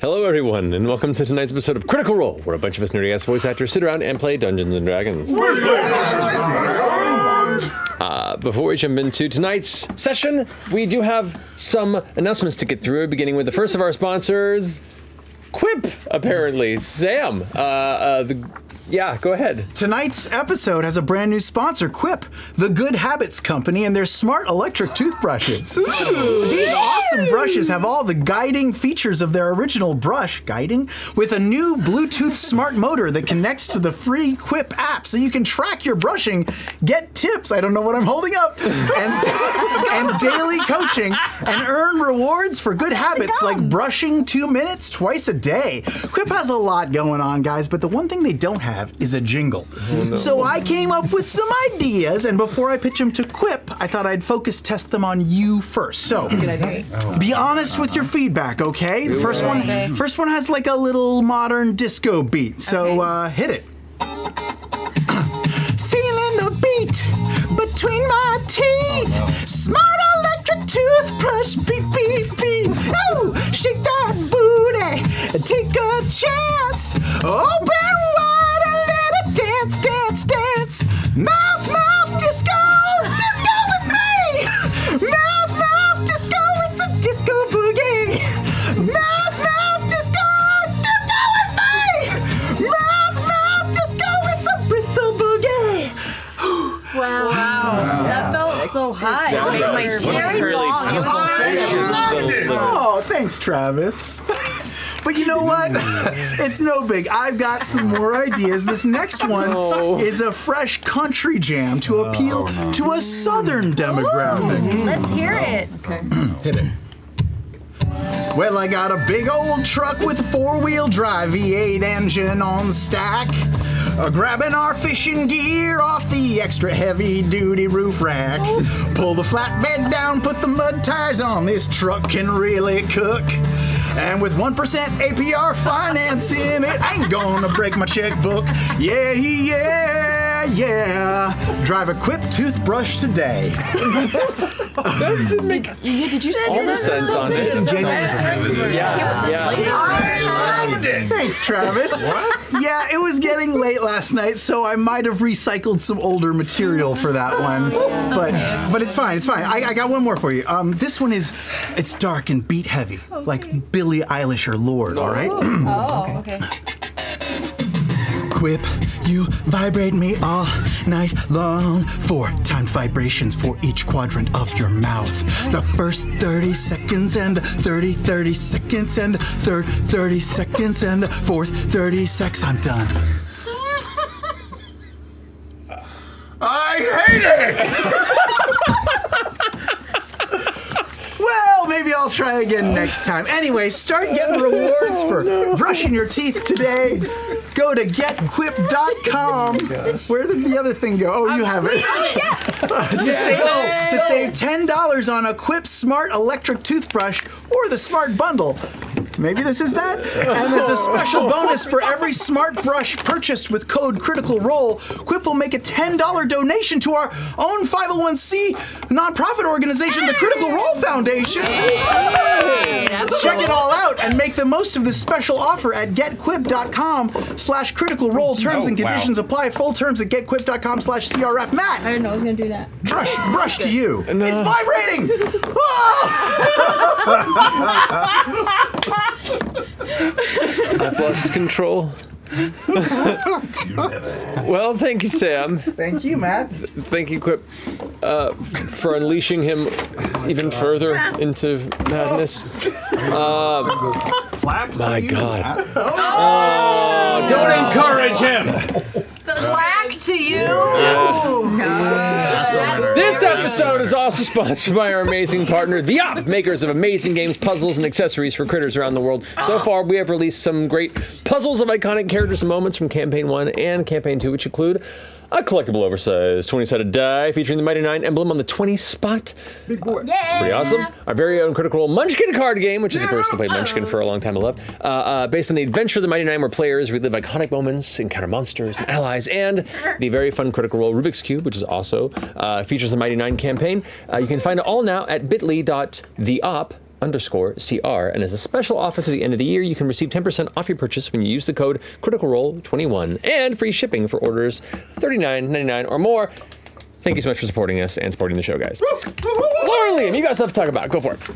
Hello everyone, and welcome to tonight's episode of Critical Role, where a bunch of us nerdy-ass voice actors sit around and play Dungeons & Dragons. Before we jump into tonight's session, we do have some announcements to get through, beginning with the first of our sponsors, Quip, apparently. Sam, yeah, go ahead. Tonight's episode has a brand new sponsor, Quip, the Good Habits Company, and their smart electric toothbrushes. These awesome brushes have all the guiding features of their original brush, with a new Bluetooth smart motor that connects to the free Quip app, so you can track your brushing, get tips, I don't know what I'm holding up, and daily coaching, and earn rewards for good habits like brushing 2 minutes twice a day. Quip has a lot going on, guys, but the one thing they don't have is a jingle. Oh, no. So I came up with some ideas, and before I pitch them to Quip, I thought I'd focus test them on you first. So be honest with your feedback, okay? The first one has like a little modern disco beat, so hit it. Feeling the beat between my teeth. Oh, no. Smart electric toothbrush, beep, beep, beep. Oh, shake that booty, take a chance. Open wide. Dance, dance, dance. Mouth, mouth, disco. Disco with me. Mouth, mouth, disco. It's a disco boogie. Mouth, mouth, disco. Disco with me. Mouth, mouth, disco. It's a bristle boogie. Wow. Wow. That felt so high. That made my very long. I loved it. Oh, thanks, Travis. But you know what? It's no big. I've got some more ideas. This next one is a fresh country jam to appeal to a southern demographic. Ooh, let's hear it. Okay. Hit it. Well, I got a big old truck with a four-wheel drive V8 engine on stack. Grabbing our fishing gear off the extra heavy-duty roof rack. Pull the flatbed down, put the mud tires on. This truck can really cook. And with 1% APR financing, it ain't gonna break my checkbook. Yeah, yeah, yeah. Drive a Quip toothbrush today. That didn't make did you all the sense on this. Yeah. I loved it. Thanks, Travis. What? Yeah, it was getting late last night, so I might have recycled some older material for that one. But it's fine. It's fine. I got one more for you. This one is, it's dark and beat heavy, like Billie Eilish or Lorde. All right. Quip, you vibrate me all night long. 4 timed vibrations for each quadrant of your mouth. The first 30 seconds and the 30 seconds and the third 30 seconds and the fourth 30 seconds. I'm done. I hate it! Well, maybe I'll try again next time. Anyway, start getting rewards for brushing your teeth today. Go to getquip.com. Where did the other thing go? Oh, you have it. To save $10 on a Quip smart electric toothbrush or the smart bundle. Maybe this is that? And as a special bonus for every smart brush purchased with code Critical Role, Quip will make a $10 donation to our own 501c nonprofit organization, the Critical Role Foundation. Check it all out and make the most of this special offer at getquip.com/critical role. Terms and conditions apply. Full terms at getquip.com/crf. Matt! I didn't know I was gonna do that. Brush to you. No. It's vibrating! Oh! I've lost control. Well, thank you, Sam. Thank you, Matt. Thank you, Quip, for unleashing him even further into madness. My God. Oh, don't encourage him! The whack to you! This episode is also sponsored by our amazing partner, The Op, makers of amazing games, puzzles, and accessories for critters around the world. So far, we have released some great puzzles of iconic characters and moments from Campaign 1 and Campaign 2, which include a collectible oversized 20-sided die featuring the Mighty Nein emblem on the 20 spot. Big boy. It's pretty awesome. Our very own Critical Role Munchkin card game, which is a person who played Munchkin for a long time, I love. Based on the adventure of the Mighty Nein, where players relive iconic moments, encounter monsters and allies, and the very fun Critical Role Rubik's Cube, which is also features the Mighty Nein campaign. You can find it all now at bit.ly.theop. _CR, and as a special offer to the end of the year, you can receive 10% off your purchase when you use the code CriticalRole21 and free shipping for orders $39.99 or more. Thank you so much for supporting us and supporting the show, guys. Lauren Liam, you got stuff to talk about. Go for it.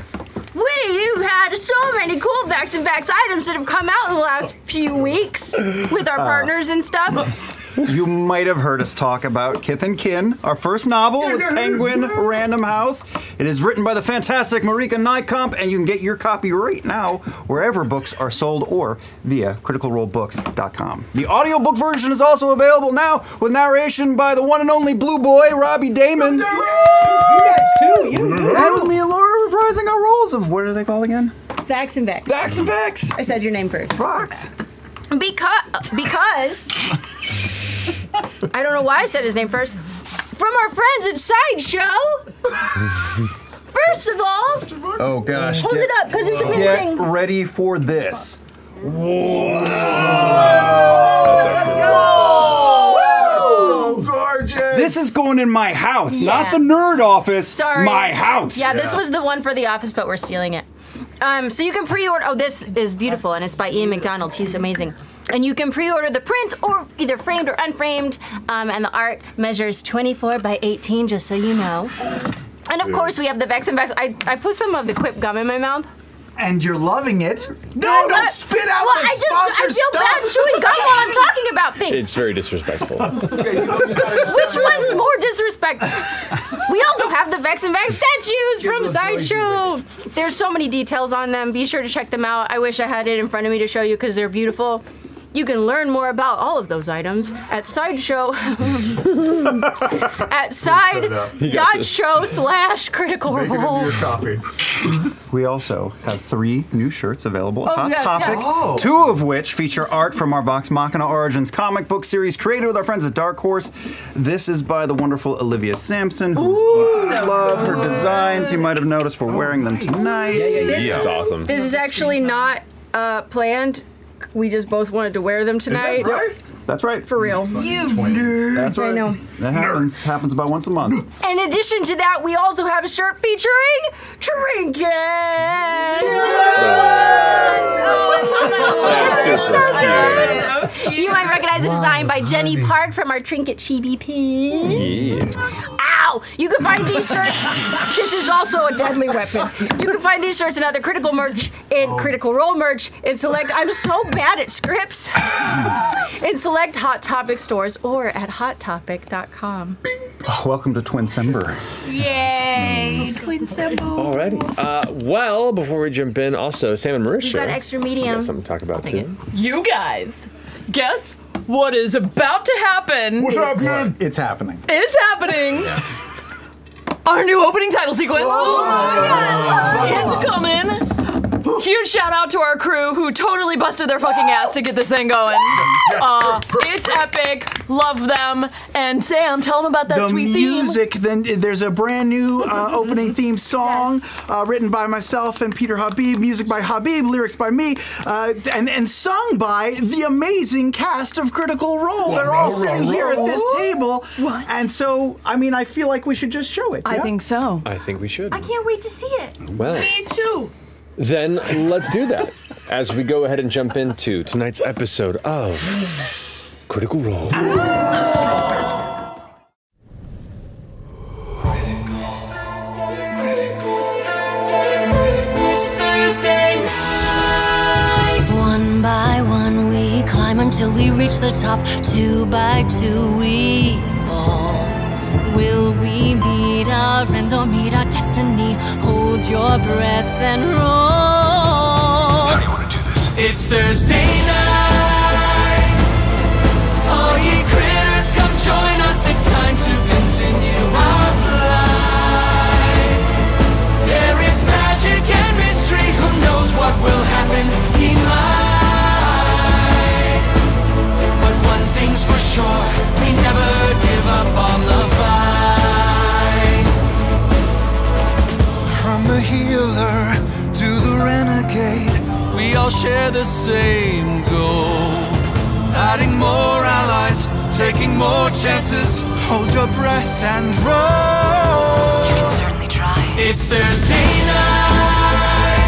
We've had so many cool Vax and Vax items that have come out in the last few weeks with our partners and stuff. You might have heard us talk about Kith and Kin, our first novel with Penguin Random House. It is written by the fantastic Marika Nykamp, and you can get your copy right now wherever books are sold or via criticalrolebooks.com. The audiobook version is also available now with narration by the one and only Blue Boy, Robbie Daymond. You guys too. And with me and Laura reprising our roles of, what are they called again? Vax and Vex. Vax and Vex. I said your name first. Vax. Because I don't know why I said his name first. From our friends at Sideshow. First of all, oh gosh, hold it up because it's amazing. Get ready for this. Whoa! Let's go! Whoa. So gorgeous. This is going in my house, not the nerd office. Sorry, my house. Yeah, this was the one for the office, but we're stealing it. So you can pre-order. Oh, this is beautiful, and it's by Ian McDonald. He's amazing. And you can pre-order the print, or either framed or unframed. And the art measures 24 by 18, just so you know. And of course, we have the Vex and Vex. I put some of the Quip gum in my mouth. And you're loving it. No, don't spit out that sponsored stuff. Well, I just feel bad chewing gum while I'm talking about things. It's very disrespectful. Which one's more disrespectful? We also have the Vex and Vex statues from Sideshow. There's so many details on them. Be sure to check them out. I wish I had it in front of me to show you because they're beautiful. You can learn more about all of those items at Sideshow at side.show/critical role. We also have 3 new shirts available at Hot Topic, two of which feature art from our Vox Machina Origins comic book series created with our friends at Dark Horse. This is by the wonderful Olivia Sampson, who love her designs. You might have noticed we're wearing them tonight. That's awesome. This is actually not planned. We just both wanted to wear them tonight. That's right. For real. You nerds. That's right. I know. That happens about once a month. In addition to that, we also have a shirt featuring Trinket. You might recognize the design by Jenny Park from our Trinket Chibi pin. Ow! You can find these shirts. This is also a deadly weapon. You can find these shirts and other critical merch and critical role merch and select. I'm so bad at scripts. And select Hot Topic stores or at hottopic.com. Welcome to Twinsember. Yay, Twinsember. Alrighty. Well, before we jump in, also, Sam and Marisha. You got extra medium. We got something to talk about too. You guys, guess what is about to happen? What's happening? It's happening. It's happening. Our new opening title sequence. It's coming. Huge shout out to our crew who totally busted their fucking ass to get this thing going. It's epic. Love them. And Sam, tell them about that sweet music theme. Then there's a brand new opening theme song written by myself and Peter Habib. Music by Habib. Lyrics by me. And sung by the amazing cast of Critical Role. They're all sitting here at this table. And so, I mean, I feel like we should just show it. I think so. I think we should. I can't wait to see it. Well. Me too. Then let's do that as we go ahead and jump into tonight's episode of Critical Role. One by one we climb until we reach the top. Two by two we fall. Will we meet our end or meet our destiny? Hold your breath and roll. How do you want to do this? It's Thursday night. All ye critters, come join us. It's time to continue our flight. There is magic and mystery. Who knows what will happen? He might. But one thing's for sure. We never give up on the fight. From the healer to the renegade, we all share the same goal. Adding more allies, taking more chances. Hold your breath and roll. You can certainly try. It's Thursday night.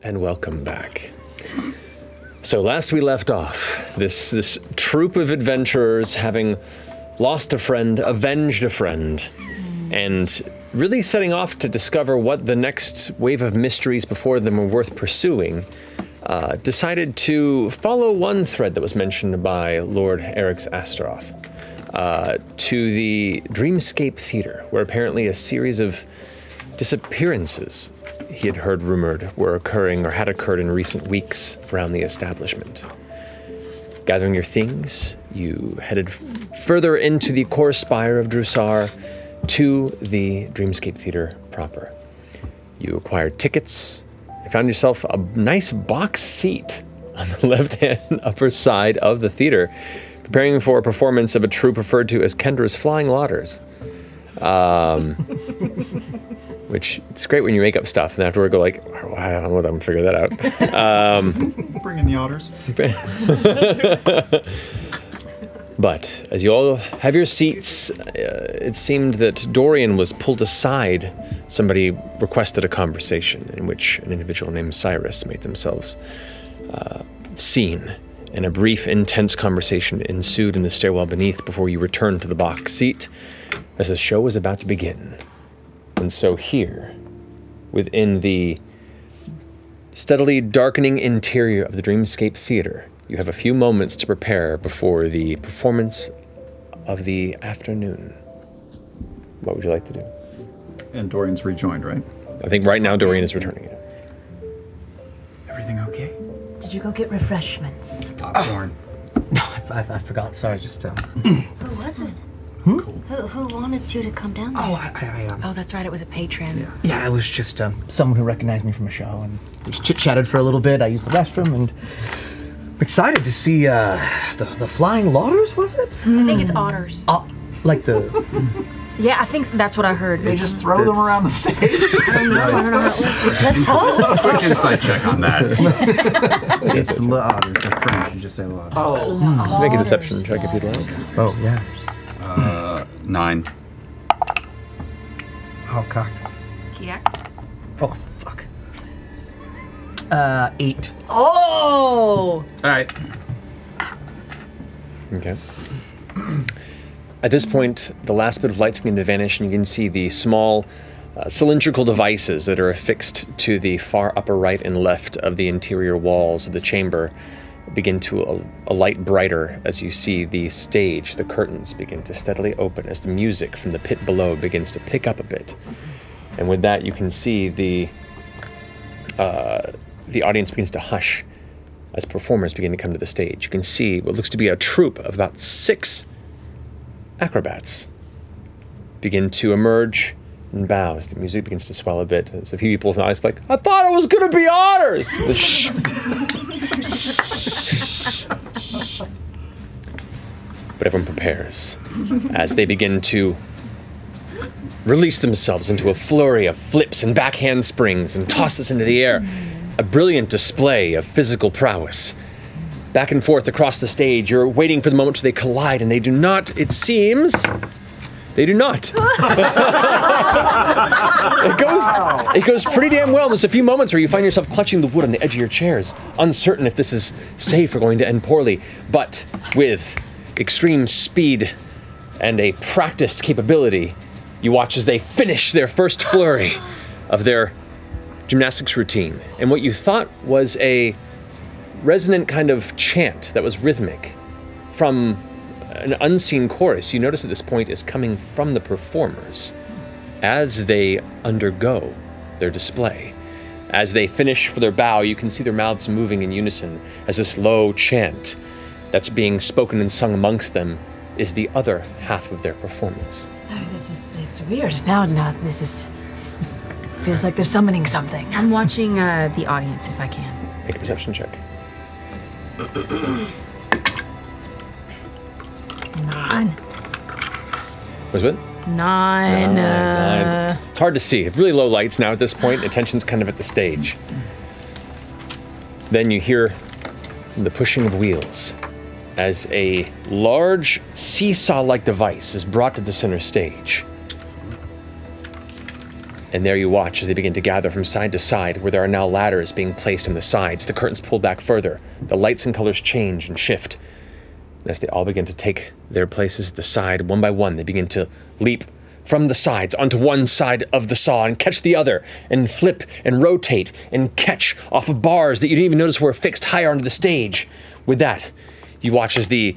And welcome back. So last we left off, this troop of adventurers, having lost a friend, avenged a friend, and really setting off to discover what the next wave of mysteries before them were worth pursuing, decided to follow one thread that was mentioned by Lord Erix Astaroth to the Dreamscape Theater, where apparently a series of disappearances he had heard rumored were occurring or had occurred in recent weeks around the establishment. Gathering your things, you headed further into the core spire of Drusar to the Dreamscape Theater proper. You acquired tickets and found yourself a nice box seat on the left-hand upper side of the theater, preparing for a performance of a troupe referred to as Kendra's Flying Lauders. Which, it's great when you make up stuff, and afterward go like, oh, I don't know what, I'm going to figure that out. Bring in the otters. But, as you all have your seats, it seemed that Dorian was pulled aside. Somebody requested a conversation in which an individual named Cyrus made themselves seen, and a brief, intense conversation ensued in the stairwell beneath before you returned to the box seat, as the show was about to begin. And so here, within the steadily darkening interior of the Dreamscape Theater, you have a few moments to prepare before the performance of the afternoon. What would you like to do? And Dorian's rejoined, right? I think right now Dorian is returning it. Everything okay? Did you go get refreshments? Popcorn. No, I forgot. Sorry, just tell me. Who was it? Hmm? Cool. Who wanted you to come down there? Oh, I oh, that's right, it was a patron. Yeah, it was just someone who recognized me from a show, and we chit-chatted for a little bit. I used the restroom, and I'm excited to see the Flying Lauders, was it? I think it's otters. Like the... Yeah, I think that's what I heard. They just throw them around the stage. I don't know. Let's hope. Quick insight check on that. It's Lauders. They're French, you just say Lauders. Oh. Make a deception check if you'd like. Oh, yeah. 9. Oh, cocked. Yeah. Oh, fuck. 8. Oh! Alright. Okay. At this point, the last bit of lights begin to vanish, and you can see the small cylindrical devices that are affixed to the far upper right and left of the interior walls of the chamber begin to alight brighter as you see the stage, the curtains begin to steadily open as the music from the pit below begins to pick up a bit. And with that, you can see the audience begins to hush as performers begin to come to the stage. You can see what looks to be a troupe of about 6 acrobats begin to emerge and bows. The music begins to swell a bit. There's a few people with eyes like, I thought it was going to be otters! But everyone prepares as they begin to release themselves into a flurry of flips and backhand springs and tosses into the air, a brilliant display of physical prowess. Back and forth across the stage, you're waiting for the moment so they collide, and they do not, it seems. They do not. It goes pretty damn well. There's a few moments where you find yourself clutching the wood on the edge of your chairs, uncertain if this is safe or going to end poorly, but with extreme speed and a practiced capability, you watch as they finish their first flurry of their gymnastics routine. And what you thought was a resonant kind of chant that was rhythmic from an unseen chorus, you notice at this point, is coming from the performers as they undergo their display. As they finish for their bow, you can see their mouths moving in unison as this low chant that's being spoken and sung amongst them is the other half of their performance. Oh, this is, it's weird. Now, this is, feels like they're summoning something. I'm watching the audience if I can. Make a perception check. 9. What was it? 9. Nine. It's hard to see. Really low lights now at this point. Attention's kind of at the stage. Then you hear the pushing of wheels as a large seesaw-like device is brought to the center stage. And there you watch as they begin to gather from side to side, where there are now ladders being placed on the sides. The curtains pull back further. The lights and colors change and shift. And as they all begin to take their places at the side, one by one, they begin to leap from the sides onto one side of the saw and catch the other, and flip and rotate and catch off of bars that you didn't even notice were affixed higher onto the stage. With that, you watch as the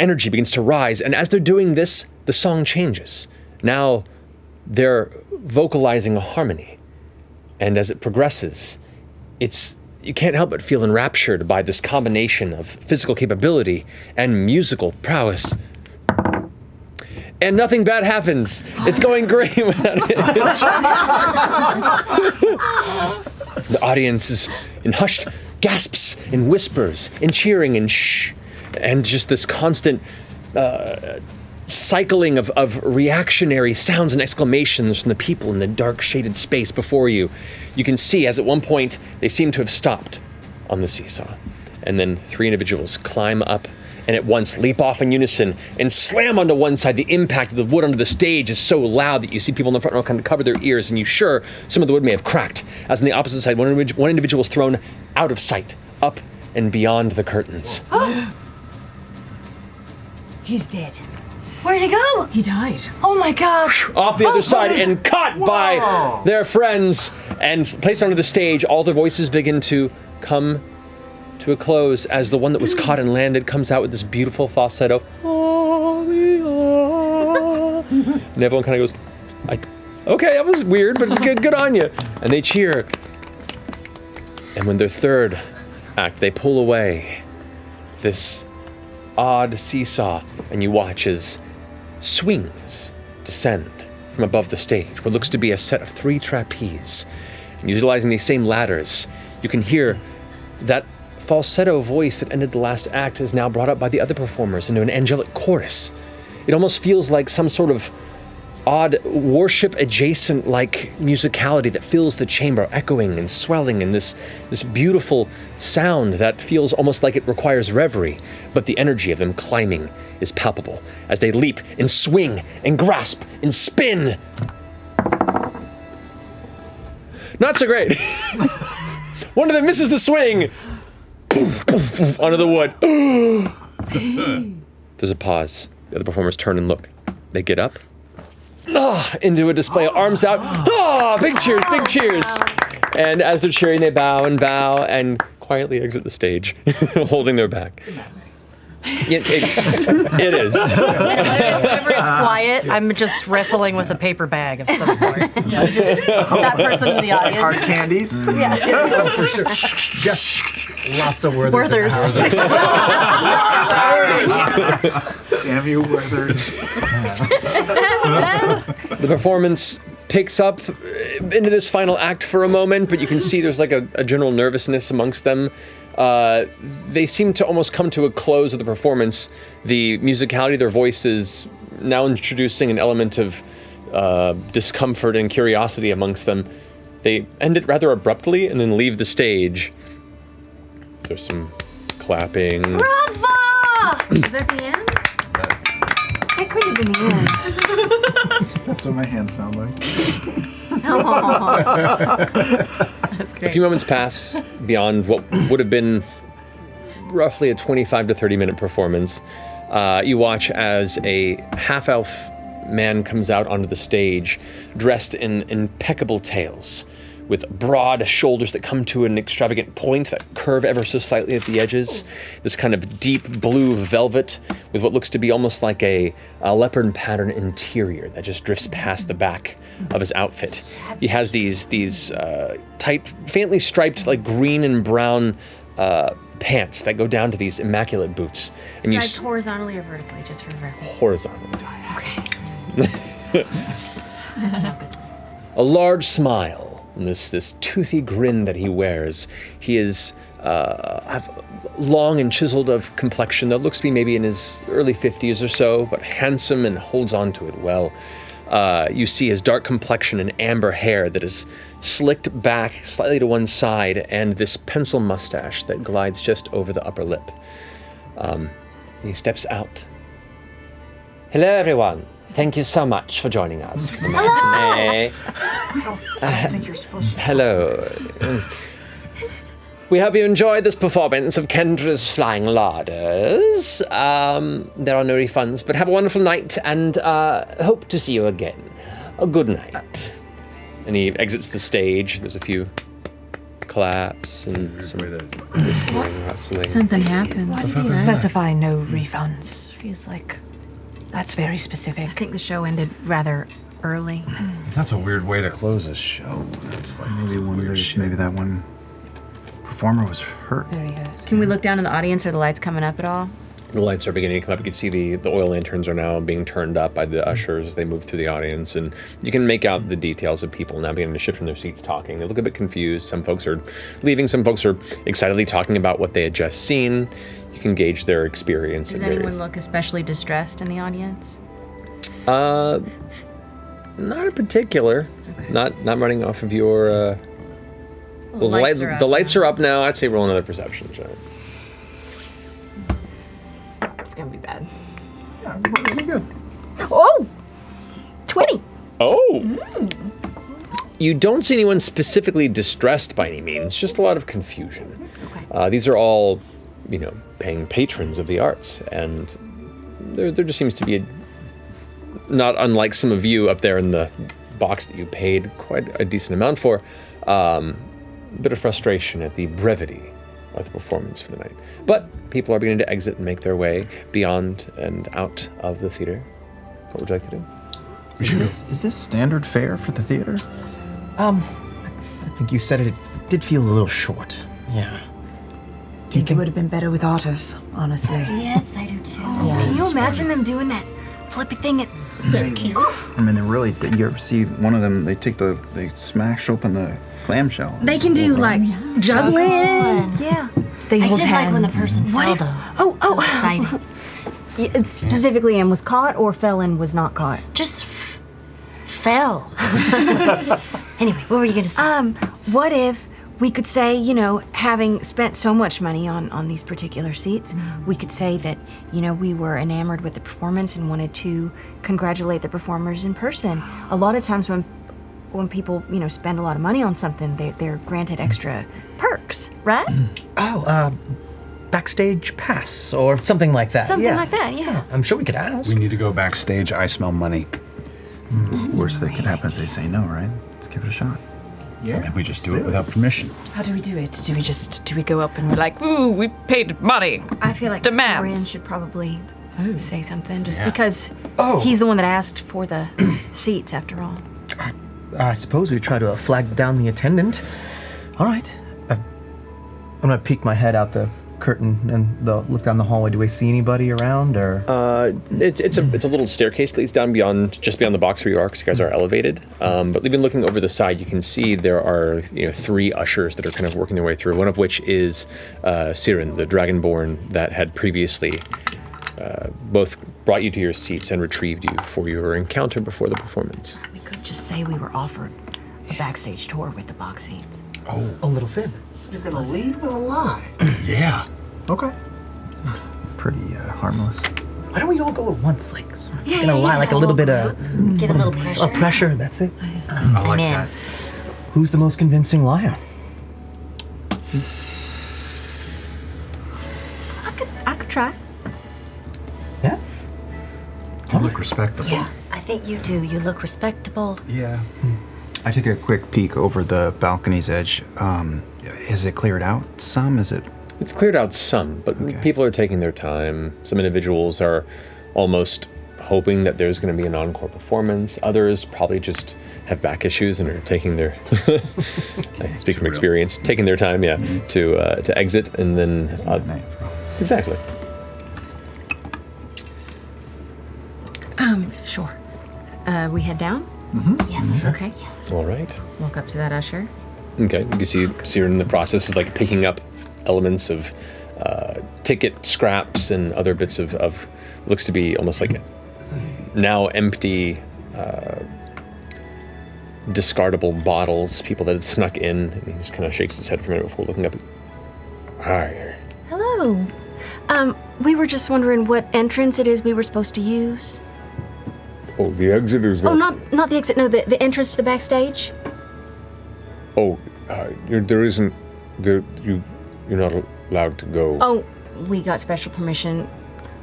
energy begins to rise, and as they're doing this, the song changes. Now they're vocalizing a harmony, and as it progresses, it's, you can't help but feel enraptured by this combination of physical capability and musical prowess. And nothing bad happens. It's going great without it. The audience is in hushed gasps and whispers and cheering and shh, and just this constant cycling of reactionary sounds and exclamations from the people in the dark shaded space before you. You can see as at one point they seem to have stopped on the seesaw, and then 3 individuals climb up and at once leap off in unison and slam onto one side. The impact of the wood onto the stage is so loud that you see people in the front row kind of cover their ears, and you sure some of the wood may have cracked. As on the opposite side, one individual is thrown out of sight, up and beyond the curtains. Oh. He's dead. Where'd he go? He died. Oh my gosh. Off the other side and caught by their friends and placed onto the stage. All the voices begin to come to a close as the one that was caught and landed comes out with this beautiful falsetto. And everyone kind of goes, okay, that was weird, but good on you. And they cheer. And when their third act, they pull away this odd seesaw, and you watch as swings descend from above the stage, what looks to be a set of 3 trapeze. And utilizing these same ladders, you can hear that falsetto voice that ended the last act is now brought up by the other performers into an angelic chorus. It almost feels like some sort of odd worship-adjacent like musicality that fills the chamber, echoing and swelling in this beautiful sound that feels almost like it requires reverie, but the energy of them climbing is palpable as they leap and swing and grasp and spin. Not so great. One of them misses the swing. Poof, poof, poof, onto the wood. There's a pause. The other performers turn and look. They get up. Into a display of arms out. Big cheers, big cheers. And as they're cheering, they bow and quietly exit the stage, holding their back. It is. Whenever it's quiet, I'm just wrestling with a paper bag of some sort. Yeah, just that person in the audience. Hard candies? Yeah. Oh, for sure. Yes. Lots of Werthers. Damn you, Werthers. The performance picks up into this final act for a moment, but you can see there's like a general nervousness amongst them. They seem to almost come to a close of the performance. The musicality of their voices now introducing an element of discomfort and curiosity amongst them. They end it rather abruptly and then leave the stage. There's some clapping. Bravo! Is that the end? That could have been the end. That's what my hands sound like. A few moments pass beyond what would have been roughly a 25 to 30 minute performance. You watch as a half-elf man comes out onto the stage, dressed in impeccable tails, with broad shoulders that come to an extravagant point that curve ever so slightly at the edges. This kind of deep blue velvet with what looks to be almost like a leopard pattern interior that just drifts past the back of his outfit. He has these tight, faintly striped, like green and brown pants that go down to these immaculate boots. And described you horizontally or vertically, just for reference? Horizontally. Okay. That's not good. A large smile, and this toothy grin that he wears. He is long and chiseled of complexion that looks to be maybe in his early 50s or so, but handsome and holds on to it well. You see his dark complexion and amber hair that is slicked back slightly to one side, and this pencil mustache that glides just over the upper lip. He steps out. Hello, everyone. Thank you so much for joining us for the matinee. I don't think you're supposed to. Hello. We hope you enjoyed this performance of Kendra's Flying Lauders. There are no refunds, but have a wonderful night, and hope to see you again. A good night. And he exits the stage. There's a few claps and some rustling. Something happened. Why did you specify no refunds? Feels like that's very specific. I think the show ended rather early. That's a weird way to close a show. That's like maybe that one performer was hurt. Very hurt. Can we look down in the audience? Are the lights coming up at all? The lights are beginning to come up. You can see the oil lanterns are now being turned up by the ushers as they move through the audience, and you can make out the details of people now beginning to shift from their seats talking. They look a bit confused. Some folks are leaving. Some folks are excitedly talking about what they had just seen. You can gauge their experience. Does anyone look especially distressed in the audience? Not in particular. Okay. Not running off of your... The lights are up now. I'd say roll another perception check. It's gonna be bad. Yeah, really good. Oh! 20! Oh! You don't see anyone specifically distressed by any means, just a lot of confusion. Okay. These are all, you know, paying patrons of the arts, and there just seems to be, not unlike some of you up there in the box that you paid quite a decent amount for, bit of frustration at the brevity of the performance for the night. But people are beginning to exit and make their way beyond and out of the theater. What would you like to do? Is this standard fare for the theater? I think you said it did feel a little short. Yeah. Do you think it would have been better with otters, honestly? Yes, I do too. Oh, yes. Can you imagine them doing that flippy thing? It's so cute. I mean, they're really, you ever see one of them, they smash open the clamshell. They can do like juggling. Yeah. They hold hands. I did like when the person fell though. Oh. Exciting. It specifically and was caught, or fell and was not caught? Just fell. Anyway, what were you going to say? What if we could say, you know, having spent so much money on these particular seats, we could say that, you know, we were enamored with the performance and wanted to congratulate the performers in person. A lot of times when people, you know, spend a lot of money on something, they're granted extra perks, right? Backstage pass or something like that. Something like that, yeah. I'm sure we could ask. We need to go backstage. I smell money. Worst that could happen is they say no, right? Let's give it a shot. Yeah. Can we just do it without permission? How do we do it? Do we go up and we're like, ooh, we paid money? I feel like Dorian should probably say something, just because he's the one that asked for the seats after all. I suppose we try to flag down the attendant. All right. I'm going to peek my head out the curtain and look down the hallway. Do we see anybody around, or? It's a little staircase that leads down just beyond the box where you are, because you guys are elevated. But even looking over the side, you can see there are, you know, 3 ushers that are kind of working their way through. One of which is Siren, the Dragonborn that had previously both brought you to your seats and retrieved you for your encounter before the performance. We could just say we were offered a backstage tour with the box seats. Oh, a little fib. You're gonna lead with a lie. Yeah. Okay. Pretty harmless. Why don't we all go at once, like lie, like a little bit of get a little pressure. Pressure. That's it. I like that. Who's the most convincing liar? I could try. Yeah. You look respectable. Yeah, I think you do. You look respectable. Yeah. I take a quick peek over the balcony's edge. Is it cleared out some? It's cleared out some, but people are taking their time. Some individuals are almost hoping that there's going to be an encore performance. Others probably just have back issues and are taking their, I speak from experience, taking their time, yeah, to exit, and then exactly. Sure. We head down. Mm-hmm. Yes. Okay. Yeah. All right. Walk up to that usher. Okay. You see her in the process of like picking up elements of ticket scraps and other bits of looks to be almost like now empty discardable bottles, people that had snuck in. And he just kind of shakes his head for a minute before looking up. Hi. Hello. We were just wondering what entrance it is we were supposed to use. Oh, the exit is... Oh, not the exit, no, the entrance to the backstage. Oh, there isn't... There, you're not allowed to go. Oh, we got special permission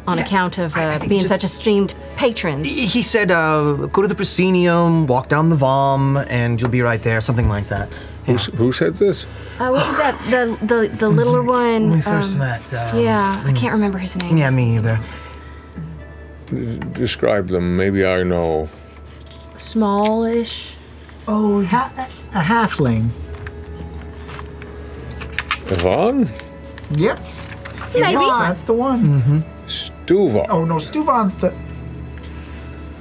on account of being such esteemed patrons. He said, go to the proscenium, walk down the vom, and you'll be right there, something like that. Yeah. Who said this? What was that? The littler one? When we first met. Yeah, I can't remember his name. Yeah, me either. Describe them, maybe I know. Smallish. Oh, a halfling. Stuvan? Yep. Stuvan. That's the one. Mm-hmm. Stuvan. Oh no, Stuvan's the...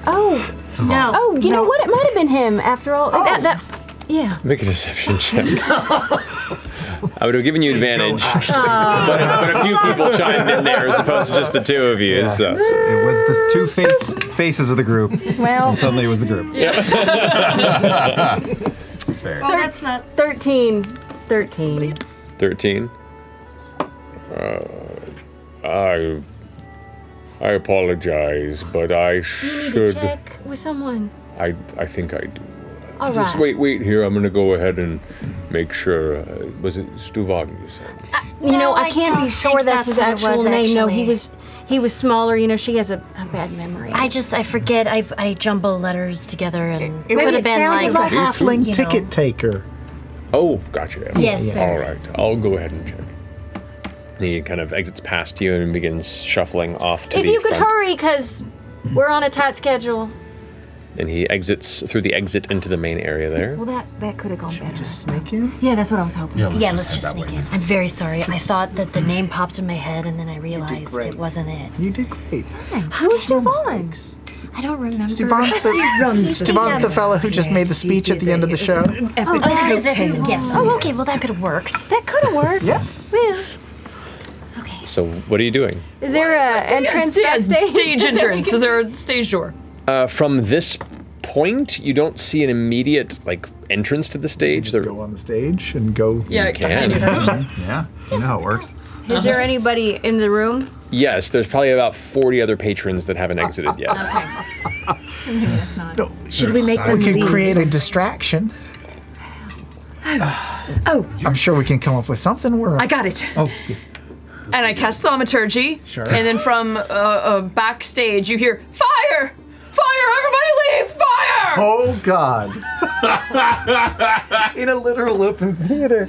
Oh. Stuvan. No. Oh, you know what? It might have been him after all. Oh. Yeah. Make a deception check. I would have given you advantage, but a few people chimed in there as opposed to just the two of you. Yeah. So. It was the two faces of the group, well, and suddenly it was the group. Yeah. Fair. Oh, that's not... 13. 13. 13? I apologize, but I should... Do you need to check with someone? I think I do. All right. Just wait here. I'm going to go ahead and make sure. Was it Stuvan you said? I can't be sure that's his actual name. No, he was smaller. You know, she has a bad memory. I forget. I jumble letters together, and it could have been like halfling ticket taker. Oh, gotcha. Yes. Yeah. All right. I'll go ahead and check. He kind of exits past you and begins shuffling off to the front. If you could hurry, because we're on a tight schedule. And he exits through the exit into the main area there. Well, that could have gone better. Just sneak in? Yeah, that's what I was hoping. Yeah, let's just sneak in. I'm very sorry. I thought that the name popped in my head, and then I realized it wasn't it. You did great. Who's Stuvan? I don't remember. Stuvan's the fellow who just made the speech at the end of the show. Oh, that is it. Yes. Oh, okay. Well, that could have worked. That could have worked. Yeah. Yeah. Okay. So, what are you doing? Is there an entrance backstage? Stage entrance. Is there a stage door? From this point, you don't see an immediate entrance to the stage. Just go on the stage and go. Yeah, you can. Yeah, you know how it works. Is there anybody in the room? Yes, there's probably about 40 other patrons that haven't exited yet. No, should we make them? We can create a distraction. I'm sure we can come up with something. I got it. Oh. And I cast Thaumaturgy. Sure. And then from backstage, you hear fire. Fire! Everybody leave! Fire! Oh, God. In a literal open theater.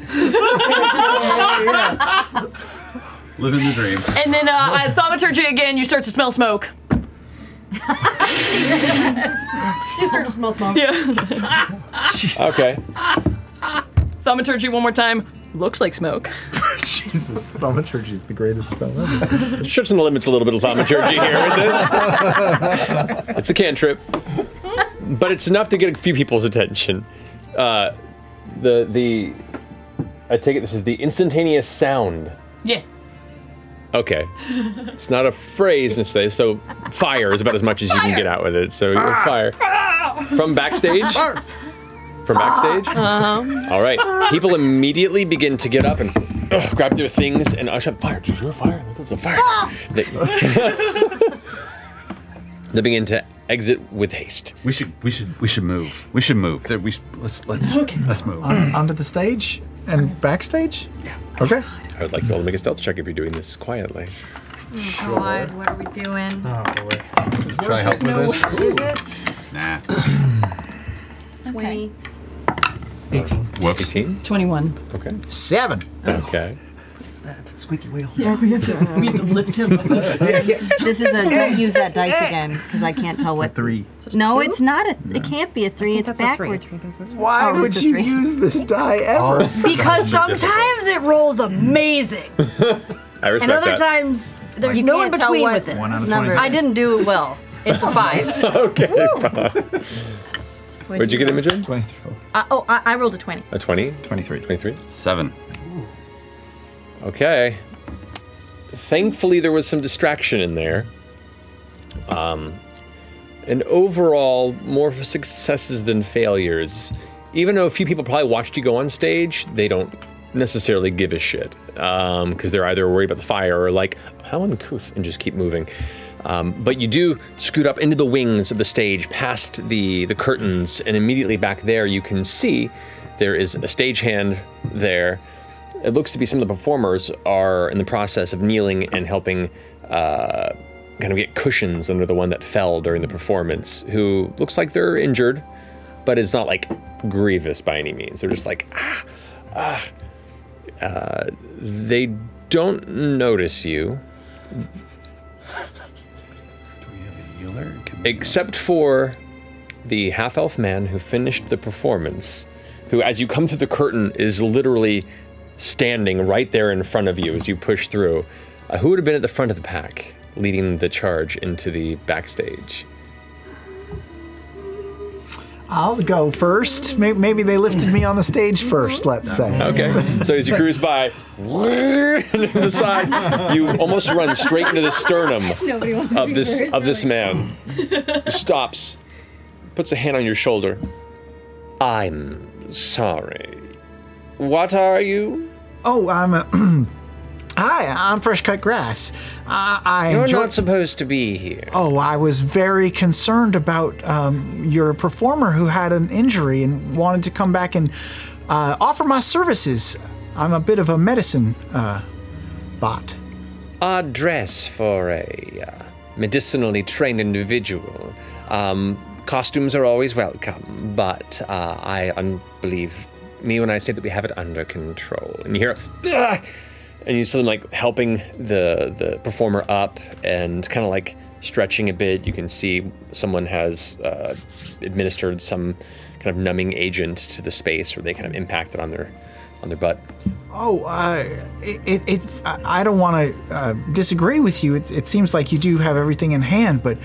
Living the dream. And then Thaumaturgy again, you start to smell smoke. You start to smell smoke. Yeah. Okay. Thaumaturgy one more time. Looks like smoke. Jesus, Thaumaturgy is the greatest spell ever. Strips and the limits a little bit of Thaumaturgy here with this. It's a cantrip, but it's enough to get a few people's attention. I take it this is the instantaneous sound. Yeah. Okay. It's not a phrase necessarily, so fire is about as much as you can get out with it. So fire. From backstage? From backstage? All right. People immediately begin to get up and grab their things and usher fire. Did you hear fire? There's a fire. They begin to exit with haste. We should move. We should move. Let's move. Onto the stage and backstage? Yeah. Okay. I would like you all to make a stealth check if you're doing this quietly. Oh God, what are we doing? Oh boy. This is Should I help with this? Is it? Nah. 20. Okay. 18. 21. Okay. 7. Okay. is that? Squeaky wheel. Yes. We have to lift him up. This is a, don't use that dice again, because I can't tell what. It's a three. No, it's not a, it can't be a three, it's backwards. Why would you use this die ever? Because sometimes it rolls amazing. I respect that. And other times, there's no in between with it. I didn't do it well. It's a 5. Okay, 5. What'd you get, Imogen? 23. Oh, I rolled a 20. A 20? 23. 23? 7. Ooh. Okay. Thankfully, there was some distraction in there. And overall, more successes than failures. Even though a few people probably watched you go on stage, they don't necessarily give a shit. Because they're either worried about the fire or like, how uncouth, and just keep moving. But you do scoot up into the wings of the stage, past the curtains, and immediately back there you can see there is a stagehand there. It looks to be some of the performers are in the process of kneeling and helping kind of get cushions under the one that fell during the performance, who looks like they're injured, but it's not like grievous by any means. They're just like, ah, ah. They don't notice you. Except for the half-elf man who finished the performance, who, as you come through the curtain, is literally standing right there in front of you as you push through. Who would have been at the front of the pack, leading the charge into the backstage? I'll go first. Maybe they lifted me on the stage first, let's say. Okay, so as you cruise by, to the side, you almost run straight into the sternum of this man. He stops, puts a hand on your shoulder. I'm sorry. What are you? Oh, I'm a... Hi, I'm Fresh Cut Grass. You're not supposed to be here. Oh, I was very concerned about your performer who had an injury and wanted to come back and offer my services. I'm a bit of a medicine bot. I dress for a medicinally trained individual. Costumes are always welcome, but I believe me when I say that we have it under control. And you hear... And you see them like helping the performer up and kind of like stretching a bit. You can see someone has administered some kind of numbing agent to the space where they kind of impact it on their butt. Oh, I don't want to disagree with you. It seems like you do have everything in hand, but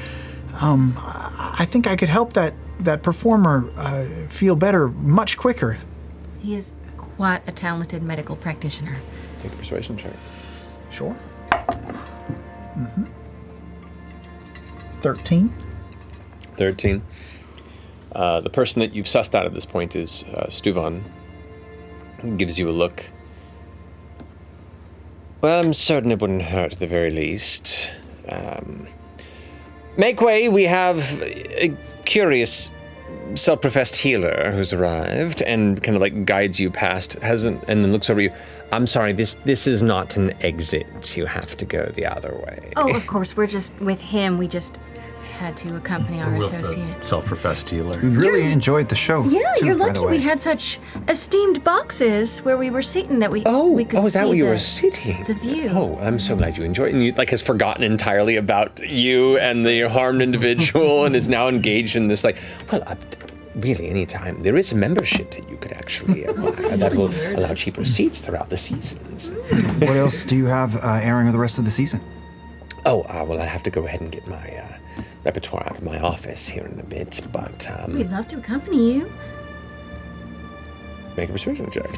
I think I could help that performer feel better much quicker. He is quite a talented medical practitioner. Make a persuasion check. Sure. Mm-hmm. 13. 13. The person that you've sussed out at this point is Stuvan. Gives you a look. Well, I'm certain it wouldn't hurt at the very least. Make way, we have a curious self-professed healer who's arrived and kind of like guides you past, and then looks over you. I'm sorry, this is not an exit. You have to go the other way. Oh, of course. We're just with him. We just had to accompany our associate. Self-professed healer. We really enjoyed the show. Yeah, too, you're lucky we had such esteemed boxes where we were seating that we could see. Oh, is that where you were sitting? The view. Oh, I'm so glad you enjoyed it. And you like has forgotten entirely about you and the harmed individual and is now engaged in this like, well, really, any time. There is a membership that you could actually acquire that will allow cheaper seats throughout the seasons. What else do you have airing of the rest of the season? Oh, well, I have to go ahead and get my repertoire out of my office here in a bit, but... We'd love to accompany you. Make a persuasion check.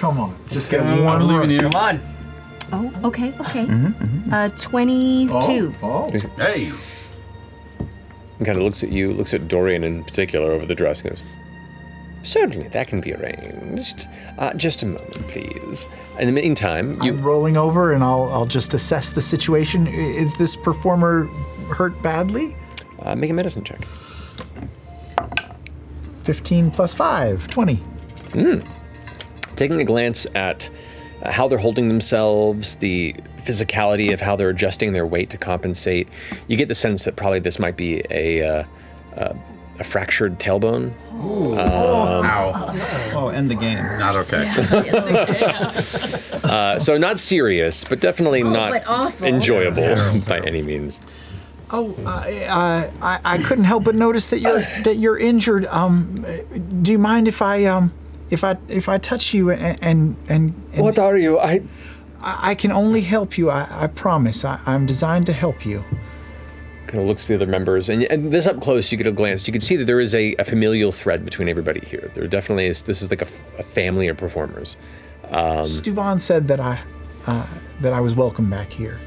Come on. Just get one. I'm leaving you. Come on. Oh, okay, okay. Mm-hmm, mm-hmm. 22. Oh, oh. Hey. Kind of looks at you, looks at Dorian in particular over the dress and goes, certainly, that can be arranged. Just a moment, please. In the meantime, I'm rolling over and I'll just assess the situation. Is this performer hurt badly? Make a medicine check. 15 plus 5, 20. Taking a glance at how they're holding themselves, the physicality of how they're adjusting their weight to compensate, you get the sense that probably this might be a a fractured tailbone. Ooh. Ow. Oh, end the game. Not okay. Yeah, so not serious, but definitely not enjoyable by any means. Oh, I couldn't help but notice that you're injured. Do you mind if I touch you and what are you? I can only help you. I promise. I'm designed to help you. Kind of looks to the other members, and this up close, you get a glance. You can see that there is a familial thread between everybody here. There definitely is. This is like a family of performers. Stuvan said that I was welcome back here.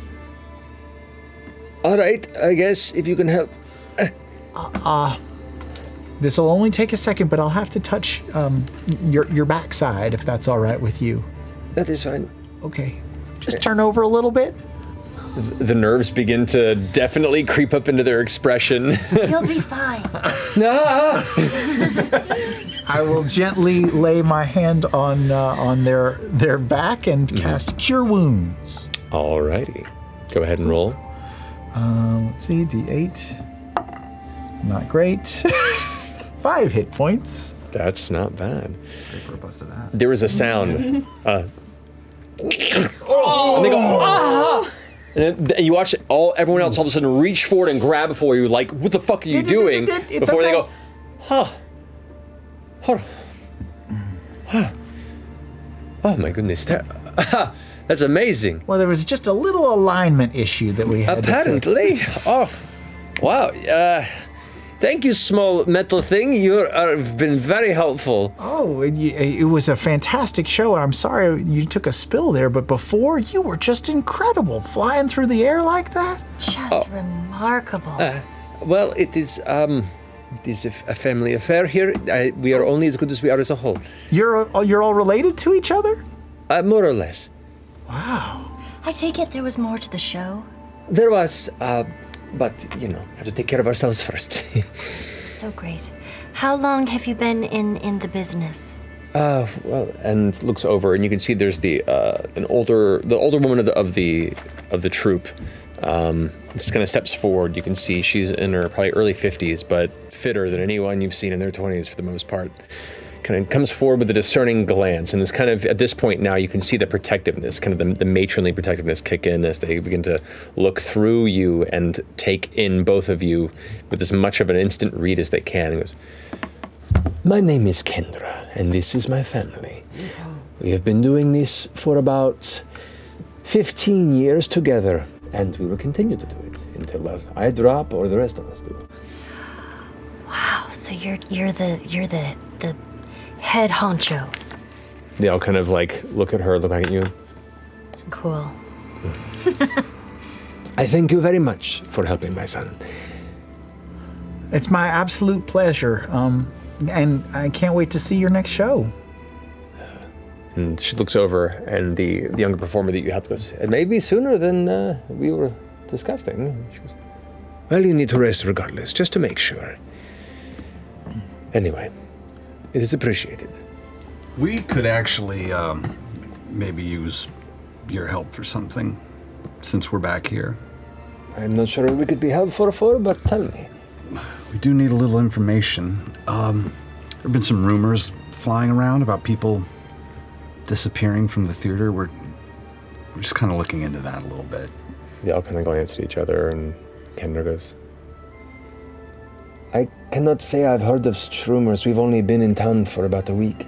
All right, I guess if you can help. This will only take a second, but I'll have to touch your backside if that's all right with you. That is fine. Okay, just turn over a little bit. The nerves begin to definitely creep up into their expression. He'll be fine. No. I will gently lay my hand on their back and cast Cure Wounds. All righty, go ahead and roll. Let's see, D8. Not great. 5 hit points. That's not bad. Great for a busted ass. There was a sound. And they go, ah! And you watch everyone else all of a sudden reach forward and grab for you, like, what the fuck are you doing? Before they go, huh. Oh my goodness, that's amazing. Well, there was just a little alignment issue that we had. Apparently, oh, wow. Thank you, small metal thing. You have been very helpful. Oh, it was a fantastic show, and I'm sorry you took a spill there, but before, you were just incredible, flying through the air like that. Just remarkable. Well, it is a family affair here. We are only as good as we are as a whole. You're all related to each other? More or less. Wow. I take it there was more to the show? There was, but, you know, have to take care of ourselves first. So great. How long have you been in the business? Well, and looks over, and you can see there's the older woman of the troupe. Just kind of steps forward. You can see she's in her probably early 50s, but fitter than anyone you've seen in their 20s for the most part. Kind of comes forward with a discerning glance, and is kind of, at this point now, you can see the protectiveness, kind of the matronly protectiveness kick in as they begin to look through you and take in both of you with as much of an instant read as they can. And goes, my name is Kendra, and this is my family. We have been doing this for about 15 years together, and we will continue to do it until I drop or the rest of us do. Wow, so you're the head honcho. They all kind of like look at her, look back at you. Cool. I thank you very much for helping my son. It's my absolute pleasure, and I can't wait to see your next show. And she looks over, and the younger performer that you helped goes, it may be sooner than we were discussing. She goes, well, you need to rest regardless, just to make sure. Anyway. It is appreciated. We could actually maybe use your help for something, since we're back here. I'm not sure what we could be helpful for, but tell me. We do need a little information. There have been some rumors flying around about people disappearing from the theater. We're just kind of looking into that a little bit. They all kind of glance at each other, and Kendra goes, I cannot say I've heard of such rumors. We've only been in town for about a week.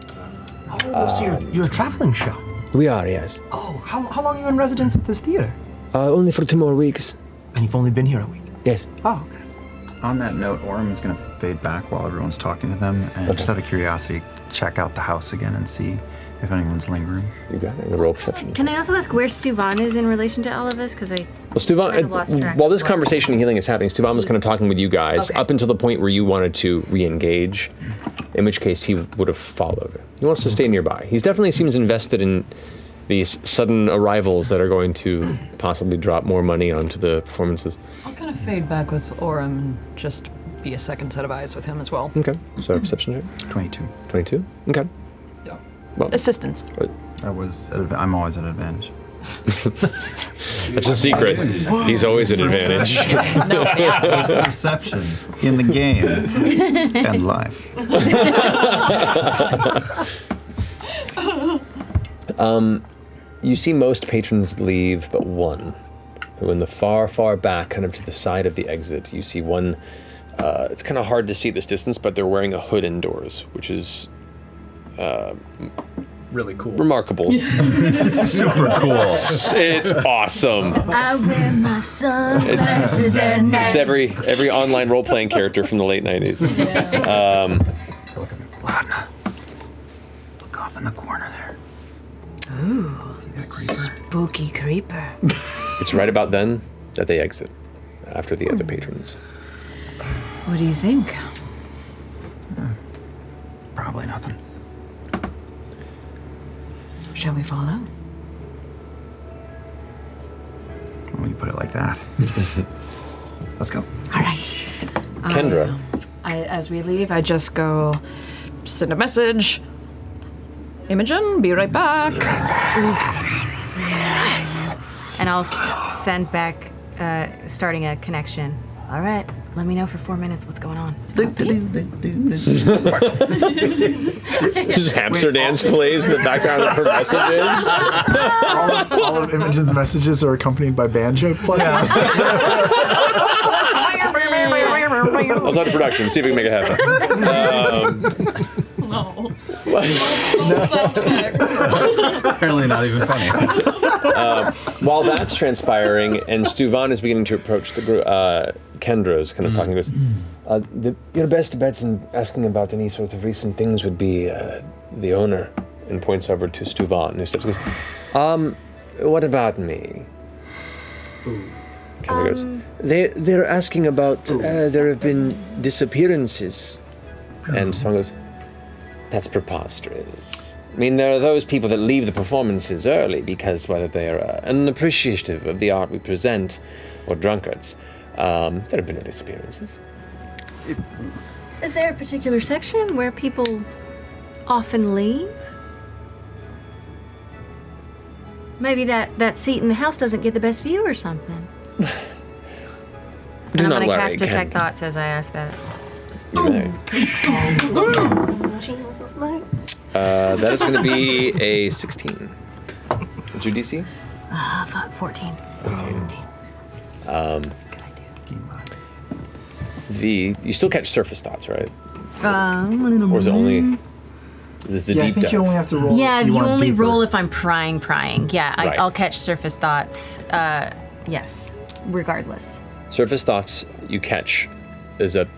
Oh, so you're a traveling show? We are, yes. Oh, how long are you in residence at this theater? Only for 2 more weeks. And you've only been here a week? Yes. Oh, okay. On that note, Orem is going to fade back while everyone's talking to them, and just out of curiosity, check out the house again and see if anyone's lingering. You got it. The roll perception. Can I also ask where Stuvan is in relation to all of us? Because while this conversation and healing is happening, Stuvan was kind of talking with you guys up until the point where you wanted to re-engage, in which case he would have followed. He wants to stay nearby. He definitely seems invested in these sudden arrivals that are going to possibly drop more money onto the performances. I'll kind of fade back with Orem and just be a second set of eyes with him as well. Okay, so perception check. 22. 22? Okay. Well, assistance. I'm always at advantage. That's a secret. He's always at advantage. No, yeah. Perception in the game and life. You see most patrons leave, but one. Who in the far, far back, kind of to the side of the exit, you see one. It's kind of hard to see at this distance, but they're wearing a hood indoors, which is. Really cool. Remarkable. Super cool. It's awesome. I wear my sunglasses at night. It's every online role-playing character from the late 90s. Yeah. Look at Vladna. Look off in the corner there. Ooh. See that creeper? Spooky creeper. It's right about then that they exit, after the other patrons. What do you think? Probably nothing. Shall we follow? Well, you put it like that. Let's go. All right. Kendra. As we leave, I just go send a message. Imogen, be right back. And I'll send back, starting a connection. All right. Let me know for 4 minutes what's going on. Just hamster dance plays in the background of her messages. all of Imogen's messages are accompanied by banjo play. I'll talk to production, see if we can make it happen. No. Apparently not even funny. While that's transpiring, and Stuvan is beginning to approach the group, Kendra's kind of talking to us. Your best bet in asking about any sort of recent things would be the owner, and points over to Stuvan, who steps and goes, what about me? Kendra goes, they're asking about, there have been disappearances. And Stuvan goes, that's preposterous. I mean, there are those people that leave the performances early because whether they are unappreciative of the art we present or drunkards, there have been no disappearances. Is there a particular section where people often leave? Maybe that seat in the house doesn't get the best view or something. I'm going to cast Detect Thoughts as I ask that. That is going to be a 16. What's your DC? 14. 14. That's a good idea. You still catch surface thoughts, right? Or is it only? Is the deep dive? I think you only have to roll. Yeah, if you only roll if I'm prying. Yeah, right. I'll catch surface thoughts. Yes, regardless. Surface thoughts you catch is an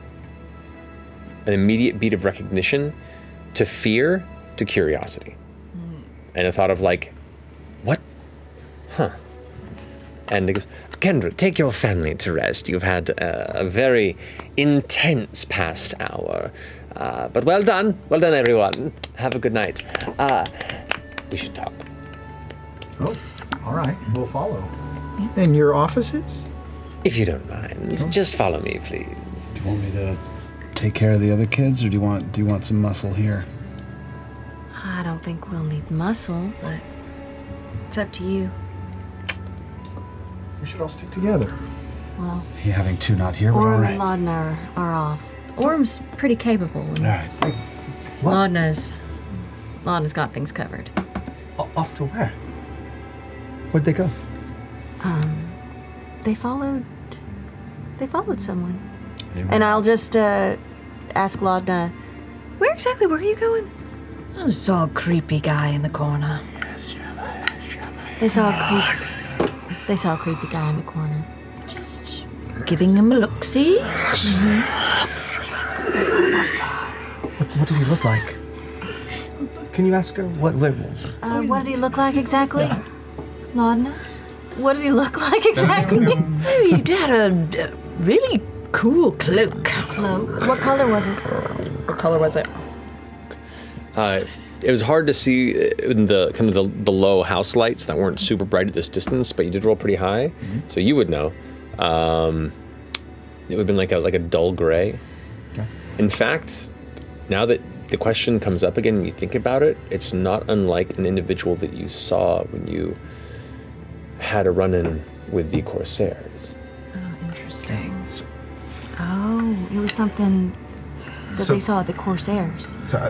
immediate beat of recognition, to fear, to curiosity. And a thought of like, what? Huh. And it goes, Kendra, take your family to rest. You've had a very intense past hour. But well done everyone. Have a good night. We should talk. Oh, all right, we'll follow. And your offices? If you don't mind, just follow me, please. Do you want me to take care of the other kids, or do you want some muscle here? I don't think we'll need muscle, but it's up to you. We should all stick together. Well, yeah, having two not here, but all right. Orm and Laudna are off. Orm's pretty capable. All right. Laudna's got things covered. Off to where? Where'd they go? They followed someone. And I'll just ask Laudna, where exactly were you going? I saw a creepy guy in the corner. They saw a creepy guy in the corner. Just giving him a look-see. What did he look like? Can you ask her what label? What did he look like exactly, Laudna? What did he look like exactly? He had a really cool cloak. What color was it? It was hard to see in the kind of the low house lights that weren't super bright at this distance, but you did roll pretty high, so you would know. It would have been like a dull gray. Okay. In fact, now that the question comes up again and you think about it, it's not unlike an individual that you saw when you had a run-in with the Corsairs. Oh, interesting. Oh, it was something that they saw at the Corsairs. So I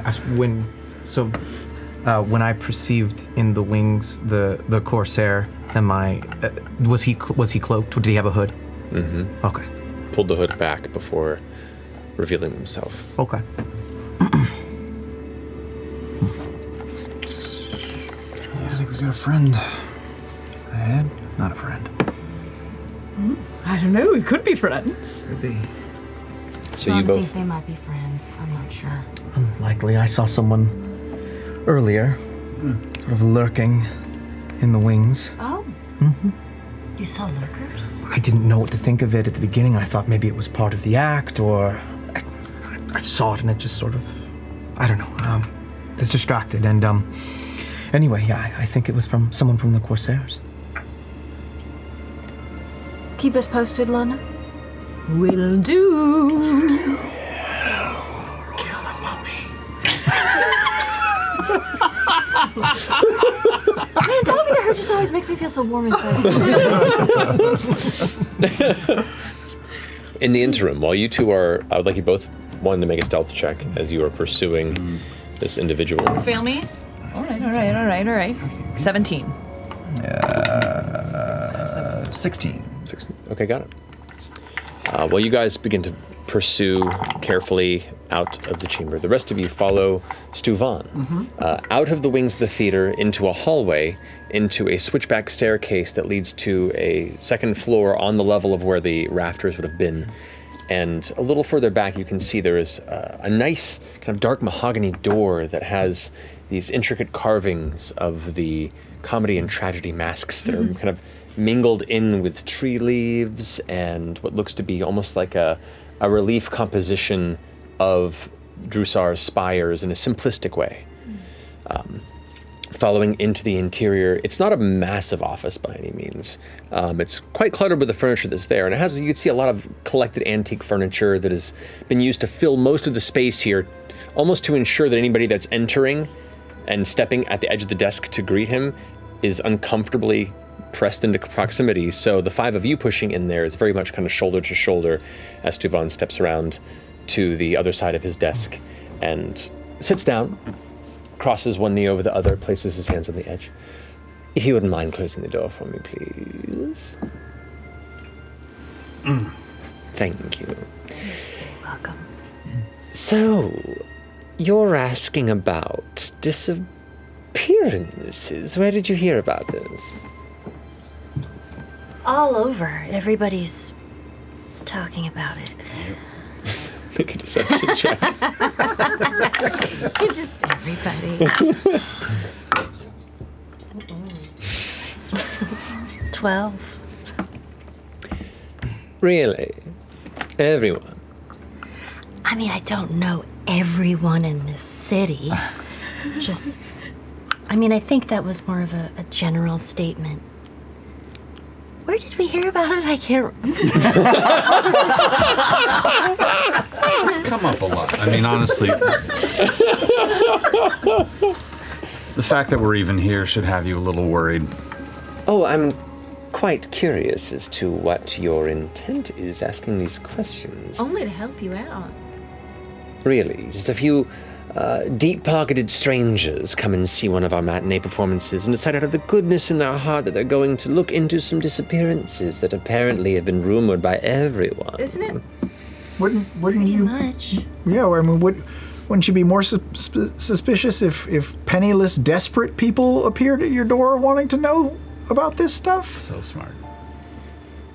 asked when. So when I perceived in the wings the Corsair, was he cloaked? Or did he have a hood? Mm-hmm. Okay. Pulled the hood back before revealing himself. Okay. I think we got a friend. Ahead? Not a friend. I don't know. We could be friends. Could be. So you both. They might be friends. I'm not sure. Unlikely. I saw someone earlier, sort of lurking in the wings. Oh. Mm-hmm. You saw lurkers? I didn't know what to think of it at the beginning. I thought maybe it was part of the act, or I saw it and it just sort of, I don't know. It's distracted and anyway, yeah, I think it was from someone from the Corsairs. Keep us posted, Lana. Will do. Kill a puppy. Man, talking to her just always makes me feel so warm and fuzzy. In the interim, while you two are, I would like you both one to make a stealth check as you are pursuing this individual. Fail me? All right. 17. 16. Okay, got it. Well, you guys begin to pursue carefully out of the chamber. The rest of you follow Stuvan. Out of the wings of the theater, into a hallway, into a switchback staircase that leads to a second floor on the level of where the rafters would have been. And a little further back, you can see there is a nice kind of dark mahogany door that has these intricate carvings of the comedy and tragedy masks that are kind of mingled in with tree leaves and what looks to be almost like a relief composition of Drusar's spires in a simplistic way. Following into the interior, it's not a massive office by any means. It's quite cluttered with the furniture that's there, and it has, you can see a lot of collected antique furniture that has been used to fill most of the space here, almost to ensure that anybody that's entering and stepping at the edge of the desk to greet him is uncomfortably pressed into proximity. So the five of you pushing in there is very much kind of shoulder to shoulder as Stuvan steps around to the other side of his desk and sits down, crosses one knee over the other, places his hands on the edge. If you wouldn't mind closing the door for me, please. Thank you. You're welcome. So, you're asking about disappearances. Where did you hear about this? All over. Everybody's talking about it. Make a deception check. Just everybody. 12. Really? Everyone? I mean, I don't know everyone in this city. Just, I mean, I think that was more of a general statement. Where did we hear about it? I can't remember. It's come up a lot. I mean, honestly, the fact that we're even here should have you a little worried. Oh, I'm quite curious as to what your intent is asking these questions. Only to help you out. Really, just a few deep-pocketed strangers come and see one of our matinee performances and decide out of the goodness in their heart that they're going to look into some disappearances that apparently have been rumored by everyone. Isn't it? Wouldn't you? Much. Yeah, I mean, wouldn't you be more suspicious if penniless, desperate people appeared at your door wanting to know about this stuff? So smart.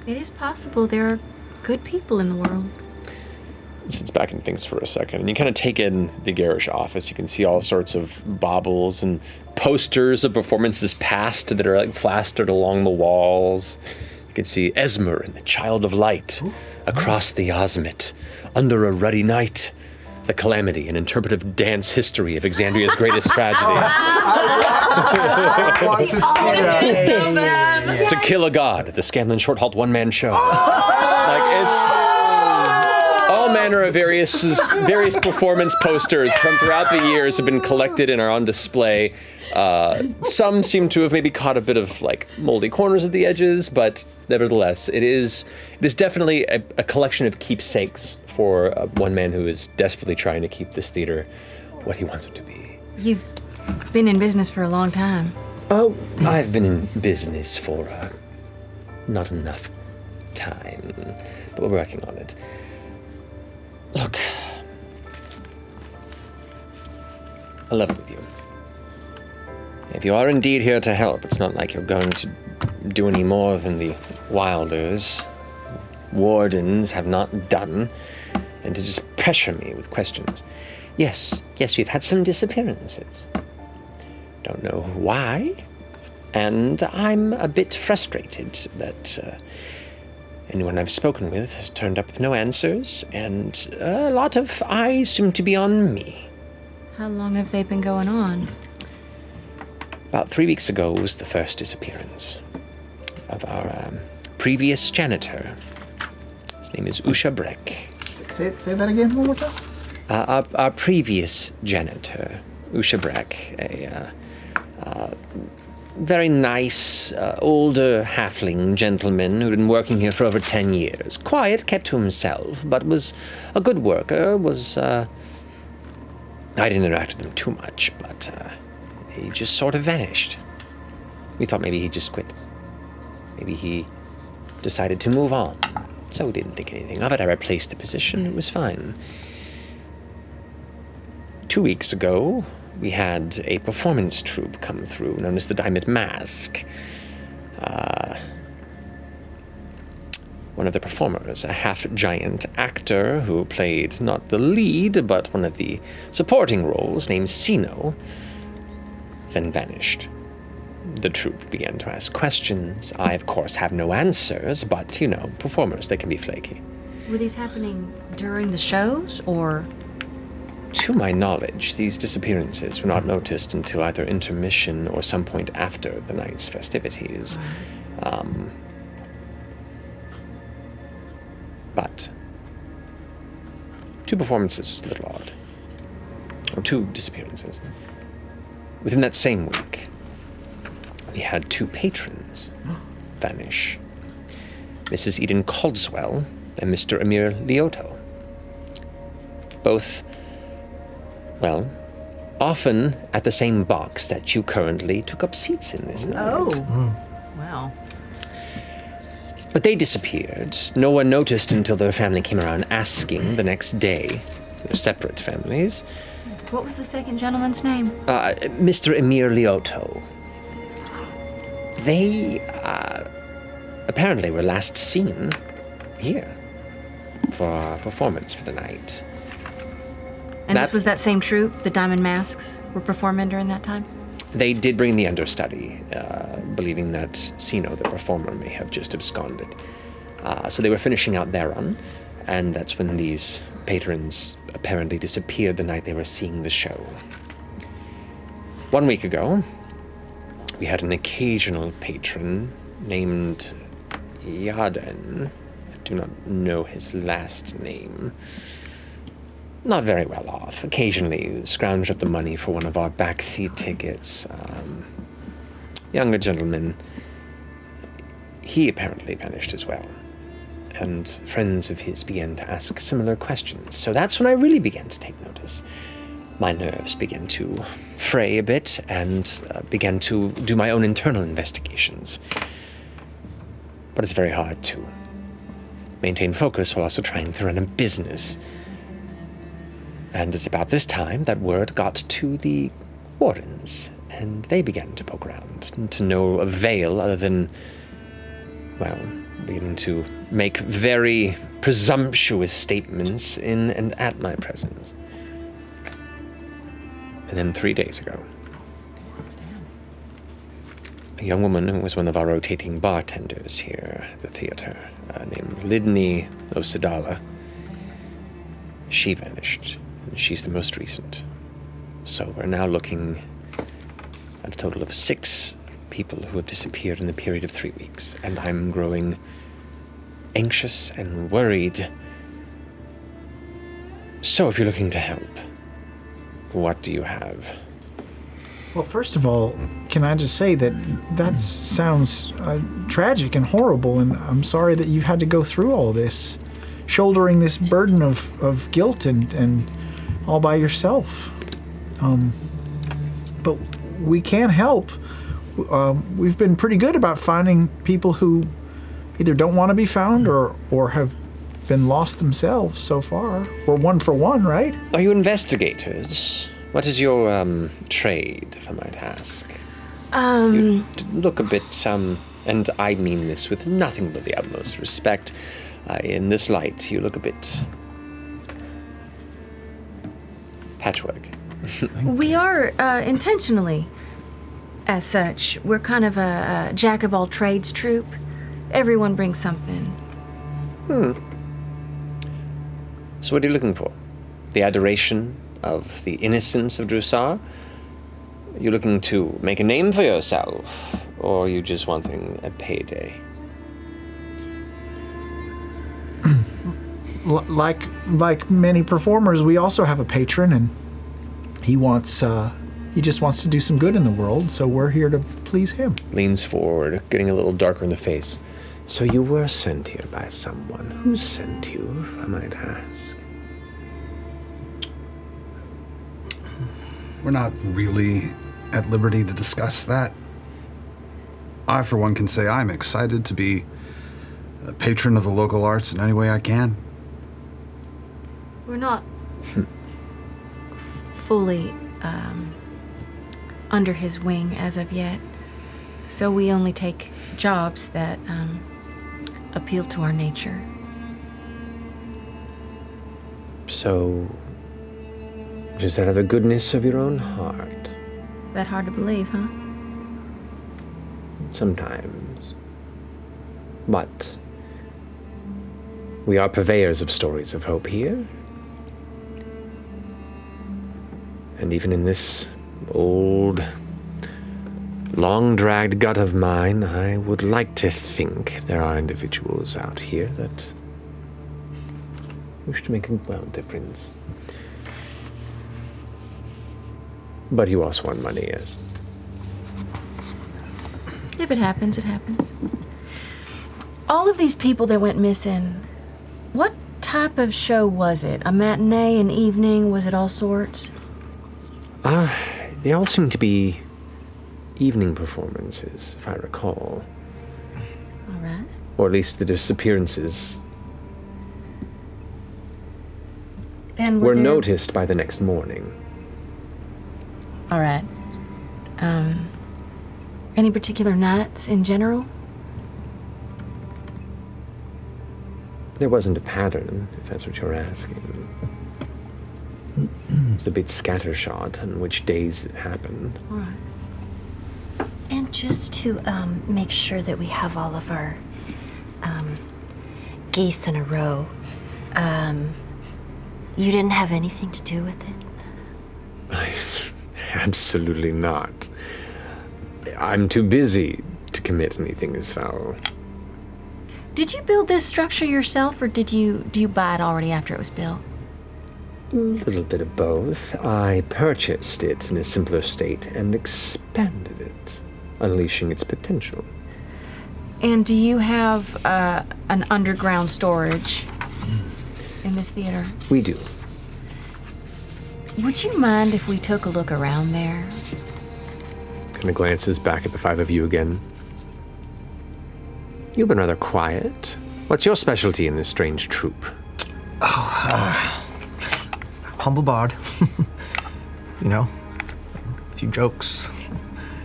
It is possible there are good people in the world. Sits back and thinks for a second, and you kind of take in the garish office. You can see all sorts of baubles and posters of performances past that are like plastered along the walls. You can see Esmer and the Child of Light, Across the Osmit, Under a Ruddy Night, The Calamity, an interpretive dance history of Exandria's greatest tragedy. I want to see that. So yes. To Kill a God, the Scanlan Shorthalt one-man show. Like it's all man. manner of various performance posters from throughout the years have been collected and are on display. Some seem to have maybe caught a bit of like moldy corners at the edges, but nevertheless, it is definitely a collection of keepsakes for one man who is desperately trying to keep this theater what he wants it to be. You've been in business for a long time. Oh, I've been in business for not enough time, but we're working on it. Look, I love it with you. If you are indeed here to help, it's not like you're going to do any more than the Wilders, Wardens have not done, and to just pressure me with questions. Yes, we've had some disappearances. Don't know why, and I'm a bit frustrated that anyone I've spoken with has turned up with no answers, and a lot of eyes seem to be on me. How long have they been going on? About 3 weeks ago was the first disappearance of our previous janitor. His name is Usha Breck. Say that again one more time. Our previous janitor, Usha Breck, a very nice, older halfling gentleman who'd been working here for over 10 years. Quiet, kept to himself, but was a good worker, I didn't interact with him too much, but... he just sort of vanished. We thought maybe he just quit. Maybe he decided to move on. So we didn't think anything of it. I replaced the position. It was fine. 2 weeks ago, we had a performance troupe come through, known as the Diamond Mask. One of the performers, a half-giant actor who played not the lead, but one of the supporting roles, named Sino, then vanished. The troupe began to ask questions. I, of course, have no answers, but, you know, performers, they can be flaky. Were these happening during the shows, or...? To my knowledge, these disappearances were not noticed until either intermission or some point after the night's festivities. But... two performances was a little odd. Or two disappearances. Within that same week, we had two patrons vanish. Mrs. Eden Caldswell and Mr. Amir Lyoto. Both, well, often at the same box that you currently took up seats in this night. Wow. But they disappeared. No one noticed until their family came around asking the next day. They're separate families. What was the second gentleman's name? Mr. Amir Lyoto. They apparently were last seen here for our performance for the night. And this was that same troupe? The Diamond Masks were performing during that time? They did bring the understudy, believing that Sino, the performer, may have just absconded. So they were finishing out their run, and that's when these patrons apparently disappeared the night they were seeing the show. 1 week ago, we had an occasional patron named Yarden. I do not know his last name. Not very well off. Occasionally scrounged up the money for one of our backseat tickets. Younger gentleman, he apparently vanished as well. And friends of his began to ask similar questions. So that's when I really began to take notice. My nerves began to fray a bit and began to do my own internal investigations. But it's very hard to maintain focus while also trying to run a business. And it's about this time that word got to the Wardens, and they began to poke around, and to no avail other than, well, beginning to make very presumptuous statements in and at my presence. And then 3 days ago, a young woman who was one of our rotating bartenders here at the theater, named Lydney Osadala, she vanished, and she's the most recent. So we're now looking at a total of 6 people who have disappeared in the period of 3 weeks, and I'm growing anxious and worried So if you're looking to help, what do you have? Well, first of all, can I just say that sounds tragic and horrible, and I'm sorry that you've had to go through all this, shouldering this burden of guilt and all by yourself. But we can help. We've been pretty good about finding people who either don't want to be found or have been lost themselves so far. We're one for one, right? Are you investigators? What is your trade, if I might ask? You look a bit, and I mean this with nothing but the utmost respect. In this light, you look a bit patchwork. We are intentionally as such. We're kind of a jack-of-all-trades troupe. Everyone brings something. Hmm. So what are you looking for? The adoration of the innocence of Drusar? You're looking to make a name for yourself, or are you just wanting a payday? Like many performers, we also have a patron, and he just wants to do some good in the world, so we're here to please him. Leans forward, getting a little darker in the face. So you were sent here by someone. Who sent you, if I might ask? We're not really at liberty to discuss that. I, for one, can say I'm excited to be a patron of the local arts in any way I can. We're not fully under his wing as of yet, so we only take jobs that appeal to our nature. So, just out of the goodness of your own heart. That hard to believe, huh? Sometimes. But we are purveyors of stories of hope here. And even in this old, long-dragged gut of mine, I would like to think there are individuals out here that wish to make a world difference. But you also want money, yes? If it happens, it happens. All of these people that went missing, what type of show was it? A matinee, an evening? Was it all sorts? They all seem to be evening performances, if I recall. All right. Or at least the disappearances and were noticed by the next morning. All right. Any particular nights in general? There wasn't a pattern, if that's what you're asking. It's a bit scattershot on which days it happened. All right. And just to make sure that we have all of our geese in a row, you didn't have anything to do with it? Absolutely not. I'm too busy to commit anything as foul. Did you build this structure yourself, or do you buy it already after it was built? A little bit of both. I purchased it in a simpler state and expanded it, unleashing its potential. And do you have an underground storage in this theater? We do. Would you mind if we took a look around there? Kind of glances back at the five of you again. You've been rather quiet. What's your specialty in this strange troupe? Oh, humble bard. You know, a few jokes.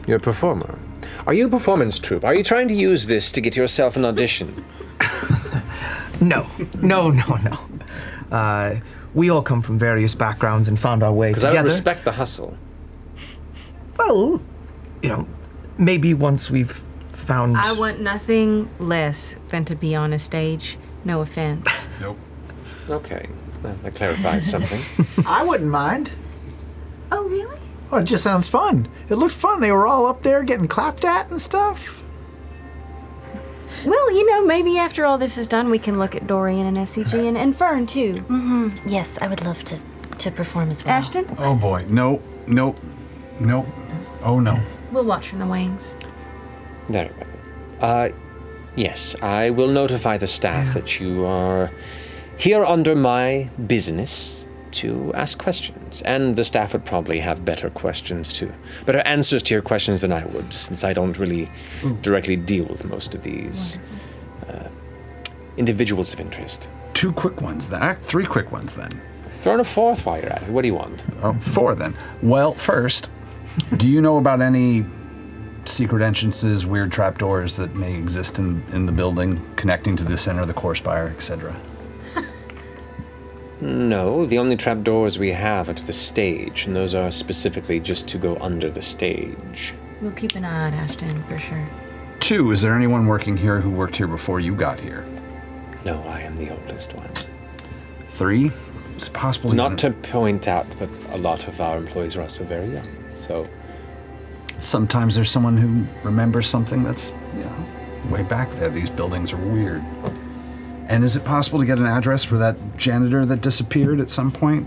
You're a performer. Are you a performance troupe? Are you trying to use this to get yourself an audition? No. We all come from various backgrounds and found our way together. Because I would respect the hustle. Well, you know, maybe once we've found... I want nothing less than to be on a stage. No offense. Nope. Okay, well, that clarifies something. I wouldn't mind. Oh, really? Oh, it just sounds fun. It looked fun. They were all up there getting clapped at and stuff. Well, you know, maybe after all this is done, we can look at Dorian and FCG and Fern, too. Mm-hmm. Yes, I would love to perform as well. Ashton? Oh, boy. Nope. Nope. Nope. Oh, no. We'll watch from the wings. Very well. Yes, I will notify the staff that you are here under my business to ask questions. And the staff would probably have better questions too. Better answers to your questions than I would, since I don't really directly deal with most of these individuals of interest. Two quick ones, then. Three quick ones, then. Throw in a fourth while you're at it. What do you want? Oh, four, then. Well, first, do you know about any secret entrances, weird trapdoors that may exist in the building, connecting to the center of the core spire, etc.? No, the only trapdoors we have are to the stage, and those are specifically just to go under the stage. We'll keep an eye on Ashton, for sure. Two, is there anyone working here who worked here before you got here? No, I am the oldest one. Three, it's possible... Not to point out, but a lot of our employees are also very young, so... Sometimes there's someone who remembers something that's, you know, way back there. These buildings are weird. And is it possible to get an address for that janitor that disappeared at some point?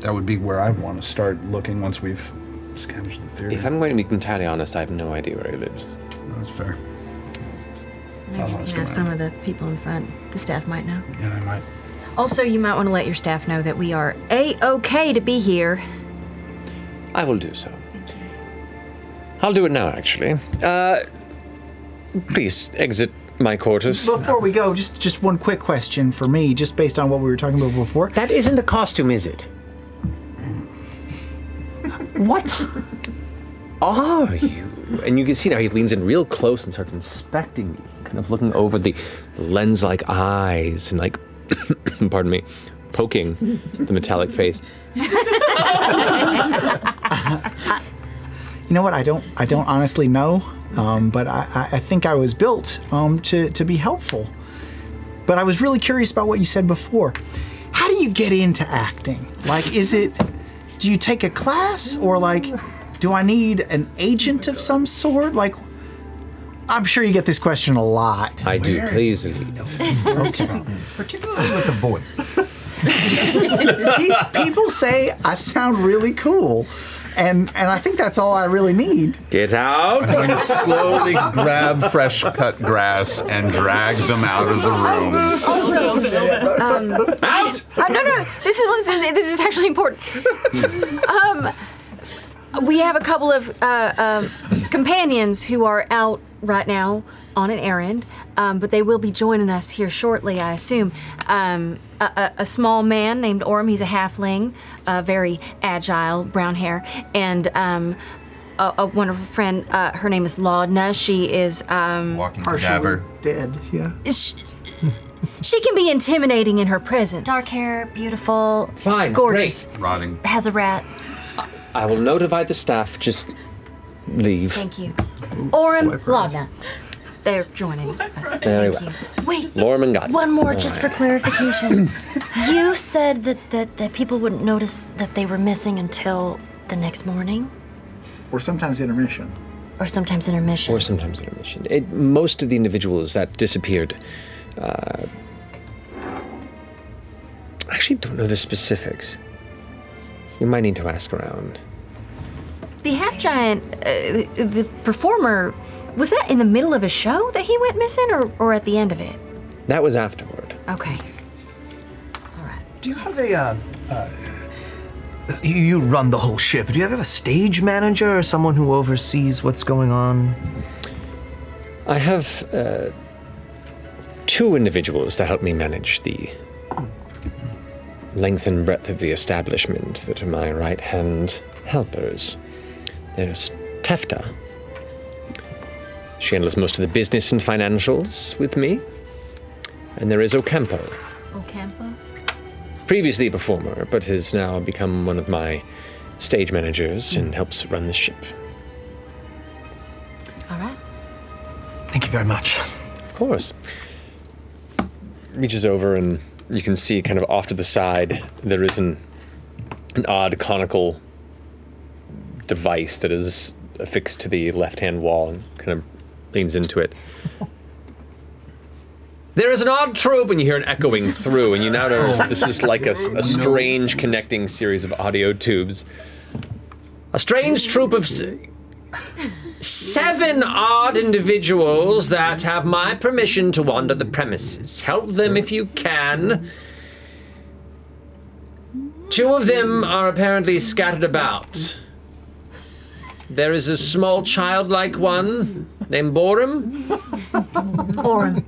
That would be where I want to start looking once we've scavenged the theater. If I'm going to be entirely honest, I have no idea where he lives. No, that's fair. Maybe you can ask some of the people in front. The staff might know. Yeah, they might. Also, you might want to let your staff know that we are A-okay to be here. I will do so. Thank you. I'll do it now, actually. Please exit my quarters. Before we go, just one quick question for me, just based on what we were talking about before. That isn't a costume, is it? What are you? And you can see now he leans in real close and starts inspecting me, kind of looking over the lens-like eyes and like, pardon me, poking the metallic face. You know what? I don't honestly know. But I think I was built to be helpful. But I was really curious about what you said before. How do you get into acting? Like, is it, do you take a class? Or like, do I need an agent of some sort? Like, I'm sure you get this question a lot. I do, please. Particularly with the voice. People say I sound really cool. And I think that's all I really need. Get out! I'm going to slowly grab fresh cut grass and drag them out of the room. Out! No, this is actually important. We have a couple of companions who are out right now on an errand, but they will be joining us here shortly, I assume. A small man named Orm, he's a halfling, very agile, brown hair, and a wonderful friend, her name is Laudna. She is walking cadaver. Dead, yeah. She can be intimidating in her presence. Dark hair, beautiful, fine, gorgeous. Great. Rotting. Has a rat. I will notify the staff, just leave. Thank you. Orm, Laudna. They're joining us. There Thank you. Wait, one more just for clarification. You said that people wouldn't notice that they were missing until the next morning? Or sometimes intermission. Or sometimes intermission. Or sometimes intermission. Most of the individuals that disappeared, I actually don't know the specifics. You might need to ask around. The half-giant, the performer, was that in the middle of a show that he went missing, or at the end of it? That was afterward. Okay. All right. Do you have a, you run the whole ship. Do you have a stage manager or someone who oversees what's going on? I have two individuals that help me manage the length and breadth of the establishment that are my right-hand helpers. There's Tefta. She handles most of the business and financials with me. And there is Ocampo. Ocampo? Previously a performer, but has now become one of my stage managers and helps run the ship. All right. Thank you very much. Of course. Reaches over and you can see kind of off to the side, there is an odd conical device that is affixed to the left-hand wall and kind of leans into it. There is an odd trope, and you hear an echoing through, and you now notice this is like a strange connecting series of audio tubes. A strange troop of seven odd individuals that have my permission to wander the premises. Help them if you can. Two of them are apparently scattered about. There is a small childlike one named Borum. Borum.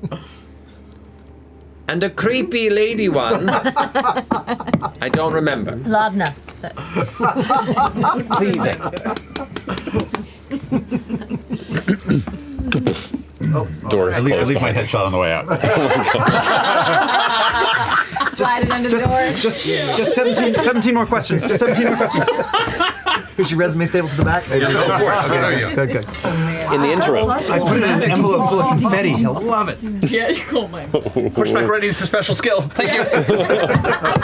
And a creepy lady one. I don't remember. Lavna. Please exit. Doris, I leave my headshot on the way out. Slide it under the door. Just 17 more questions. Just 17 more questions. Is your resume stable to the back? Yeah, no, of course. Okay, there you go. Good. In the interim, I put it in an envelope full of confetti. I love it. Yeah, you call mine. Horseback riding is a special skill. Thank you.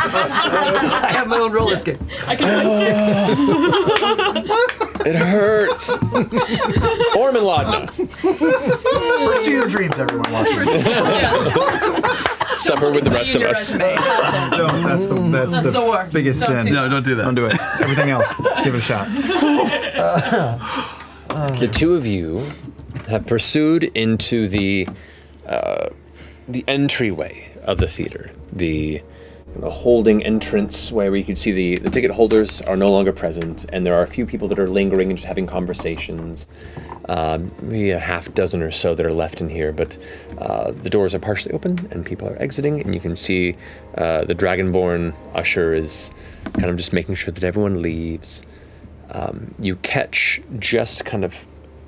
I have my own roller skates. I can twist it. It hurts. Orman Laudna. Pursue your dreams, everyone watching. Suffer with the rest of us. No, that's the biggest sin. No, don't do that. Don't do it. Everything else, give it a shot. The two of you have pursued into the entryway of the theater. The holding entrance where we can see the ticket holders are no longer present, and there are a few people that are lingering and just having conversations. Maybe a half dozen or so that are left in here, but the doors are partially open and people are exiting, and you can see the Dragonborn usher is kind of just making sure that everyone leaves. You catch, just kind of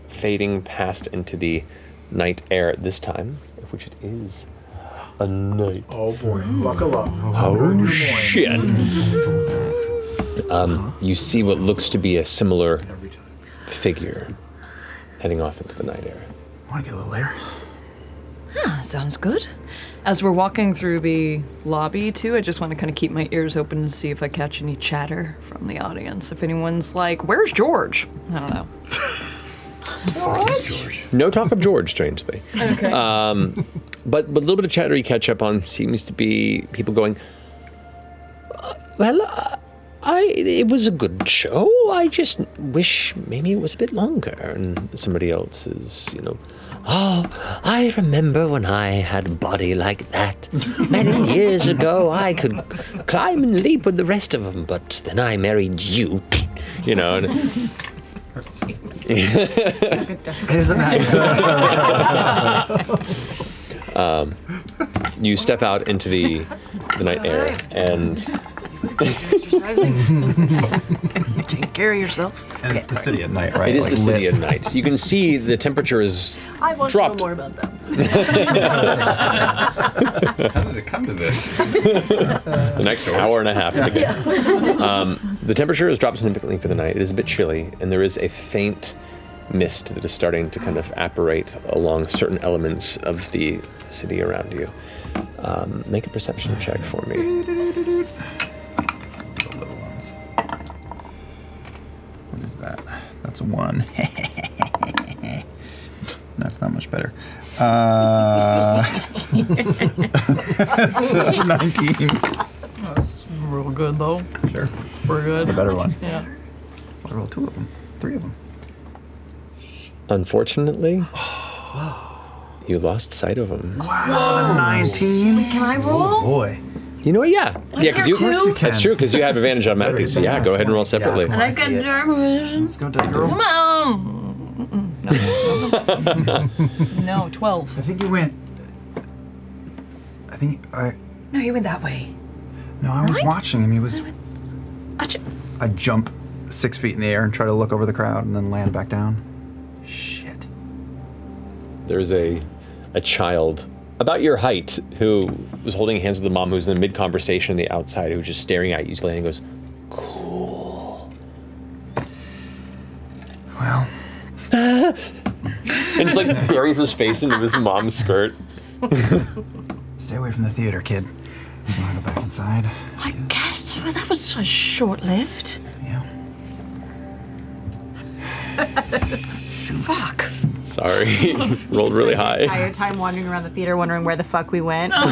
fading past into the night air at this time, of which it is a night. Oh boy, buckle up. Oh shit. You see what looks to be a similar figure heading off into the night air. Want to get a little air? Huh, sounds good. As we're walking through the lobby too, I just want to kind of keep my ears open to see if I catch any chatter from the audience. If anyone's like, where's George? I don't know. George? No talk of George, strangely. Okay. But a little bit of chatter you catch up on seems to be people going, it was a good show. I just wish maybe it was a bit longer. And somebody else is, you know, I remember when I had a body like that. Many years ago, I could climb and leap with the rest of them, but then I married you, you know. And, you step out into the night air and take care of yourself. And it's the city at night, right? It is like the city at night. You can see the temperature is dropped. I want to know more about that. How did it come to this? The next hour and a half. Yeah. The temperature has dropped significantly for the night. It is a bit chilly, and there is a faint mist that is starting to kind of apparate along certain elements of the city around you. Make a perception check for me. The little ones. What is that? That's a 1. That's not much better. That's 19. That's real good though. Sure. It's pretty good. The better one. Yeah. I rolled 2 of them. 3 of them. Unfortunately, you lost sight of him. Wow, 19. Wait, can I roll? Oh boy. You know what? Yeah. Yeah, because you. That's true, because you have advantage automatically. So yeah, go ahead and roll separately. And I've got dark vision. Let's go, dark girl. Come on. No, 12. I think you went. I think I. No, you went that way. No, I was watching him. He was. I jump 6 feet in the air and try to look over the crowd and then land back down. Shit. There's a child about your height who was holding hands with the mom who's in mid-conversation on the outside, who's just staring at you, and he goes, cool. Well. And just like buries his face into his mom's skirt. Stay away from the theater, kid. You wanna go back inside? I guess that was so short-lived. Yeah. Fuck. Sorry. Rolled really high. The entire time wandering around the theater wondering where the fuck we went. All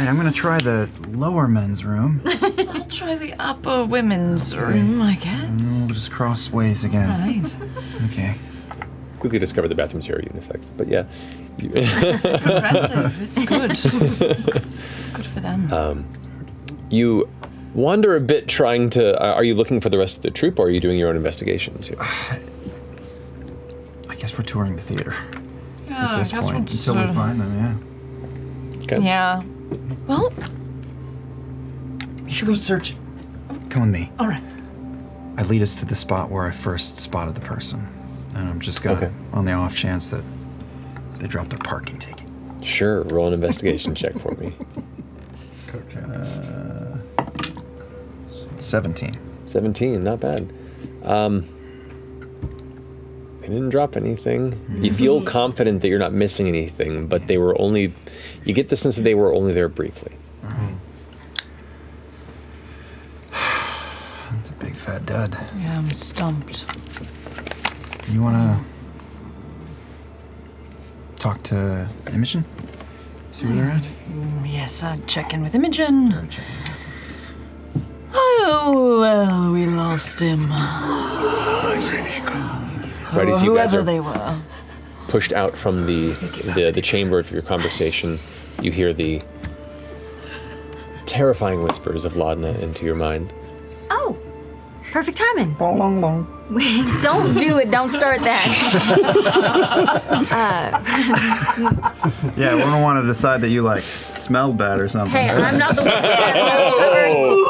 right, I'm going to try the lower men's room. I'll try the upper women's room, I guess. And we'll just cross ways again. Right. Okay. Quickly discovered the bathrooms here are unisex, but yeah. It's progressive. It's good. Good for them. You wander a bit trying to... are you looking for the rest of the troupe, or are you doing your own investigations here? I guess we're touring the theater at this point until we find them, yeah. Okay. Yeah. Well... You should go search. Come with me. All right. I lead us to the spot where I first spotted the person. And I'm just going on the off chance that they dropped their parking ticket. Sure, roll an investigation check for me. 17. 17, not bad. They didn't drop anything. Mm-hmm. You feel confident that you're not missing anything, but they were only, you get the sense that they were only there briefly. That's a big fat dud. Yeah, I'm stumped. You wanna talk to Imogen? See where they're at? Yes, I'd check in with Imogen. Oh, well, we lost him. Right as you guys whoever they were pushed out from the chamber of your conversation, you hear the terrifying whispers of Laudna into your mind. Oh, perfect timing. Bong, bong, bong. Don't do it. Don't start that. Yeah, we're gonna want to decide that you like smelled bad or something. Hey, I'm not the one that's covered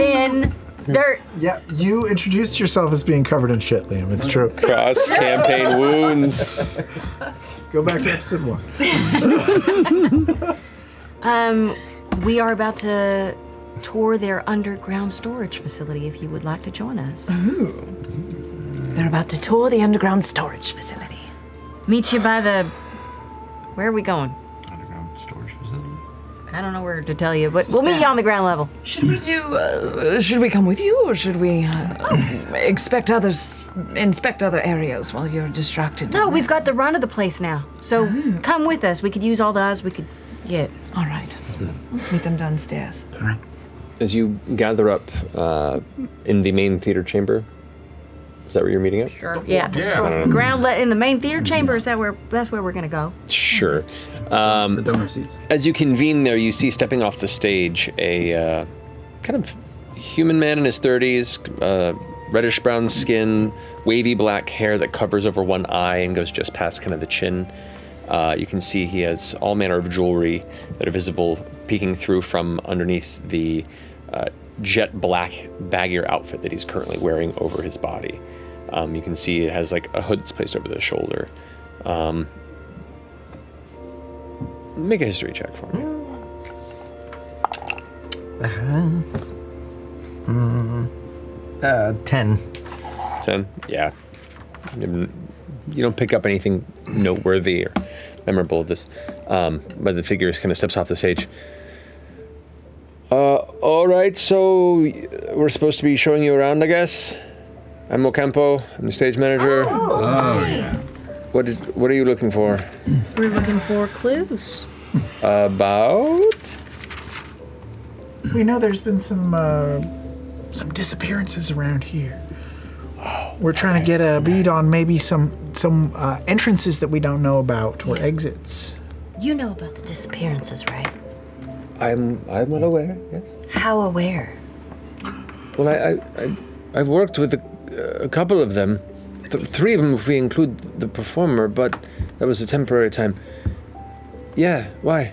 in dirt. Yeah, you introduced yourself as being covered in shit, Liam. It's true. Cross campaign wounds. Go back to episode 1. We are about to tour their underground storage facility. If you would like to join us, they're about to tour the underground storage facility. Meet you by the. Where are we going? I don't know where to tell you, but we'll meet you on the ground level. Should we do, should we come with you, or should we inspect other areas while you're distracted? No, we've got the run of the place now, so come with us. We could use all the eyes we could get. All right, let's meet them downstairs. All right. As you gather up in the main theater chamber, is that where you're meeting at? Sure, yeah. Ground in the main theater chamber, is that where, that's where we're gonna go? Sure. The donor seats. As you convene there, you see stepping off the stage a kind of human man in his 30s, reddish-brown skin, wavy black hair that covers over one eye and goes just past kind of the chin. You can see he has all manner of jewelry that are visible peeking through from underneath the jet black baggier outfit that he's currently wearing over his body. You can see it has like a hood that's placed over the shoulder. Make a history check for me. Ten? Yeah. You don't pick up anything noteworthy or memorable of this. But the figure kind of steps off the stage. All right, so we're supposed to be showing you around, I guess? I'm Ocampo, I'm the stage manager. Oh yeah. What are you looking for? We're looking for clues. About? We know there's been some disappearances around here. We're trying to get a bead on maybe some entrances that we don't know about or exits. You know about the disappearances, right? I'm well aware. Yes. How aware? Well, I've worked with a couple of them. Three of them if we include the performer, but that was a temporary time. Yeah, why?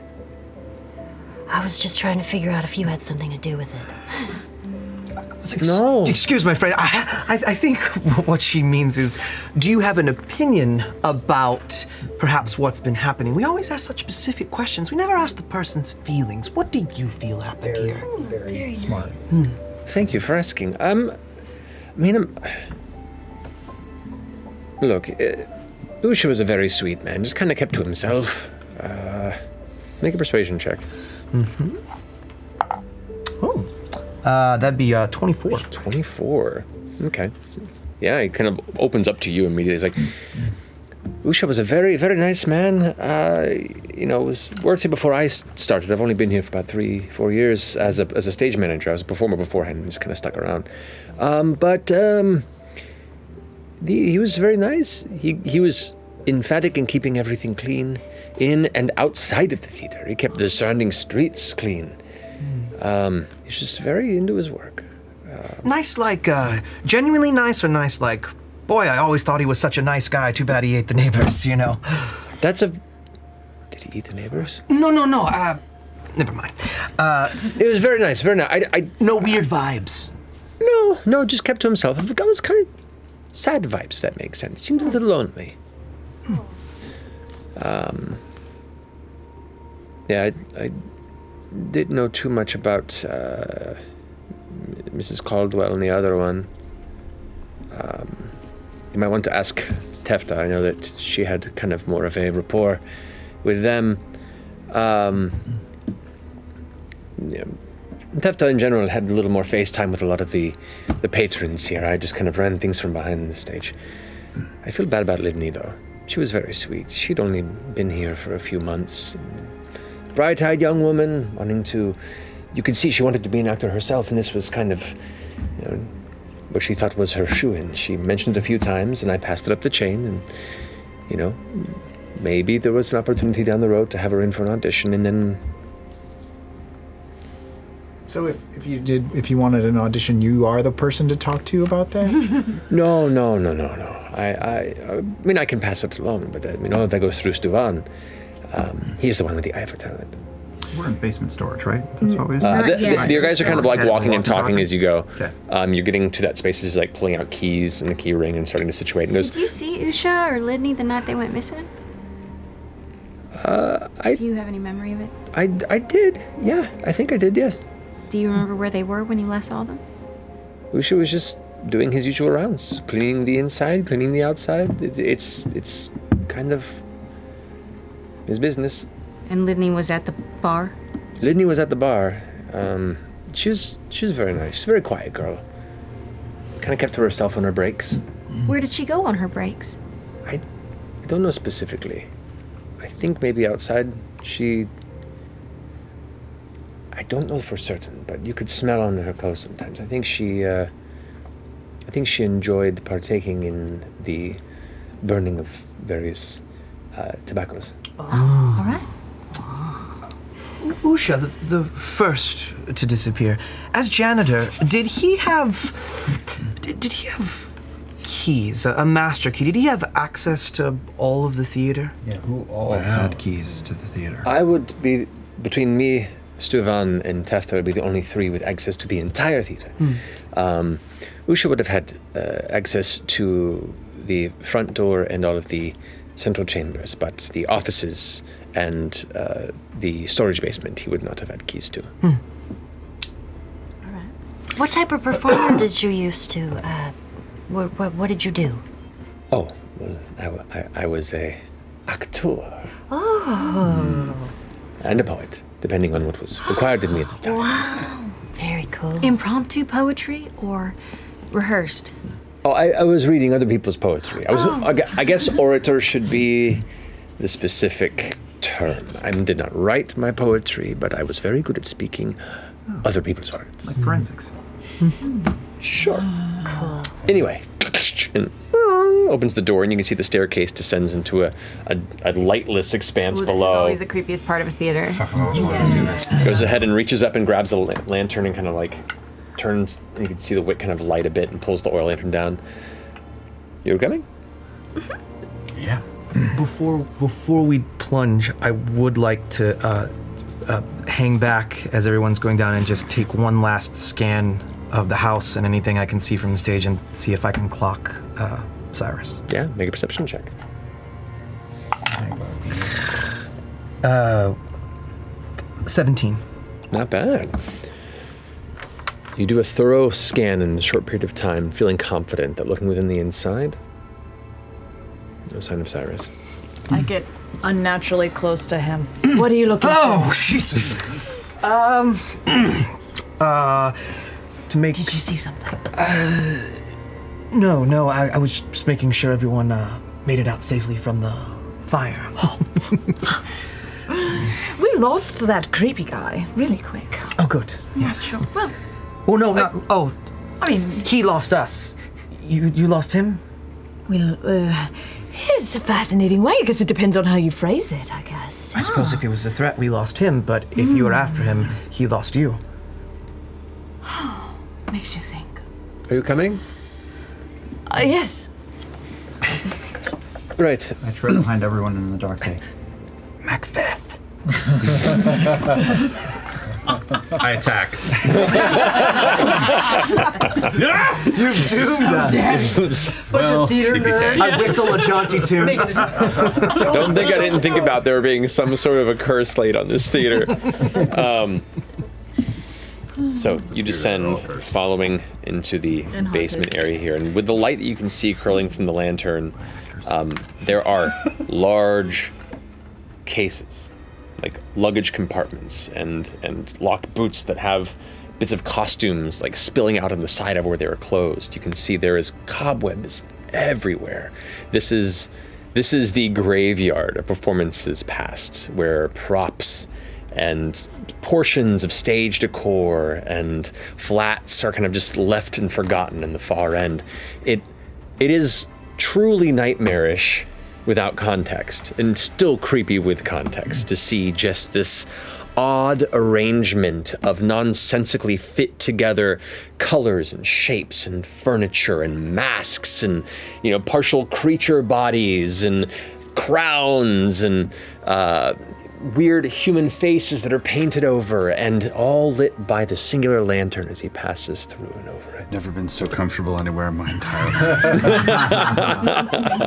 I was just trying to figure out if you had something to do with it. No. Excuse my friend, I think what she means is, do you have an opinion about perhaps what's been happening? We always ask such specific questions. We never ask the person's feelings. What do you feel happened here? Very smart. Nice. Thank you for asking. Look, Usha was a very sweet man, just kind of kept to himself. Make a persuasion check. That'd be 24. 24, okay. Yeah, he kind of opens up to you immediately. He's like, Usha was a very, very nice man. You know, was worked here before I started. I've only been here for about 3-4 years as a stage manager. I was a performer beforehand and just kind of stuck around. He was very nice. He was emphatic in keeping everything clean in and outside of the theater. He kept the surrounding streets clean. He's just very into his work. Nice like, genuinely nice, or nice like, boy, I always thought he was such a nice guy, too bad he ate the neighbors, you know? Did he eat the neighbors? No, never mind. It was very nice, very nice. No weird vibes. No, just kept to himself. That was kind of sad vibes, if that makes sense. Seemed a little lonely. Yeah, I didn't know too much about, Mrs. Caldwell and the other one. You might want to ask Tefta. I know that she had kind of more of a rapport with them. Yeah. Tefta in general had a little more face time with a lot of the patrons here. I just kind of ran things from behind the stage. I feel bad about Lydney, though. She was very sweet. She'd only been here for a few months. Bright-eyed young woman wanting to... You could see she wanted to be an actor herself, and this was kind of, you know, what she thought was her shoo-in. She mentioned it a few times, and I passed it up the chain, and, you know, maybe there was an opportunity down the road to have her in for an audition, and then... So if you wanted an audition, you are the person to talk to about that? No. I mean, I can pass it along, but I mean, all of that goes through Stuvan. He's the one with the eye for talent. We're in basement storage, right? That's what we your guys are kind of like walking and talking as you go. Okay. You're getting to that space, is like pulling out keys and the key ring and starting to situate. Did you see Usha or Lydney the night they went missing? Do you have any memory of it? I did, yeah. I think I did, yes. Do you remember where they were when you last saw them? Usha was just doing his usual rounds, cleaning the inside, cleaning the outside. It's kind of his business. And Lydney was at the bar? Lydney was at the bar. She was very nice. She's a very quiet girl. Kind of kept to herself on her breaks. Where did she go on her breaks? I don't know specifically. I think maybe outside. I don't know for certain, but you could smell under her clothes sometimes. I think she enjoyed partaking in the burning of various tobaccos. All right. Usha, the first to disappear, as janitor, did he have keys, a master key? Did he have access to all of the theater? Yeah, who all had keys to the theater? I would be, between me, Stuvan, and Tefta, would be the only three with access to the entire theater. Usha would have had access to the front door and all of the central chambers, but the offices and the storage basement he would not have had keys to. All right. What type of performer did you used to? What did you do? Oh, well, I was a actor. Oh. And a poet, depending on what was required of me at the time. Wow, very cool. Impromptu poetry or rehearsed? Oh, I was reading other people's poetry. I guess orator should be the specific term. I did not write my poetry, but I was very good at speaking other people's words. Like forensics. Sure. Cool. Anyway, and opens the door, and you can see the staircase descends into a lightless expanse below. This is always the creepiest part of a theater. Goes ahead and reaches up and grabs a lantern and kind of like turns, and you can see the wick kind of light a bit, and pulls the oil lantern down. You're coming? Yeah. Before we plunge, I would like to hang back as everyone's going down and just take one last scan of the house and anything I can see from the stage, and see if I can clock Cyrus. Yeah, make a perception check. Uh, 17. Not bad. You do a thorough scan in a short period of time, feeling confident that looking within the inside, no sign of Cyrus. I get unnaturally close to him. What are you looking for? Oh, Jesus. To make... Did you see something? No, no, I was just making sure everyone made it out safely from the fire. We lost that creepy guy really quick. Oh, good. Yes. Not sure. Well, well, no, not, oh. I mean, he lost us. You lost him? Well, it's a fascinating way because it depends on how you phrase it, I guess. I suppose if he was a threat, we lost him, but if you were after him, he lost you. Makes you think. Are you coming? Yes. Right. I try to find everyone in the dark side. Macbeth. I attack. You doomed us. Well, I whistle a jaunty tune. Don't think I didn't think about there being some sort of a curse laid on this theater. So you descend, following into the basement area here, and with the light that you can see curling from the lantern, there are large cases, like luggage compartments and locked boots that have bits of costumes like spilling out on the side of where they were closed. You can see there is cobwebs everywhere. This is the graveyard of performances past, where props and portions of stage decor and flats are kind of just left and forgotten in the far end. It is truly nightmarish without context, and still creepy with context, to see just this odd arrangement of nonsensically fit together colors and shapes and furniture and masks and, you know, partial creature bodies and crowns and weird human faces that are painted over, and all lit by the singular lantern as he passes through and over it. Never been so comfortable anywhere in my entire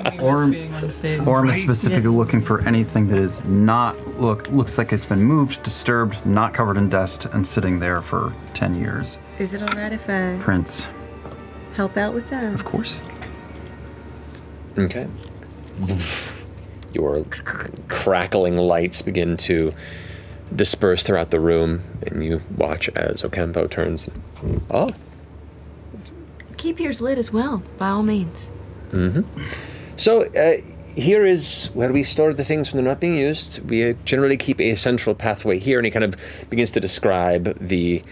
life. or I'm specifically looking for anything that is not, looks like it's been moved, disturbed, not covered in dust, and sitting there for 10 years. Is it all right if I help out with that? Of course. Okay. Your crackling lights begin to disperse throughout the room, and you watch as Ocampo turns. Oh. Keep yours lit as well, by all means. Mm-hmm. So here is where we store the things when they're not being used. We generally keep a central pathway here, and he kind of begins to describe the...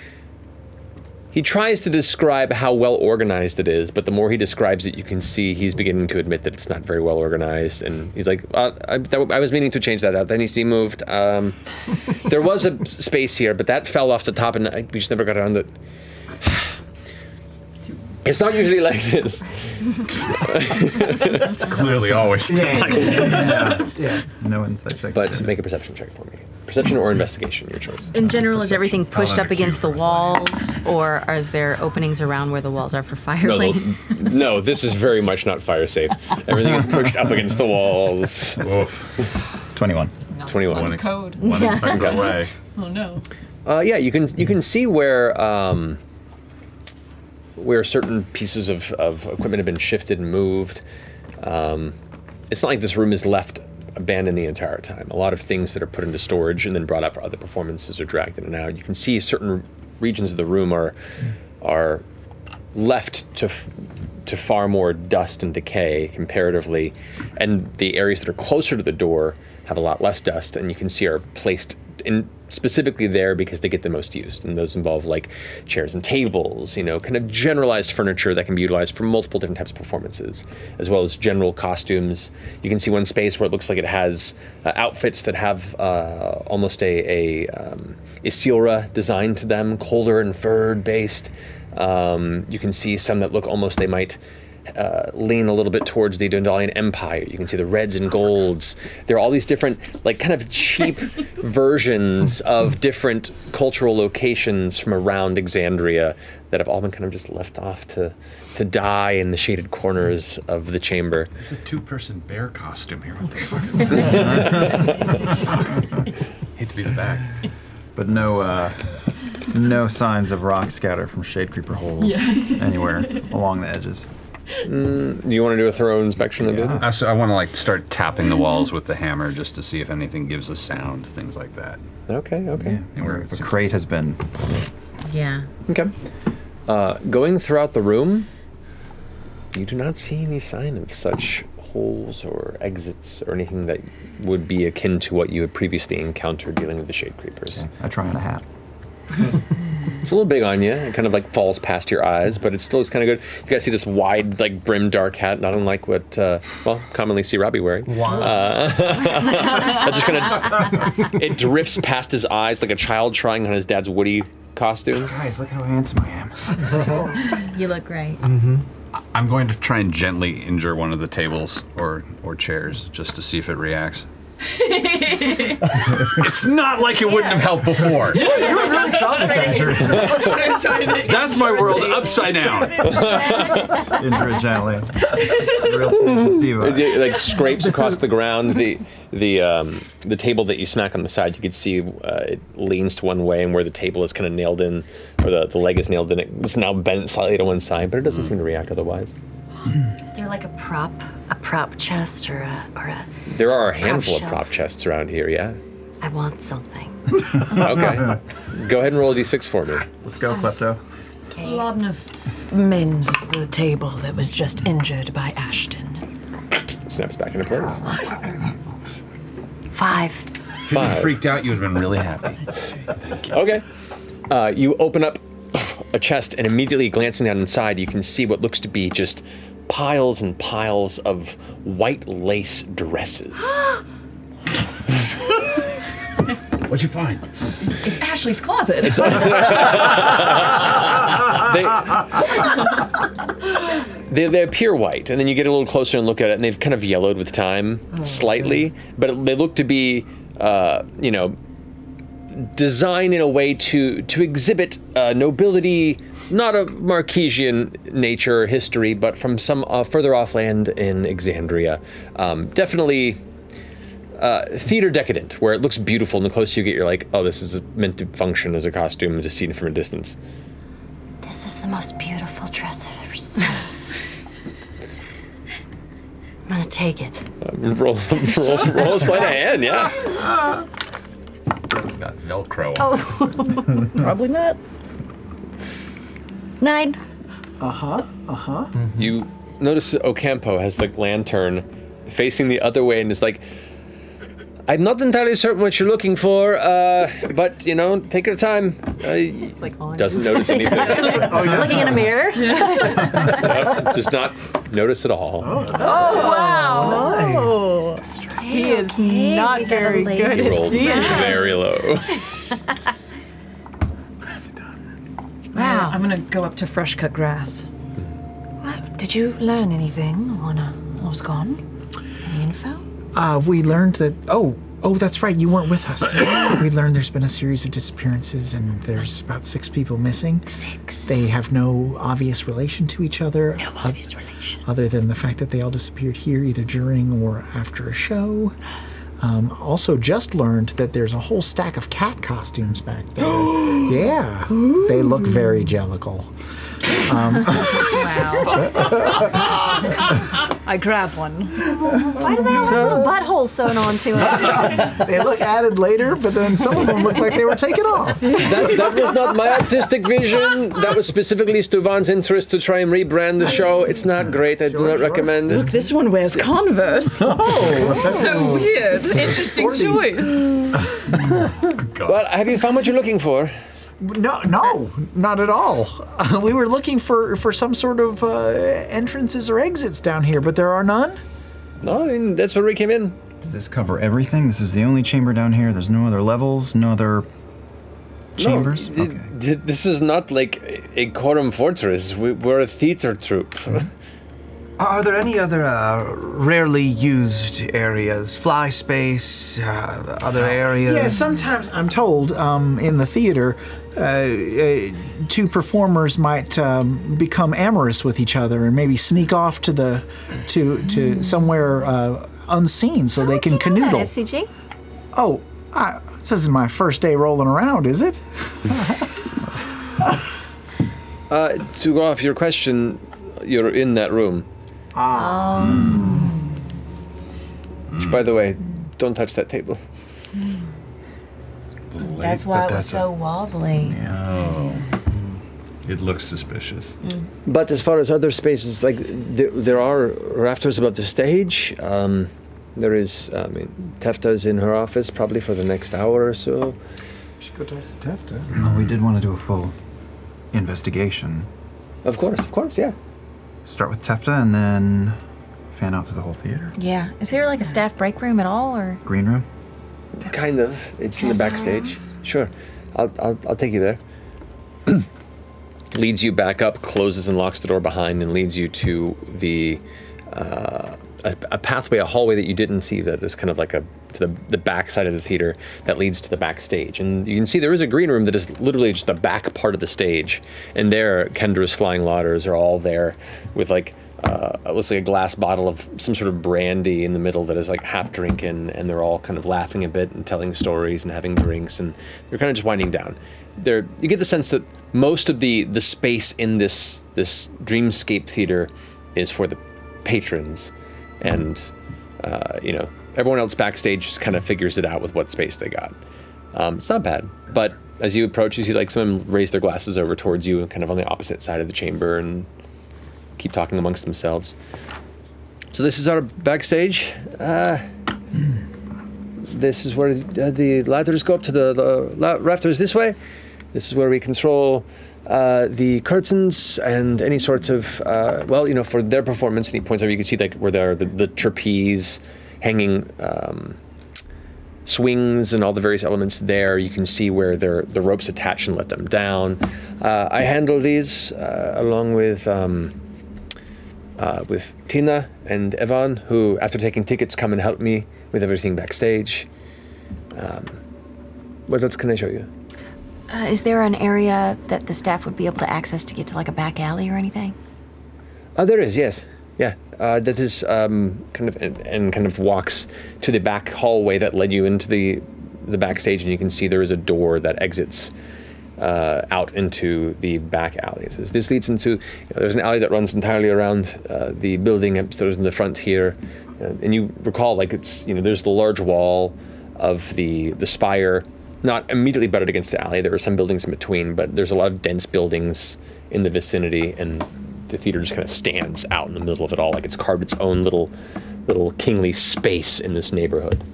He tries to describe how well organized it is, but the more he describes it, you can see he's beginning to admit that it's not very well organized. And he's like, I was meaning to change that out. That needs to be moved. There was a space here, but that fell off the top, and we just never got around to it. It's not usually like this. It's clearly always like this. Yeah. No insight check. But make a perception check for me. Perception or investigation, your choice. In general, is everything pushed up against the walls, or is there openings around where the walls are for fire? No, this is very much not fire safe. Everything is pushed up against the walls. 21. 21. Code. One expected way. Oh no. Yeah, you can see where certain pieces of equipment have been shifted and moved. It's not like this room is left abandoned the entire time. A lot of things that are put into storage and then brought out for other performances are dragged in and out. You can see certain regions of the room are left to far more dust and decay comparatively, and the areas that are closer to the door have a lot less dust, and you can see are placed in specifically there because they get the most used, and those involve like chairs and tables, you know, kind of generalized furniture that can be utilized for multiple different types of performances, as well as general costumes. You can see one space where it looks like it has outfits that have almost a Isilra design to them, colder and furred-based. You can see some that look almost they might lean a little bit towards the Dondalian Empire. You can see the reds and golds. There are all these different, like, kind of cheap versions of different cultural locations from around Exandria that have all been kind of just left off to die in the shaded corners of the chamber. There's a two-person bear costume here. What the fuck is that? Hate to be the back. But no signs of rock scatter from shade creeper holes anywhere along the edges. Do you want to do a thorough inspection of it? I want to start tapping the walls with the hammer just to see if anything gives a sound, things like that. Okay. Yeah. The crate has been... Yeah. Okay. Going throughout the room, You do not see any sign of such holes or exits or anything that would be akin to what you had previously encountered dealing with the shade creepers. Okay. I try on a hat. It's a little big on you. It kind of like falls past your eyes, but it still is kind of good. You guys see this wide, like brimmed dark hat, not unlike what, well, commonly see Robbie wearing. What? That just kind of, it drifts past his eyes like a child trying on his dad's Woody costume. Guys, look how handsome I am. You look great. Mm-hmm. I'm going to try and gently injure one of the tables or chairs just to see if it reacts. It's not like it wouldn't have helped before. Yeah, you were really traumatized. That's my world upside down. Injure gently. It like scrapes across the ground. The table that you smack on the side, you can see it leans to one way, and where the table is kind of nailed in, or the leg is nailed in, it's now bent slightly to one side, but it doesn't seem to react otherwise. Is there like a prop chest or a There are a handful of prop chests around here, yeah? I want something. Okay. Go ahead and roll a d6 for me. Let's go, Klepto. Lobna mends the table that was just injured by Ashton. Snaps back into place. 5. If you was freaked out, you would have been really happy. That's true. Thank you. Okay. You open up a chest, and immediately glancing down inside, you can see what looks to be just piles and piles of white lace dresses. What'd you find? It's Ashley's closet. It's they appear white, and then you get a little closer and look at it, and they've kind of yellowed with time, slightly, but they look to be, you know, designed in a way to exhibit nobility, not of Marquesian nature or history, but from some further off land in Exandria. Definitely theater decadent, where it looks beautiful, and the closer you get, you're like, oh, this is meant to function as a costume, just seen from a distance. This is the most beautiful dress I've ever seen. I'm gonna take it. Roll a sleight of hand, yeah. It's got Velcro on. Oh. Probably not. 9. Uh-huh, uh-huh. Mm-hmm. You notice Ocampo has the lantern facing the other way and is like, I'm not entirely certain what you're looking for, but, you know, take your time. It's like on. Doesn't notice anything. Looking in a mirror. Yeah. No, does not notice at all. Oh wow. Nice. Oh. He is not very good at seeing. Very low. Wow. I'm going to go up to fresh cut grass. What? Did you learn anything when I was gone? Any info? We learned that, oh, that's right, you weren't with us. We learned there's been a series of disappearances and there's about 6 people missing. 6? They have no obvious relation to each other. No obvious relation. Other than the fact that they all disappeared here, either during or after a show. Also just learned that there's a whole stack of cat costumes back there. Yeah. Ooh. They look very jellical. Wow. I grab one. Why do they all have little buttholes sewn onto it? They look added later, but then some of them look like they were taken off. That was not my artistic vision. That was specifically Stuvan's interest to try and rebrand the show. It's not great. I do not recommend it. Look, this one wears Converse. Oh. So weird. Interesting choice. God. Well, have you found what you're looking for? No, not at all. We were looking for some sort of entrances or exits down here, but there are none? No, I mean, that's where we came in. Does this cover everything? This is the only chamber down here? There's no other levels? No other chambers? No, okay. This is not like a Quorum Fortress. We're a theater troupe. Mm-hmm. Are there any other rarely used areas? Fly space, other areas? Yeah, sometimes I'm told in the theater, 2 performers might become amorous with each other and maybe sneak off to somewhere unseen so they can canoodle. FCG? Oh, this isn't my first day rolling around, is it? To go off your question, you're in that room. Which, by the way, don't touch that table. That's why it was so wobbly. No. It looks suspicious. Mm. But as far as other spaces, like there are rafters above the stage. There is, I mean, Tefta's in her office probably for the next hour or so. We should go talk to Tefta. Well, we did want to do a full investigation. Of course, yeah. Start with Tefta and then fan out to the whole theater. Yeah. Is there like a staff break room at all, or? Green room? Kind of. It's in the backstage. Sure. I'll take you there. Leads you back up, closes and locks the door behind, and leads you to the a pathway, a hallway that you didn't see, that is kind of like to the back side of the theater that leads to the backstage. And you can see there is a green room that is literally just the back part of the stage. And there, Kendra's Flying Lauders are all there with like, it looks like a glass bottle of some sort of brandy in the middle that is like half drinking, and they're all kind of laughing a bit and telling stories and having drinks, and they're kind of just winding down. You get the sense that most of the space in this Dreamscape Theater is for the patrons, and you know, everyone else backstage just kind of figures it out with what space they got. It's not bad, but as you approach, you see like some of them raise their glasses over towards you, and kind of on the opposite side of the chamber, and keep talking amongst themselves. So this is our backstage. This is where the ladders go up to the rafters this way. This is where we control the curtains and any sorts of, well, you know, for their performance, any points over, you can see like where there are the trapeze hanging swings and all the various elements there. You can see where the ropes attach and let them down. I handle these along with Tina and Evan, who, after taking tickets, come and help me with everything backstage. What else can I show you? Is there an area that the staff would be able to access to get to like a back alley or anything? There is, yes. Yeah, that is kind of, and kind of walks to the back hallway that led you into the backstage, and you can see there is a door that exits out into the back alleys. This leads into, you know, there's an alley that runs entirely around the building upstairs in the front here, and you recall, like, it's, you know, there's the large wall of the spire, not immediately butted against the alley. There are some buildings in between, but there's a lot of dense buildings in the vicinity, and the theater just kind of stands out in the middle of it all, like it's carved its own little kingly space in this neighborhood.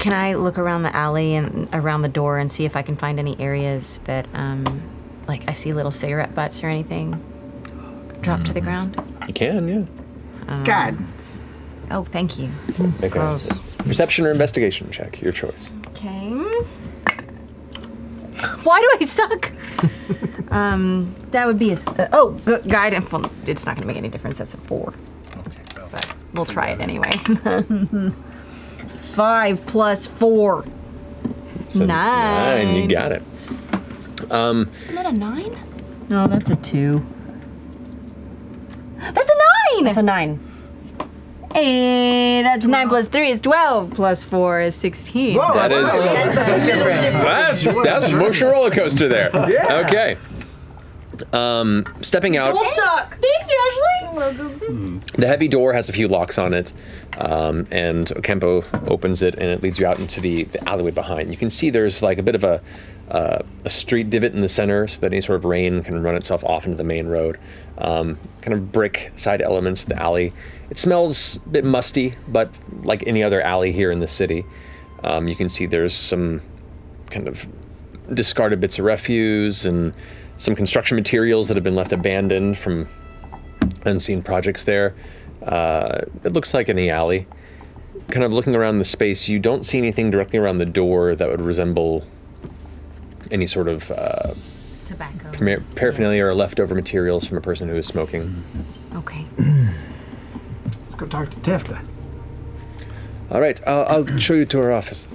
Can I look around the alley and around the door and see if I can find any areas that, like, I see little cigarette butts or anything dropped to the ground? You can, yeah. God. Oh, thank you. Make a perception or investigation check, your choice. Okay. Why do I suck? That would be oh, guidance. Well, it's not going to make any difference. That's a 4. Okay, well, but we'll try it anyway. 5 + 4. So 9. 9, you got it. Isn't that a 9? No, that's a 2. That's a 9! That's a 9. Hey, that's 9 + 3 is 12 + 4 is 16. Whoa, that's different. That's emotional roller coaster there. Yeah. Okay. Stepping out. Don't suck. Thanks, Ashley. The heavy door has a few locks on it, and Ocampo opens it, and it leads you out into the alleyway behind. You can see there's like a bit of a street divot in the center, so that any sort of rain can run itself off into the main road. Kind of brick side elements of the alley. It smells a bit musty, but like any other alley here in the city. You can see there's some kind of discarded bits of refuse and some construction materials that have been left abandoned from unseen projects there. It looks like any alley. Kind of looking around the space, you don't see anything directly around the door that would resemble any sort of tobacco, paraphernalia, or leftover materials from a person who is smoking. Okay. Let's go talk to Tefta. All right, I'll show you to her office.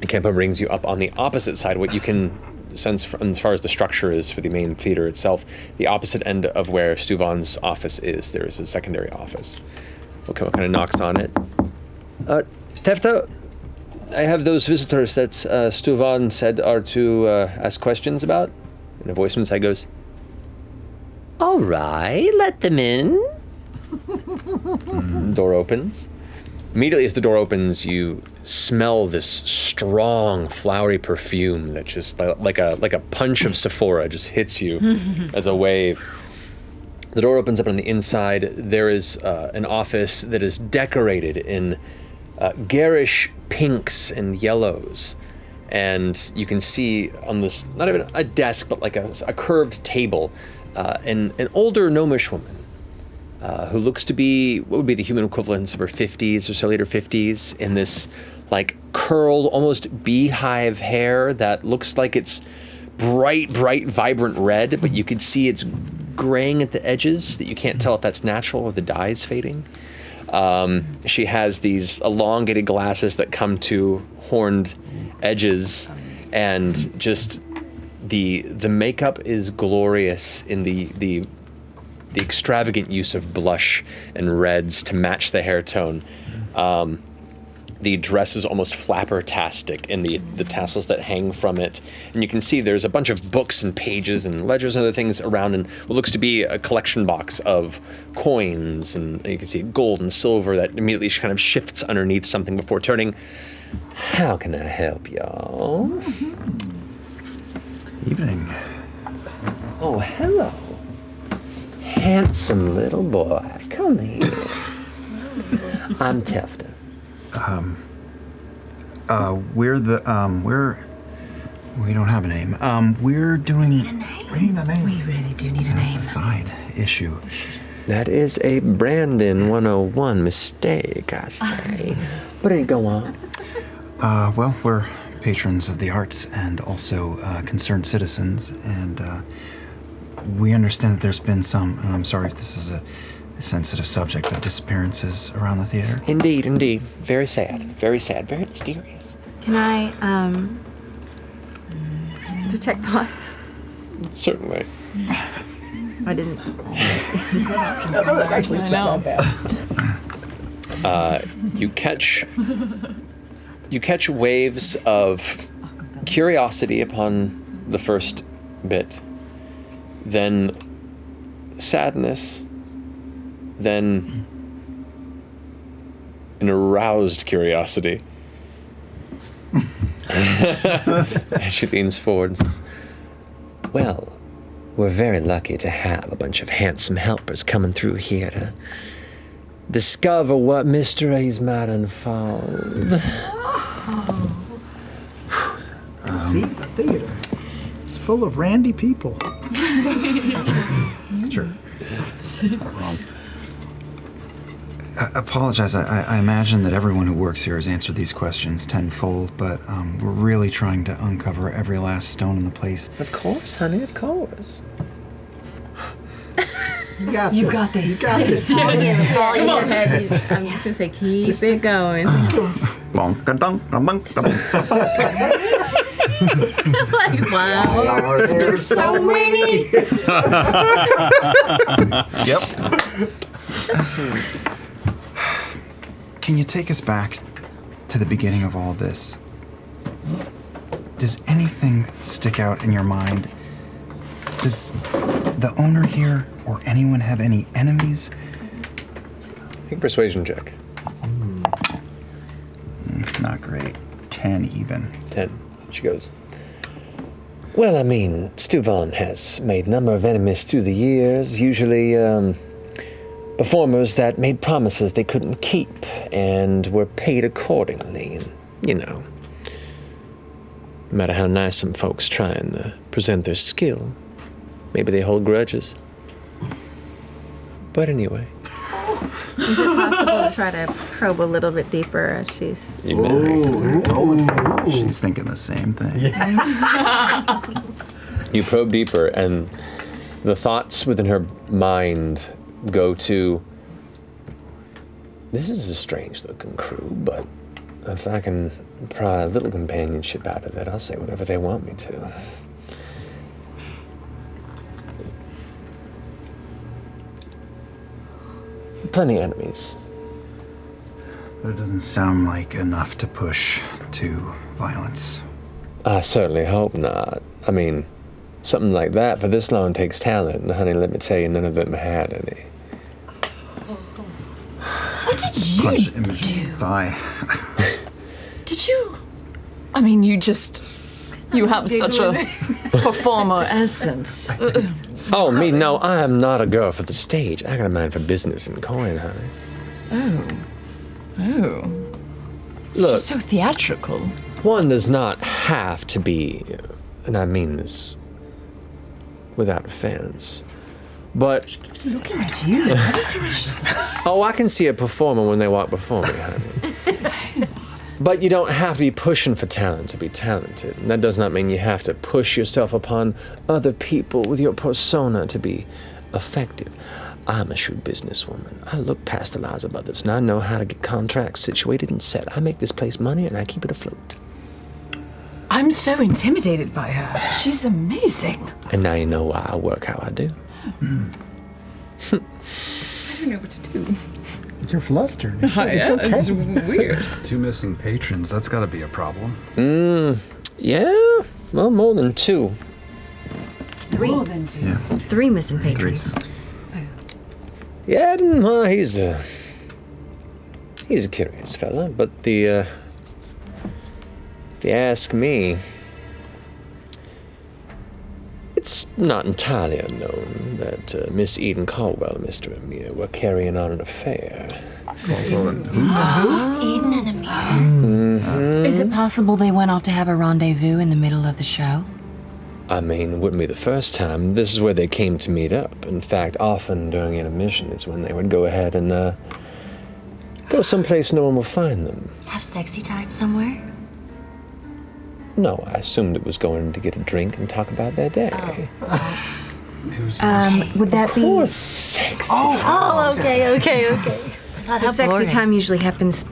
Campo brings you up on the opposite side, what you can sense from, as far as the structure is for the main theater itself, the opposite end of where Stuvan's office is. There is a secondary office. Okamo kind of knocks on it. Tefta, I have those visitors that Stuvan said are to ask questions about. And a voice inside goes, "All right, let them in." Door opens. Immediately as the door opens, you smell this strong, flowery perfume that just, like a punch of Sephora, just hits you as a wave. The door opens up on the inside. There is an office that is decorated in garish pinks and yellows. And you can see on this, not even a desk, but like a curved table, an older gnomish woman who looks to be, what would be the human equivalence of her 50s or so, later 50s, in this like curled, almost beehive hair that looks like it's bright, vibrant red, but you can see it's graying at the edges, that you can't tell if that's natural or the dye is fading. She has these elongated glasses that come to horned edges, and just the makeup is glorious in the extravagant use of blush and reds to match the hair tone. The dress is almost flapper-tastic in the tassels that hang from it. And you can see there's a bunch of books and pages and ledgers and other things around, and what looks to be a collection box of coins, and you can see gold and silver that immediately kind of shifts underneath something before turning. How can I help y'all? Evening. Oh, hello. Handsome little boy. Come here. I'm Tefta. We're the, we don't have a name. We're doing, we need a name. We really do need a name. That's a side issue. That is a Brandon 101 mistake, I say. But it go on. Well, we're patrons of the arts and also concerned citizens, and we understand that there's been some, and I'm sorry if this is a sensitive subject, of disappearances around the theater. Indeed, indeed. Very sad, very sad, very mysterious. Can I detect thoughts? Certainly. I didn't. Actually, I know. You catch waves of curiosity upon the first bit, then sadness, then an aroused curiosity. And she leans forward and says, well, we're very lucky to have a bunch of handsome helpers coming through here to discover what mysteries might unfold. Oh. See, the theater. It's full of randy people. It's true. It's not wrong. I apologize. I imagine that everyone who works here has answered these questions tenfold, but we're really trying to uncover every last stone in the place. Of course, honey, of course. You got this. You got this. You got this. It's all in your head. I'm just going to say, keep it going. Like, wow. There's so many. Yep. Can you take us back to the beginning of all this? Does anything stick out in your mind? Does the owner here or anyone have any enemies? I think persuasion check. Not great. 10 even. 10. She goes, well, I mean, Stuvan has made a number of enemies through the years, usually performers that made promises they couldn't keep and were paid accordingly. And, you know, no matter how nice some folks try and present their skill, maybe they hold grudges. But anyway. Is it possible to try to probe a little bit deeper as she's... Ooh. She's thinking the same thing. Yeah. You probe deeper, and the thoughts within her mind go to, this is a strange-looking crew, but if I can pry a little companionship out of that, I'll say whatever they want me to. Plenty of enemies. But it doesn't sound like enough to push to violence. I certainly hope not. I mean, something like that for this long takes talent, and honey, let me tell you, none of them had any. What did you punch Imogen do? Thigh. Did you? I mean, you just. You have such a performer essence. Oh, me? No, I am not a girl for the stage. I got a mind for business and coin, honey. Oh. Oh. Look. She's so theatrical. One does not have to be, and I mean this without offense, but. She keeps looking at you. What is your wishes? Oh, I can see a performer when they walk before me, honey. But you don't have to be pushing for talent to be talented. And that does not mean you have to push yourself upon other people with your persona to be effective. I'm a shrewd businesswoman. I look past the lies of others, and I know how to get contracts situated and set. I make this place money, and I keep it afloat. I'm so intimidated by her. She's amazing. And now you know why I work how I do. I don't know what to do. You're flustered. It's okay. It's weird. 2 missing patrons. That's got to be a problem. Yeah. Well, more than 2. 3. More than 2. Yeah. 3 missing patrons. 3. Oh. Yarden, well, he's a curious fella, but the if you ask me, it's not entirely unknown that Miss Eden Caldswell and Mr. Amir were carrying on an affair. Miss Eden? Who? Eden and Amir. Mm-hmm. Is it possible they went off to have a rendezvous in the middle of the show? I mean, wouldn't be the first time. This is where they came to meet up. In fact, often during intermission is when they would go ahead and go someplace no one will find them. Have sexy time somewhere? No, I assumed it was going to get a drink and talk about their day. Would that be? Of course, sexy. Oh, okay. So sexy time usually happens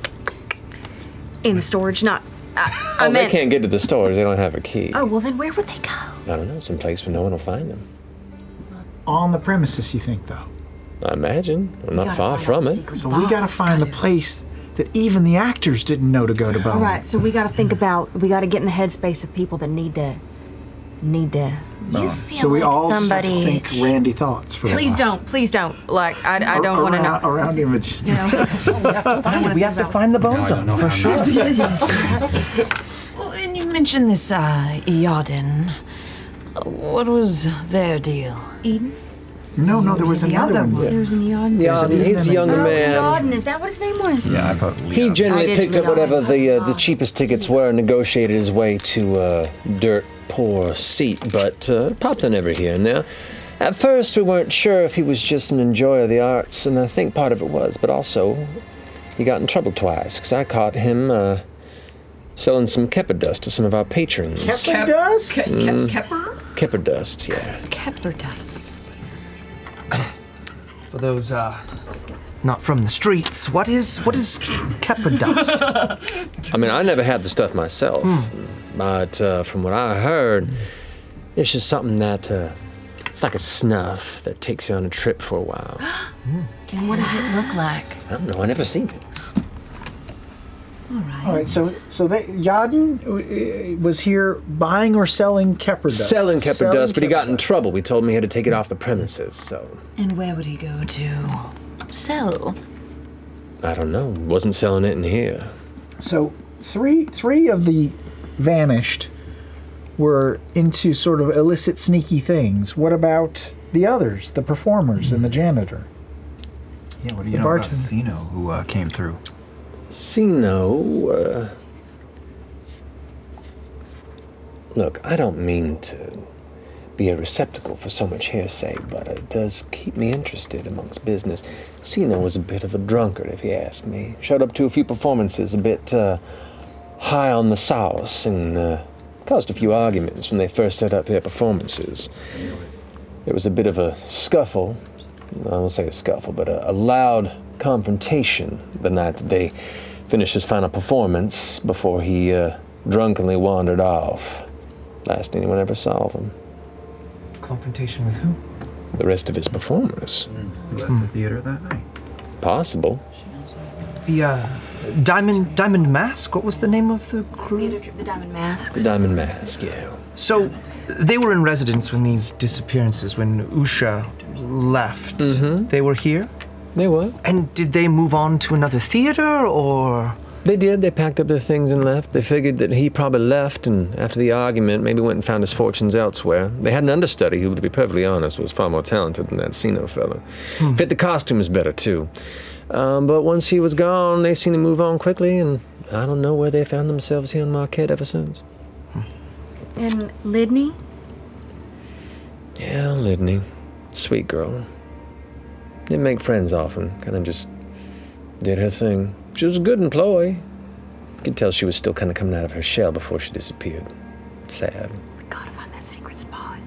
in the storage, not. I meant. They can't get to the storage; they don't have a key. Oh well, then where would they go? I don't know, some place where no one will find them. On the premises, you think, though? I imagine. Well, not far from it. So we gotta find the place that even the actors didn't know to go to Bone. Right, so we got to think about, we got to get in the headspace of people that need to. So we like all somebody think Randy thoughts for. Please don't. Like I don't want to know. Around Image. You know, we have to find the Bone Zone for sure. Well, and you mentioned this Yarden. What was their deal? Eden. No, there was another one. There was an Yarden. Yarden, he's a young man. Yarden, is that what his name was? Yeah, I put Leon. He generally picked up whatever the cheapest tickets were and negotiated his way to a dirt poor seat, but popped in every here and there. At first, we weren't sure if he was just an enjoyer of the arts, and I think part of it was, but also he got in trouble twice, because I caught him selling some Kepper dust to some of our patrons. Kepper dust? Kepper? Kepper dust, yeah. Kepper dust. For those not from the streets, what is Kepper dust? I mean, I never had the stuff myself, but from what I heard, it's just something that it's like a snuff that takes you on a trip for a while. And what does it look like? I don't know. I never seen it. All right. So that Yarden was here buying or selling Kepper dust. Selling Kepper dust, but he got in trouble. We told him he had to take it off the premises. So. And where would he go to sell? I don't know. Wasn't selling it in here. So three of the vanished were into sort of illicit, sneaky things. What about the others, the performers and the janitor? Yeah. What do you know about Sino, who came through? Sino, look, I don't mean to be a receptacle for so much hearsay, but it does keep me interested amongst business. Sino was a bit of a drunkard, if you ask me. Showed up to a few performances a bit high on the sauce and caused a few arguments when they first set up their performances. There was a bit of a scuffle. I won't say a scuffle, but a loud confrontation the night that they finished his final performance before he drunkenly wandered off. Last anyone ever saw of him. Confrontation with who? The rest of his performers. Who left the theater that night? Possible. The Diamond Mask? What was the name of the crew? The Diamond Masks. Diamond Mask, yeah. So they were in residence when these disappearances, when Usha left. They were here? They were. And did they move on to another theater, or...? They did. They packed up their things and left. They figured that he probably left, and after the argument, maybe went and found his fortunes elsewhere. They had an understudy who, to be perfectly honest, was far more talented than that Sino fellow. Fit the costumes better, too. But once he was gone, they seemed to move on quickly, and I don't know where they found themselves here in Marquette ever since. And Lydney? Yeah, Lydney. Sweet girl. Didn't make friends often. Kind of just did her thing. She was a good employee. You could tell she was still kind of coming out of her shell before she disappeared. Sad. We gotta find that secret spot.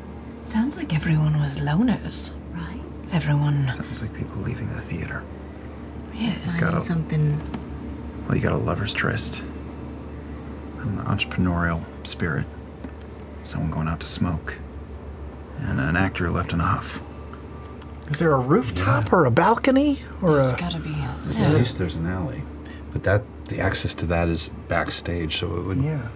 Sounds like everyone was loners, right? Everyone. Sounds like people leaving the theater. Yeah, finding something. Well, you got a lover's tryst, an entrepreneurial spirit, someone going out to smoke, and an actor left in a huff. Is there a rooftop or a balcony? Or there's gotta be. At least there's an alley. But the access to that is backstage, so it would... Yeah.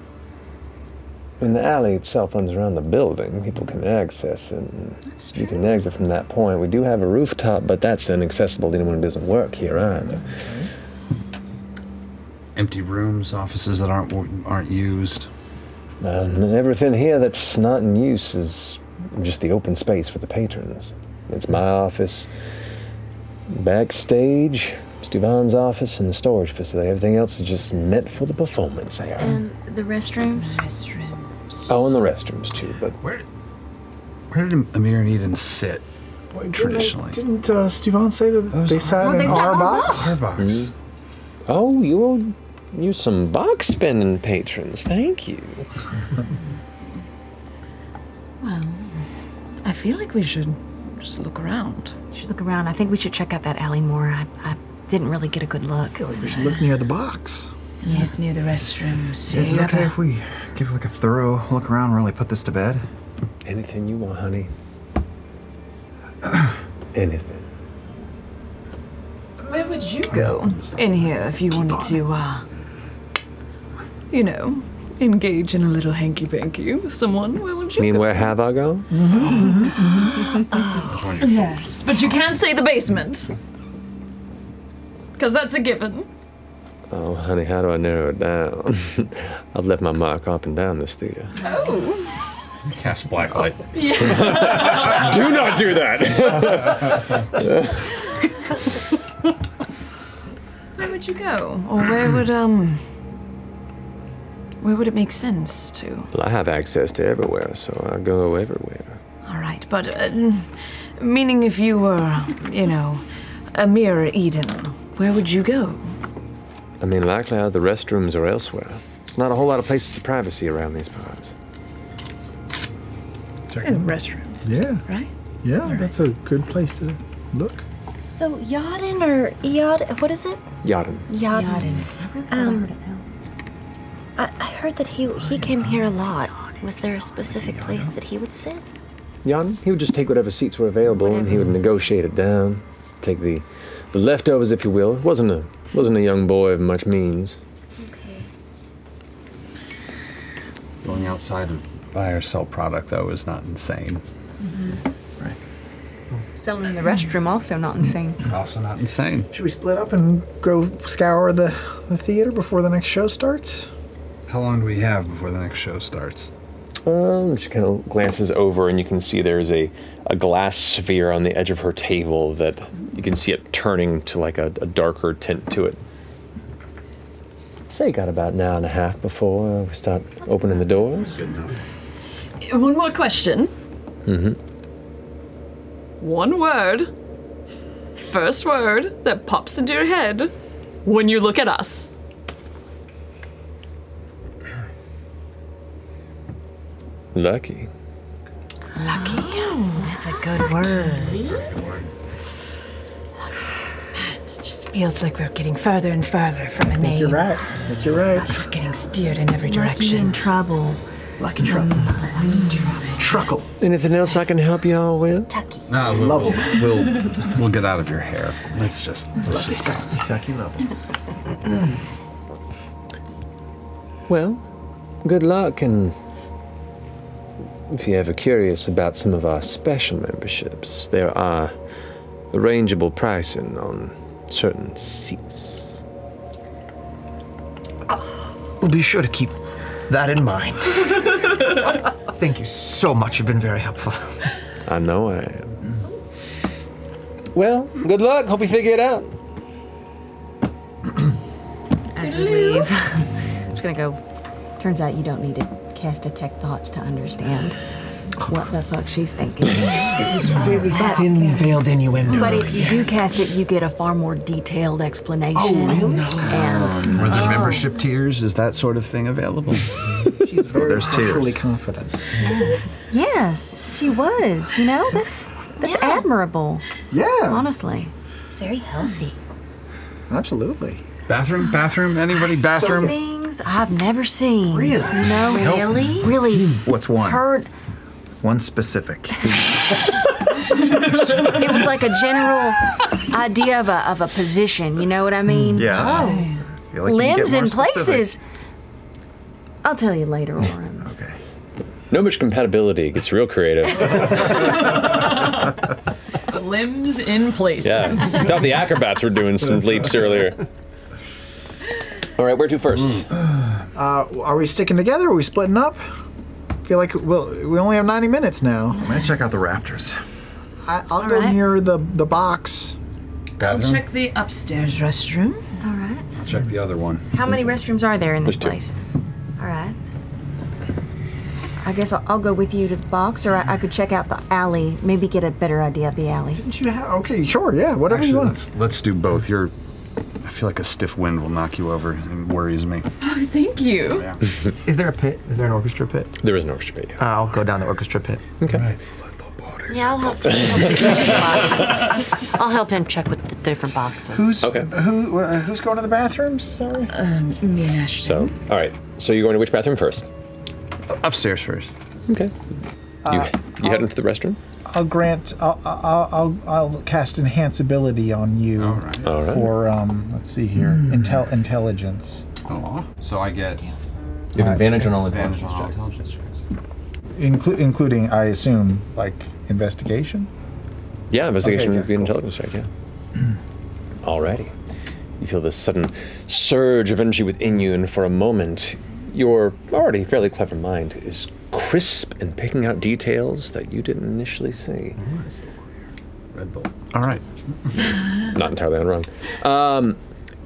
And the alley itself runs around the building. People can access it. That's true. You can exit from that point. We do have a rooftop, but that's inaccessible to anyone who doesn't work here either. Okay. Empty rooms, offices that aren't used. And everything here that's not in use is just the open space for the patrons. It's my office, backstage, Stuvan's office, and the storage facility. Everything else is just meant for the performance there. And the restrooms? Oh, and the restrooms, too. But where did Amir and Eden sit traditionally? Didn't Stuvan say that they sat in our box? Our box. Oh, you some box spending patrons. Thank you. Well, I feel like we should... just look around. You should look around. I think we should check out that alley more. I didn't really get a good look. Yeah, we should look near the box. Yeah. Look near the restrooms. Is it okay if we give like a thorough look around, really put this to bed? Anything you want, honey. Anything. Where would you go in here if you wanted to, you know, engage in a little hanky-panky with someone? Where would you go? You mean where have I gone? Oh, yes, but you can't say the basement. Because that's a given. Oh, honey, how do I narrow it down? I've left my mark up and down this theater. Oh. Cast black light. Yeah. Do not do that! Where would you go? Or where would, where would it make sense to? Well, I have access to everywhere, so I go everywhere. All right, but meaning if you were, you know, Amir or Eden, where would you go? I mean, likely out of the restrooms or elsewhere. There's not a whole lot of places of privacy around these parts. In the restroom. Yeah. Right? Yeah, right. That's a good place to look. So Yarden or Iod, what is it? Yarden. Yarden. I heard that he came here a lot. Was there a specific place that he would sit? Yarden, he would just take whatever seats were available, and he would negotiate it down, take the leftovers, if you will. It wasn't a young boy of much means. Okay. Going outside to buy or sell product, though, is not insane. Mm-hmm. Right. Selling in the restroom, also not insane. Also not insane. Should we split up and go scour the theater before the next show starts? How long do we have before the next show starts? She kind of glances over, and you can see there's a glass sphere on the edge of her table that you can see it turning to like a darker tint to it. Say got about an hour and a half before we start opening the doors. Good enough. One more question. One word, first word that pops into your head when you look at us. Lucky. Lucky. Oh, that's a good word. Man, it just feels like we're getting further and further from a name. You're right. I think you're right. I'm just getting steered in every direction. Lucky in trouble. Lucky trouble. Lucky trouble. Truckle. Anything else I can help y'all with? Tucky. No, we'll get out of your hair. Let's just go. Tucky levels. Well, good luck, and if you're ever curious about some of our special memberships, there are arrangeable pricing on certain seats. We'll be sure to keep that in mind. Thank you so much. You've been very helpful. I know I am. Well, good luck. Hope you figure it out. As we leave, I'm just going to go. Turns out you don't need to cast Detect Thoughts to understand what the fuck she's thinking. It was very thinly veiled innuendo. But if you do cast it, you get a far more detailed explanation. Oh, really? And were the membership tiers, is that sort of thing available? She's very culturally confident. Yes. Yes, she was. You know, that's admirable. Yeah. Honestly. It's very healthy. Absolutely. Bathroom? Bathroom? Anybody? Bathroom? Things I've never seen. Really? No, really? Really. What's one? Heard. One specific. It was like a general idea of a position, you know what I mean? Yeah. Oh. Like limbs and places. I'll tell you later on. Okay. No much compatibility gets real creative. Limbs in places. Yeah. I thought the acrobats were doing some leaps earlier. All right, where to first? Are we sticking together? Are we splitting up? I feel like we only have 90 minutes now. I'm gonna check out the rafters. I'll go near the box. Bathroom. I'll check the upstairs restroom. All right. I'll check the other one. How many restrooms are there in this place? Two. All right. I guess I'll go with you to the box, or I could check out the alley, maybe get a better idea of the alley. Didn't you have, okay, sure, yeah, whatever you want. Let's do both. I feel like a stiff wind will knock you over and worries me. Oh, thank you. Yeah. Is there a pit? Is there an orchestra pit? There is an orchestra pit, yeah. I'll go down the orchestra pit. Okay. Right. Yeah, I'll help him. I'll help him check with the different boxes. Who's going to the bathrooms? Sorry. Me and Ashton. So, all right. So you're going to which bathroom first? Upstairs first. Okay. You heading to the restroom? I'll cast enhanceability on you for let's see here, intelligence. Oh, so I get you have advantage on all intelligence checks, including I assume like investigation. Yeah, investigation would be an intelligence check. Yeah. Alrighty, you feel this sudden surge of energy within you, and for a moment, your already fairly clever mind is crisp and picking out details that you didn't initially see. Red Bull. All right. Not entirely unwrong. Are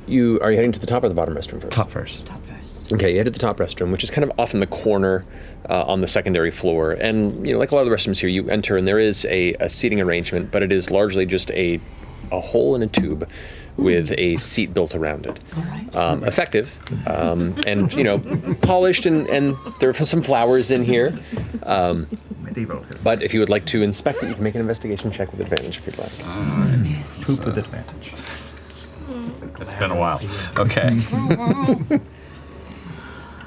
you heading to the top or the bottom restroom first? Top first. Top first. Okay, you head to the top restroom, which is kind of off in the corner on the secondary floor. And you know, like a lot of the restrooms here, you enter and there is a seating arrangement, but it is largely just a hole in a tube with a seat built around it. Effective, and you know, polished, and there are some flowers in here. But if you would like to inspect it, you can make an investigation check with advantage if you'd like. Poop with advantage. It's been a while. Okay.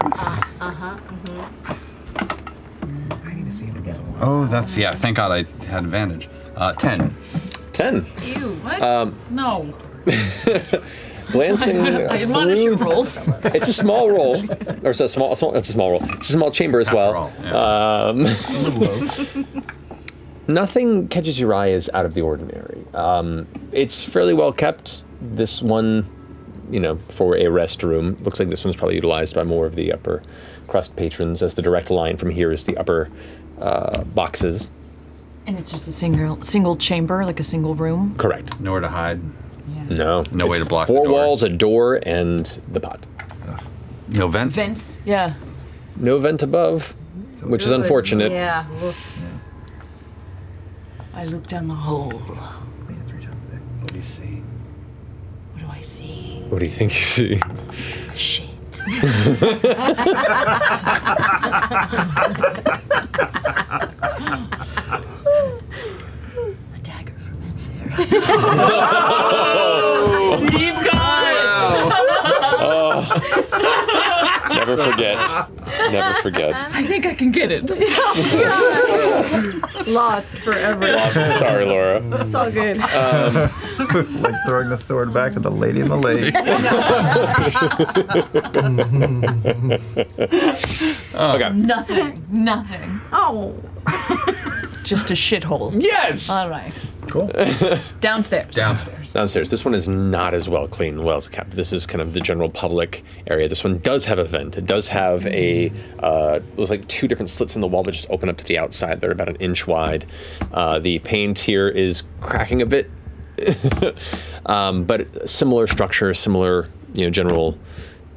I need to see it again. Oh, thank God I had advantage. 10. 10. Ew, what? No. Glancing I admonish your rolls. It's a small roll, or it's a small roll. It's a small chamber as well. Nothing catches your eye as out of the ordinary. It's fairly well kept. This one, you know, for a restroom, looks like this one's probably utilized by more of the upper crust patrons, as the direct line from here is the upper boxes. And it's just a single chamber, like a single room? Correct. Nowhere to hide. Yeah. No way to block the door. Four walls, a door, and the pot. No vent? Vents, yeah. No vent above, which is unfortunate. Yeah. I look down the hole. What do you see? What do I see? What do you think you see? Shit. Oh, deep cut! Oh. Never forget. Never forget. I think I can get it. Lost forever. Lost. Sorry, Laura. It's all good. Like throwing the sword back at the lady in the lake. Okay. Nothing. Oh. Just a shithole. Yes! All right. Cool. Downstairs. Downstairs. Downstairs. This one is not as well cleaned. Well, this is kind of the general public area. This one does have a vent. It does have a, there's like two different slits in the wall that just open up to the outside. They're about an inch wide. The paint here is cracking a bit, but similar structure, similar, you know, general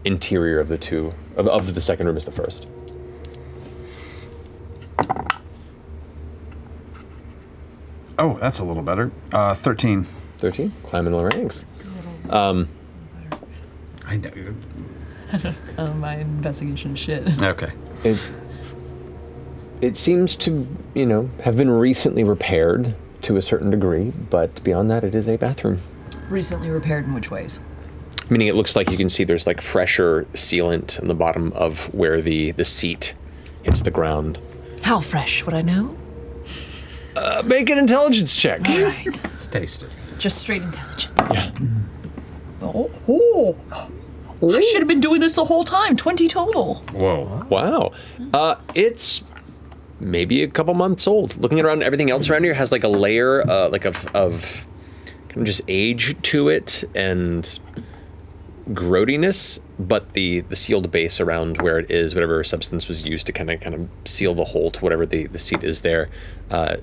interior of the two, of the second room is the first. Oh, that's a little better. 13. 13? Climbing the ranks. I know. My investigation shit. Okay. It seems to, you know, have been recently repaired to a certain degree, but beyond that, it is a bathroom. Recently repaired in which ways? Meaning it looks like you can see there's like fresher sealant in the bottom of where the seat hits the ground. How fresh would I know? Make an intelligence check. All right. It's tasted. Just straight intelligence. Yeah. Oh. I should have been doing this the whole time. 20 total. Whoa. Wow. It's maybe a couple months old. Looking around, everything else around here has like a layer of kind of just age to it and growdiness, but the sealed base around where it is, whatever substance was used to kind of seal the hole to whatever the seat is there,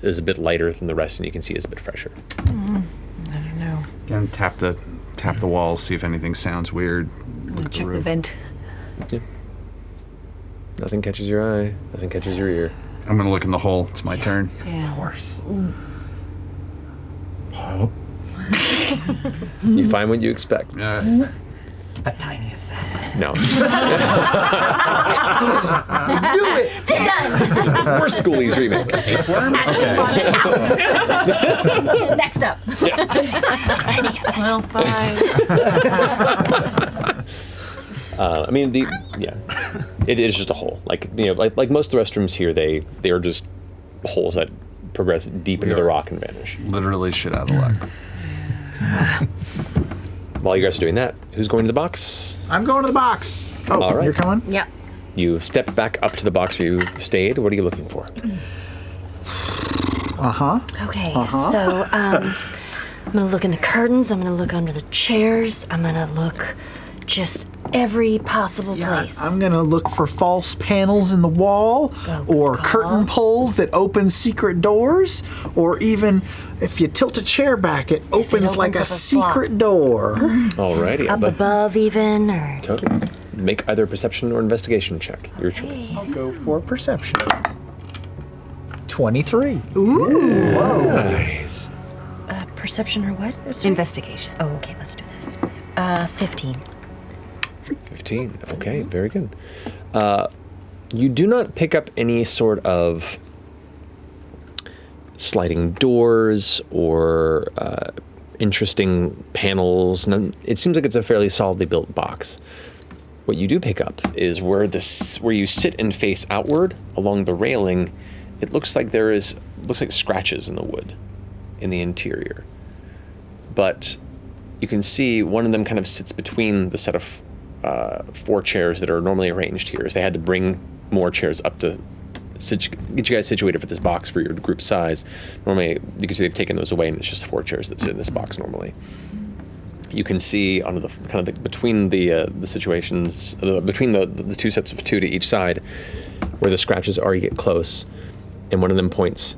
is a bit lighter than the rest, and you can see it's a bit fresher. I don't know. And tap the walls, see if anything sounds weird. Look check the vent. Yeah. Nothing catches your eye. Nothing catches your ear. I'm gonna look in the hole. It's my turn. Yeah. Of course. Oh. You find what you expect. A tiny assassin. No. I knew it! They're done! This is the worst Ghoulies remake. Tapeworm? Okay. Next up. Yeah. Tiny assassin. Well, bye. I mean, it is just a hole. Like, you know, like most of the restrooms here, they are just holes that progress deep into the rock and vanish. Literally shit out of luck. While you guys are doing that, who's going to the box? I'm going to the box. Oh, all right. You're coming? Yeah. You step back up to the box where you stayed. What are you looking for? Okay, so I'm gonna look in the curtains. I'm gonna look under the chairs. I'm gonna look just every possible place. I'm gonna look for false panels in the wall, or curtain pulls that open secret doors, or even if you tilt a chair back, it opens like a secret door. Alrighty. Up above even, or... Totally. Make either a perception or investigation check. Your choice. I'll go for perception. 23. Ooh. Whoa. Nice. Perception or what? Investigation. Oh, okay, let's do this. 15. 15. Okay, very good. You do not pick up any sort of sliding doors or interesting panels. It seems like it's a fairly solidly built box. What you do pick up is where you sit and face outward along the railing. It looks like there looks like scratches in the wood in the interior, but you can see one of them kind of sits between the set of four chairs that are normally arranged here. So they had to bring more chairs up to get you guys situated for this box for your group size. Normally, you can see they've taken those away, and it's just four chairs that sit in this box normally. You can see on the kind of between the situations, between the two sets of two to each side, where the scratches are. You get close, and one of them points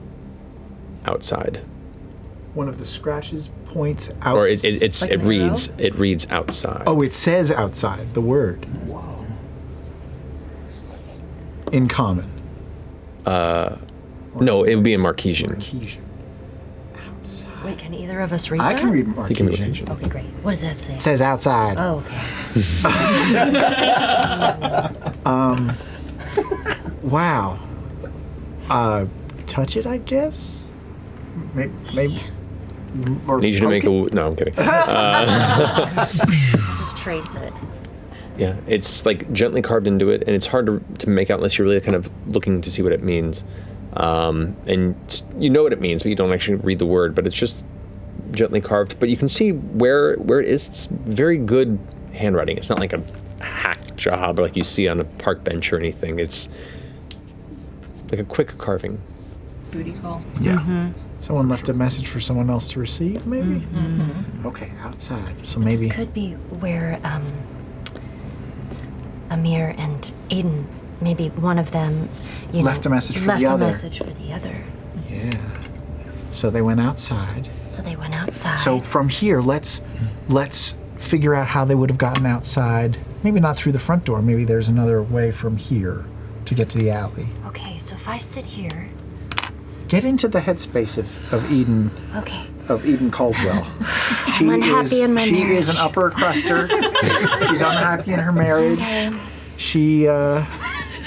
outside. One of the scratches points outside. Or it's like it reads outside. Oh, it says outside, the word. Whoa. In common. No, it would be in Marquesian. Marquesian. Outside. Wait, can either of us read that? I can read Marquesian. Okay, great. What does that say? It says outside. Oh, okay. Wow. Touch it, I guess? Maybe. I need you to make a... No, I'm kidding. Just trace it. Yeah, it's like gently carved into it, and it's hard to make out unless you're really kind of looking to see what it means. And you know what it means, but you don't actually read the word, but it's just gently carved. But you can see where it is. It's very good handwriting. It's not like a hack job or like you see on a park bench or anything. It's like a quick carving. booty call. Yeah. Mm-hmm. Someone left a message for someone else to receive, maybe? Mm-hmm. Okay, outside. So maybe... This could be where Amir and Eden, maybe one of them, you left know, a message for left the other. Left a message for the other. Yeah. So they went outside. So they went outside. So from here, let's figure out how they would have gotten outside. Maybe not through the front door. Maybe there's another way from here to get to the alley. Okay, so if I sit here. Get into the headspace of Eden. Okay. Of Eden Caldswell. She I'm unhappy in my marriage. She is an upper cruster. She's unhappy in her marriage. Okay.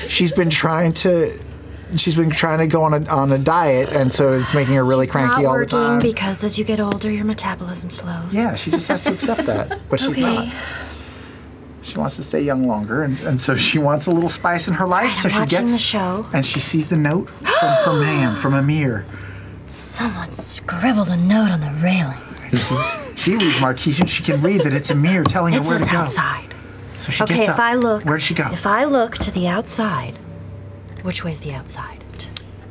She's been trying to go on a diet, and so it's making her really cranky all the time. Because as you get older, your metabolism slows. Yeah, she just has to accept that, but she's not. She wants to stay young longer, and so she wants a little spice in her life. Right, so she gets the show, and she sees the note from her man, from Amir. Someone scribbled a note on the railing. She reads Marquise. She can read that it's Amir telling her where to go. It's outside. So she gets up. If I look, where'd she go? If I look to the outside. Which way's the outside?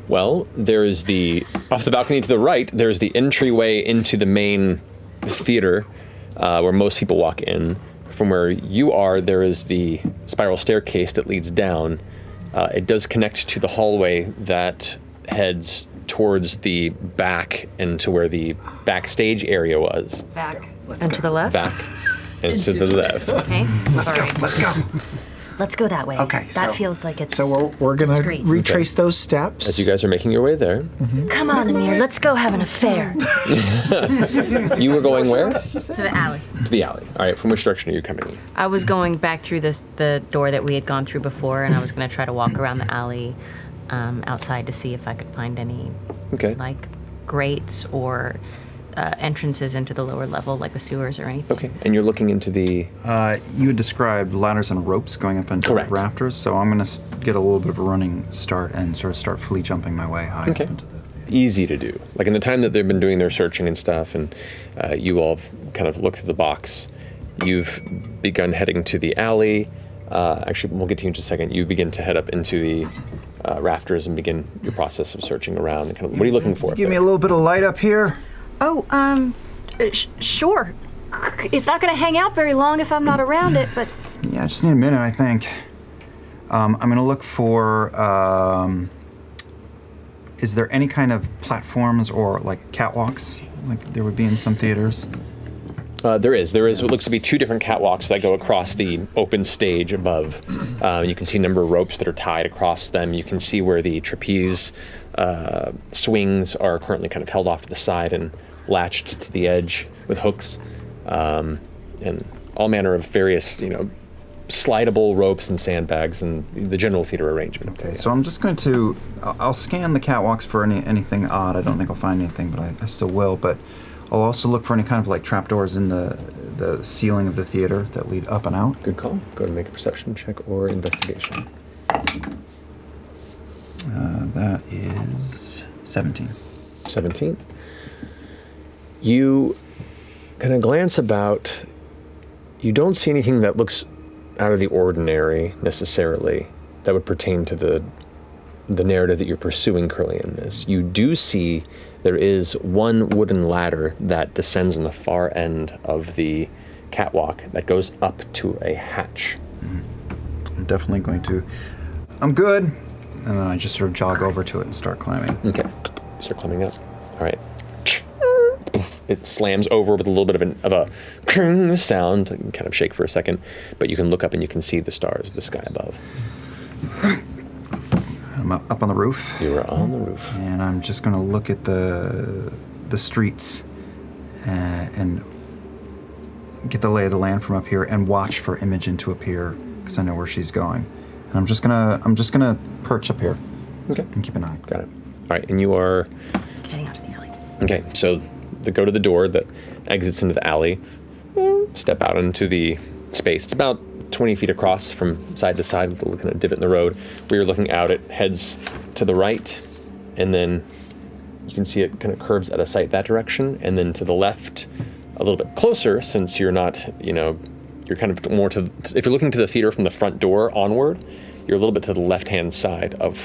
Well, there is the, off the balcony to the right, there's the entryway into the main theater where most people walk in. From where you are, there is the spiral staircase that leads down. It does connect to the hallway that heads towards the back and to where the backstage area was. Back and to the left? Back and to the left. Okay, sorry. Let's go, let's go. Let's go that way. Okay. That feels like it's So we're going to retrace those steps. As you guys are making your way there. Mm-hmm. Come on, Amir. Let's go have an affair. You were going where? To the alley. To the alley. All right. From which direction are you coming in? I was going back through the door that we had gone through before, and I was going to try to walk around the alley outside to see if I could find any like grates or entrances into the lower level, like the sewers or anything. Okay, and you're looking into the... you had described ladders and ropes going up into the rafters, so I'm going to get a little bit of a running start and sort of start flea jumping my way high up into the... Easy to do. Like in the time that they've been doing their searching and stuff, and you all have kind of looked through the box, you've begun heading to the alley. Actually, we'll get to you in just a second. You begin to head up into the... rafters and begin your process of searching around. And kind of, what are you looking for? Give me a little bit of light up here. Oh, sure. It's not gonna hang out very long if I'm not around it, but... Yeah, I just need a minute, I think. I'm gonna look for, is there any kind of platforms or, like, catwalks? Like there would be in some theaters? There is what looks to be two different catwalks that go across the open stage above. You can see a number of ropes that are tied across them. You can see where the trapeze swings are currently kind of held off to the side and latched to the edge with hooks, and all manner of various, slidable ropes and sandbags and the general theater arrangement. Okay, so I'm just going to, I'll scan the catwalks for anything odd. I don't think I'll find anything, but I still will, but I'll also look for any kind of like trapdoors in the ceiling of the theater that lead up and out. Good call. Go ahead and make a perception check or investigation. That is 17. 17. You kind of glance about. You don't see anything that looks out of the ordinary necessarily that would pertain to the narrative that you're pursuing currently in this. You do see there is one wooden ladder that descends on the far end of the catwalk that goes up to a hatch. Mm-hmm. I'm definitely going to... I'm good! And then I just sort of jog over to it and start climbing. Okay. Start climbing up. All right. It slams over with a little bit of a sound. You can kind of shake for a second, but you can look up and you can see the stars, the sky above. I'm up on the roof. You were on the roof. And I'm just going to look at the streets and get the lay of the land from up here and watch for Imogen to appear because I know where she's going. And I'm just gonna perch up here. Okay. And keep an eye. Got it. All right, and you are heading out to the alley. Okay, so they go to the door that exits into the alley. Step out into the space. It's about 20 feet across from side to side with a kind of divot in the road. Where you're looking out, it heads to the right, and then you can see it kind of curves out of sight that direction, and then to the left, a little bit closer, since you're not, you're kind of more to, if you're looking to the theater from the front door onward, you're a little bit to the left-hand side of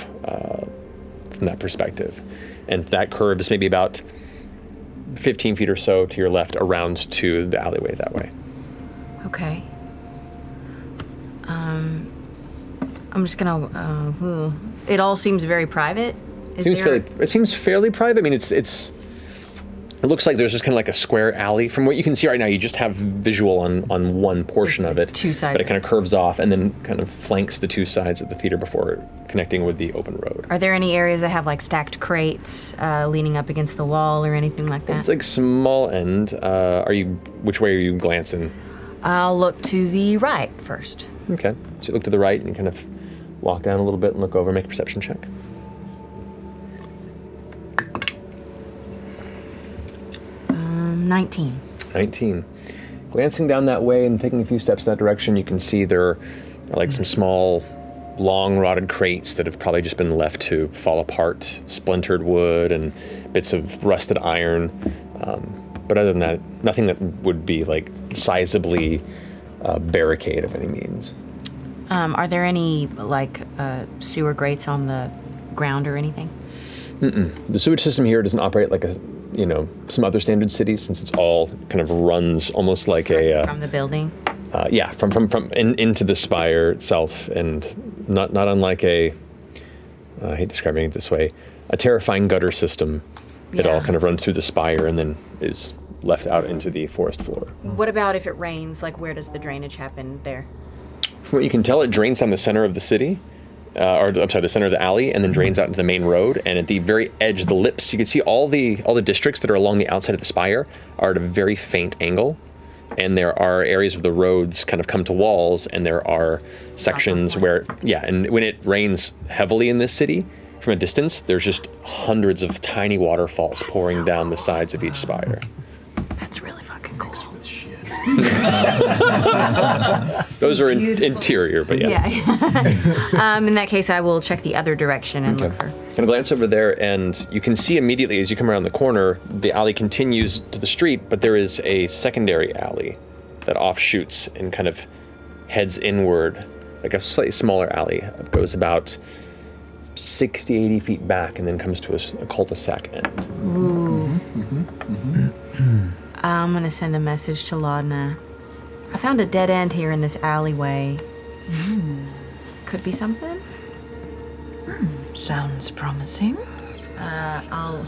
from that perspective. And that curve is maybe about 15 feet or so to your left around to the alleyway that way. Okay. I'm just gonna, it all seems very private. It seems fairly private. I mean, it looks like there's just kind of like a square alley. From what you can see right now, you just have visual on one portion of it. Two sides. But it kind of curves off and then kind of flanks the two sides of the theater before connecting with the open road. Are there any areas that have like stacked crates leaning up against the wall or anything like that? It's like small end. Which way are you glancing? I'll look to the right first. Okay, so you look to the right and kind of walk down a little bit and look over, make a perception check. Nineteen. Glancing down that way and taking a few steps in that direction, you can see there are like some small, long rotted crates that have probably just been left to fall apart, splintered wood and bits of rusted iron. But other than that, nothing that would be like sizably barricade of any means. Are there any like sewer grates on the ground or anything? The sewage system here doesn't operate like a, you know, some other standard cities, since it's all kind of runs almost like from the building. Yeah, from into the spire itself, and not unlike a. I hate describing it this way, a terrifying gutter system. It all kind of runs through the spire and then is left out into the forest floor. What about if it rains? Like, where does the drainage happen there? From what you can tell, it drains down the center of the city, the center of the alley, and then drains out into the main road. And at the very edge, the lips, you can see all the districts that are along the outside of the spire are at a very faint angle. And there are areas where the roads kind of come to walls, and there are sections where, and when it rains heavily in this city, from a distance, there's just hundreds of tiny waterfalls pouring down the sides of each spire. That's really fucking cool. Those are interior, but yeah. In that case, I will check the other direction and look for. I'm gonna glance over there, and you can see immediately as you come around the corner, the alley continues to the street, but there is a secondary alley that offshoots and kind of heads inward, like a slightly smaller alley. It goes about 60, 80 feet back and then comes to a cul-de-sac end. Ooh. I'm gonna send a message to Laudna. I found a dead end here in this alleyway. Could be something? Sounds promising. I'll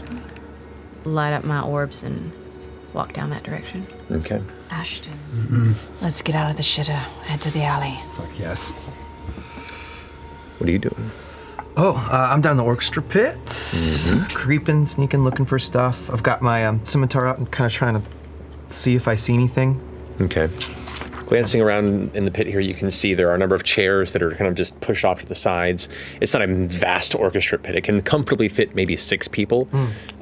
light up my orbs and walk down that direction. Okay. Ashton. Let's get out of the shitter, head to the alley. Fuck yes. What are you doing? Oh, I'm down in the orchestra pit, creeping, sneaking, looking for stuff. I've got my scimitar out and kind of trying to see if I see anything. Okay. Glancing around in the pit here, you can see there are a number of chairs that are kind of just pushed off to the sides. It's not a vast orchestra pit. It can comfortably fit maybe 6 people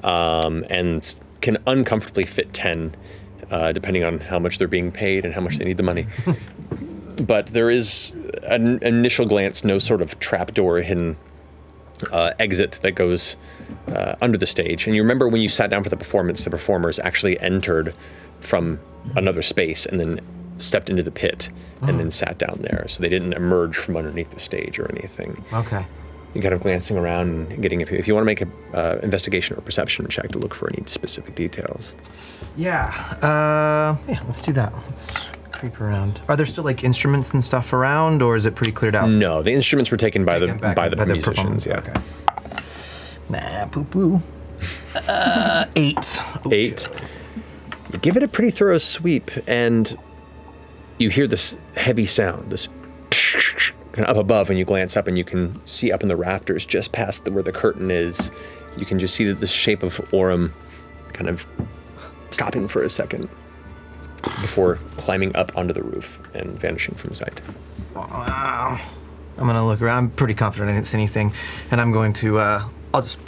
and can uncomfortably fit 10, depending on how much they're being paid and how much they need the money. But there is, an initial glance, no sort of trapdoor hidden exit that goes under the stage. And you remember when you sat down for the performance, the performers actually entered from another space and then stepped into the pit and then sat down there. So they didn't emerge from underneath the stage or anything. Okay. You're kind of glancing around and getting a few. If you want to make an investigation or perception check to look for any specific details. Yeah, let's do that. Let's creep around. Are there still like instruments and stuff around, or is it pretty cleared out? No, the instruments were taken by the musicians. Yeah. Okay. Nah, poo poo. 8. Eight. You give it a pretty thorough sweep, and you hear this heavy sound, this kind of up above, and you glance up, and you can see up in the rafters, just past where the curtain is, you can just see that the shape of Orym, kind of stopping for a second before climbing up onto the roof and vanishing from sight. Wow. I'm gonna look around. I'm pretty confident I didn't see anything, and I'm going to, I'll just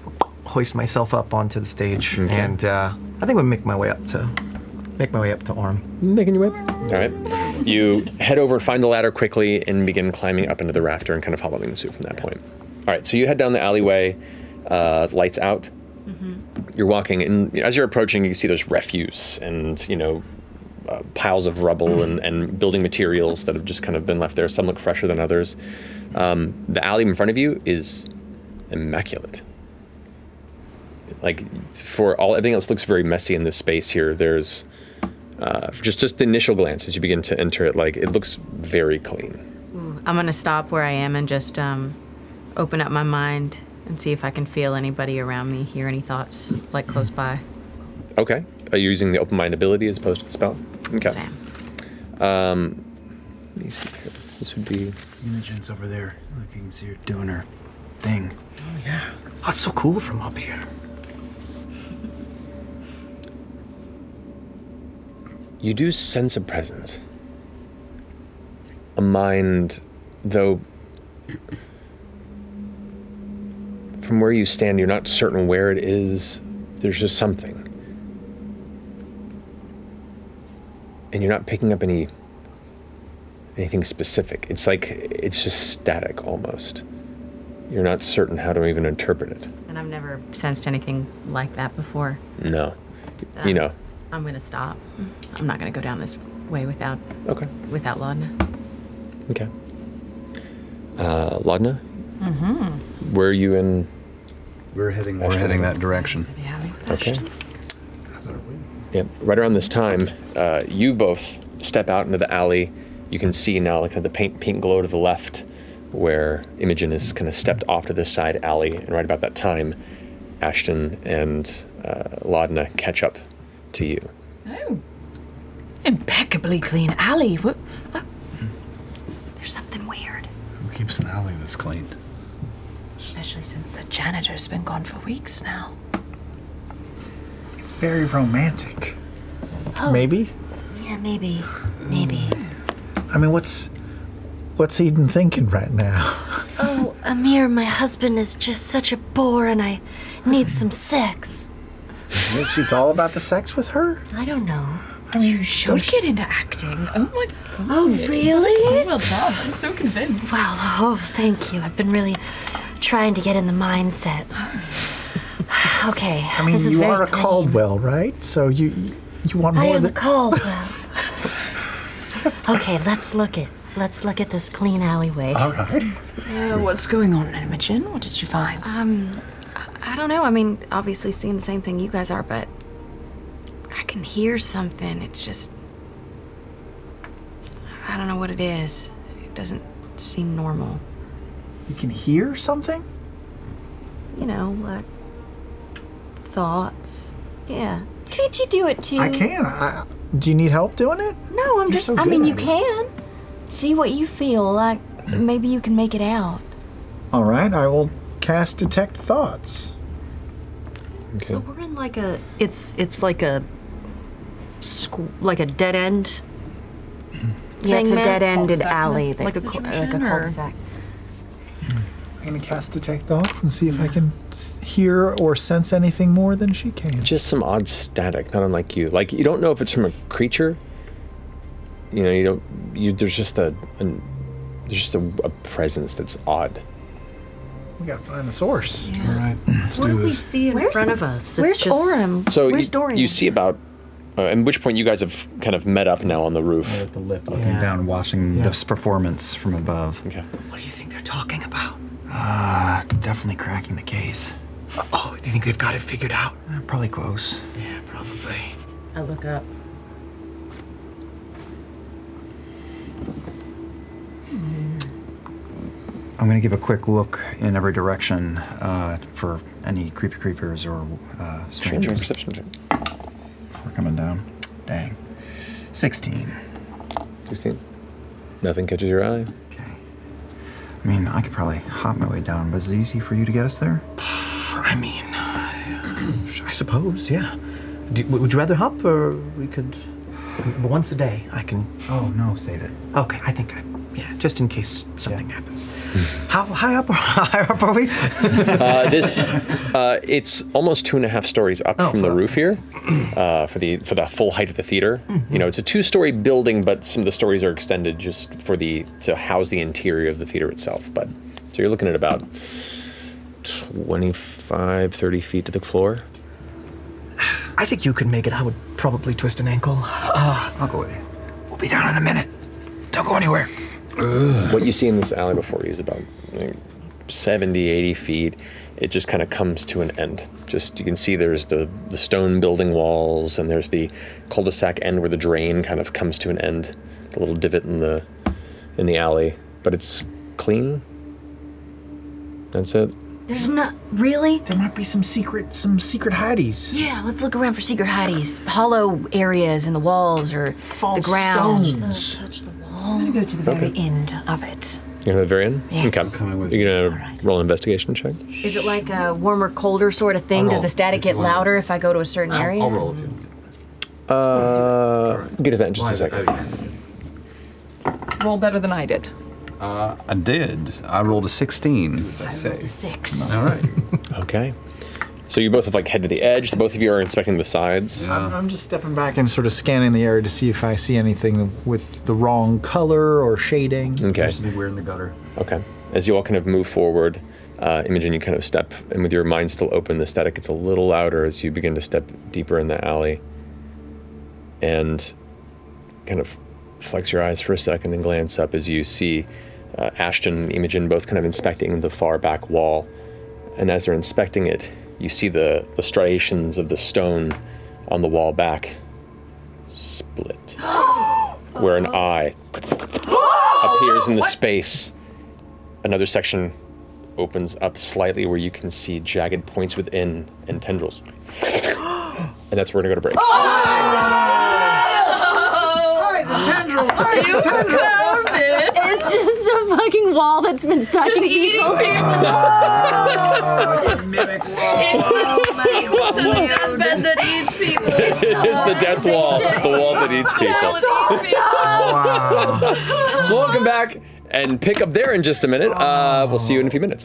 hoist myself up onto the stage, and I think I'm gonna make my way up to Orym. Making your way up? All right. You head over, find the ladder quickly, and begin climbing up into the rafter and kind of following the suit from that point. All right, so you head down the alleyway, lights out. You're walking, and as you're approaching, you can see there's refuse and, you know, piles of rubble and building materials that have just kind of been left there. Some look fresher than others. The alley in front of you is immaculate. like for all, everything else looks very messy in this space here. There's just the initial glance as you begin to enter it, like it looks very clean. Ooh, I'm gonna stop where I am and just open up my mind and see if I can feel anybody around me, hear any thoughts like close by. Okay, are you using the open mind ability as opposed to the spell? Okay. Sam. Let me see here. This would be Imogen's over there. Look, you can see her doing her thing. Oh yeah, that's so cool from up here. You do sense a presence, a mind, though. From where you stand, you're not certain where it is. There's just something, and you're not picking up anything specific. It's like it's just static almost. You're not certain how to even interpret it. And I've never sensed anything like that before. No, you know. I'm gonna stop. I'm not gonna go down this way without. Okay. Without Laudna. Okay. Laudna. Mm-hmm. Where are you in? We're heading that direction. Okay. Yep. Right around this time, you both step out into the alley. You can see now, like the pink glow to the left, where Imogen is kind of stepped off to this side alley, and right about that time, Ashton and Laudna catch up to you. Oh. Impeccably clean alley. What? Oh. There's something weird. Who keeps an alley this clean? Especially since the janitor's been gone for weeks now. It's very romantic. Oh. Maybe? Yeah, maybe. Maybe. I mean, what's Eden thinking right now? Oh, Amir, my husband is just such a bore and I need some sex. It's all about the sex with her? I don't know. I mean, you should get into acting. Oh my God. Oh, really? So well done. I'm so convinced. Wow. Oh, thank you. I've been really trying to get in the mindset. Okay. I mean, you are a Caldwell, right? So you want more than Caldwell. Okay, let's look at this clean alleyway. All right. What's going on, Imogen? What did you find? I don't know. I mean, obviously seeing the same thing you guys are, but I can hear something. It's just, I don't know what it is. It doesn't seem normal. You can hear something? You know, like thoughts. Yeah. Can't you do it too? I can. Do you need help doing it? No, I'm just, I mean, you can. See what you feel. Like maybe you can make it out. All right. I will cast Detect Thoughts. Okay. So we're in like a it's like a dead end. Yeah, it's a dead-ended alley, like a cul-de-sac. I'm gonna cast Detect Thoughts and see if I can hear or sense anything more than she can. Just some odd static, not unlike you. Like you don't know if it's from a creature. You know, you don't. There's just a presence that's odd. We gotta find the source. Yeah. All right, let's do this. What do we see in front of us? Where's Orem? So where's Dorian? You see about, at which point you guys have kind of met up now on the roof. Right at the lip, looking down, watching this performance from above. Okay. What do you think they're talking about? Definitely cracking the case. Oh, you think they've got it figured out? Probably close. Yeah, probably. I look up. I'm going to give a quick look in every direction for any creepers or strangers. Perception check. We're coming down. Dang. 16. 16. Nothing catches your eye. Okay. I mean, I could probably hop my way down, but is it easy for you to get us there? I mean, I suppose, yeah. Would you rather hop, or we could... Once a day, I can... Oh, no, save it. Okay, I think I... Yeah, just in case something happens. How high up are we? It's almost 2.5 stories up from the roof here, for the full height of the theater. Mm-hmm. You know, it's a 2-story building, but some of the stories are extended just for to house the interior of the theater itself. But so you're looking at about 25, 30 feet to the floor. I think you could make it. I would probably twist an ankle. I'll go with you. We'll be down in a minute. Don't go anywhere. What you see in this alley before you is about 70, 80 feet, it just kind of comes to an end. Just, you can see there's the stone building walls, and there's the cul-de-sac end where the drain kind of comes to an end, the little divot in the alley. But it's clean. That's it. There's not, really? There might be some secret hideys. Yeah, let's look around for secret hideys. Hollow areas in the walls or false the ground. Stones. Touch the wall. I'm gonna go to the very end of it. You're gonna go to the very end? Yes. Okay. You're gonna roll an investigation check? Is it like a warmer, colder sort of thing? Does the static get louder if I go to a certain area? I'll roll if you want. Get to that in just a second. Roll better than I did. I did. I rolled a 16. As I rolled a 6. All right. Okay. So you both have like head to the edge. The both of you are inspecting the sides. Yeah. I'm just stepping back and sort of scanning the area to see if I see anything with the wrong color or shading. Okay. There's something weird in the gutter. Okay. As you all kind of move forward, Imogen, you kind of step, and with your mind still open, the static gets a little louder as you begin to step deeper in the alley, and kind of flex your eyes for a second and glance up as you see Ashton and Imogen both kind of inspecting the far back wall. And as they're inspecting it, you see the striations of the stone on the wall back split, where an eye appears in the space. Another section opens up slightly where you can see jagged points within and tendrils. And that's where we're gonna go to break. Tendrils. Are you grounded? It's just a fucking wall that's been sucking people. It's a mimic wall. It's the deathbed that eats people. It's the death wall, the wall that eats people. So welcome back, and pick up there in just a minute. We'll see you in a few minutes.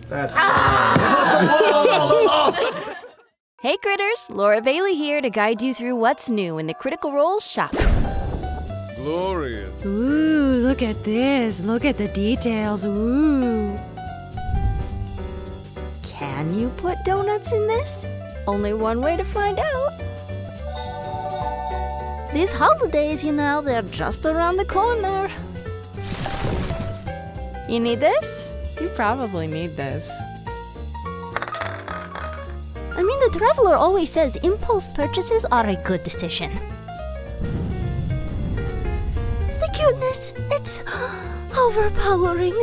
Hey critters, Laura Bailey here to guide you through what's new in the Critical Role shop. Glorious. Ooh, look at this. Look at the details. Ooh. Can you put donuts in this? Only one way to find out. These holidays, you know, they're just around the corner. You need this? You probably need this. I mean, the traveler always says impulse purchases are a good decision. Cuteness, it's overpowering.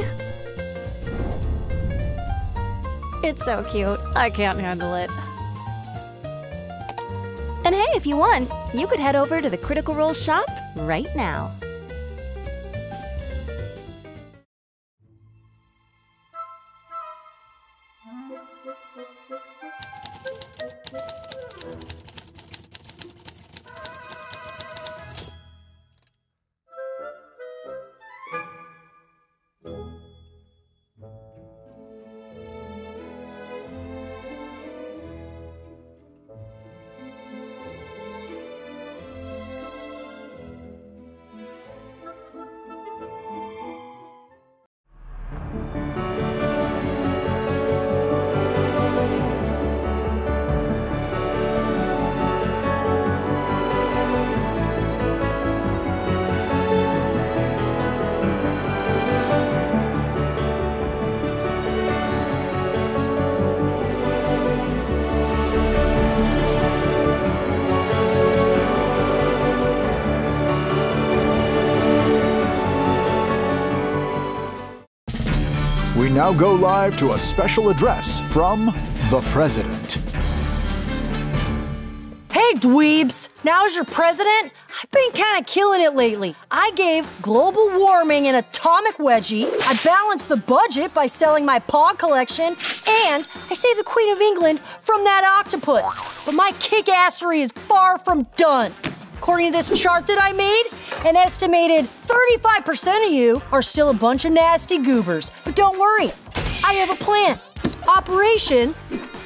It's so cute, I can't handle it. And hey, if you want, you could head over to the Critical Role shop right now. Now go live to a special address from the president. Hey, dweebs. Now as your president, I've been kind of killing it lately. I gave global warming an atomic wedgie, I balanced the budget by selling my paw collection, and I saved the Queen of England from that octopus. But my kick-assery is far from done. According to this chart that I made, an estimated 35% of you are still a bunch of nasty goobers. But don't worry, I have a plan. Operation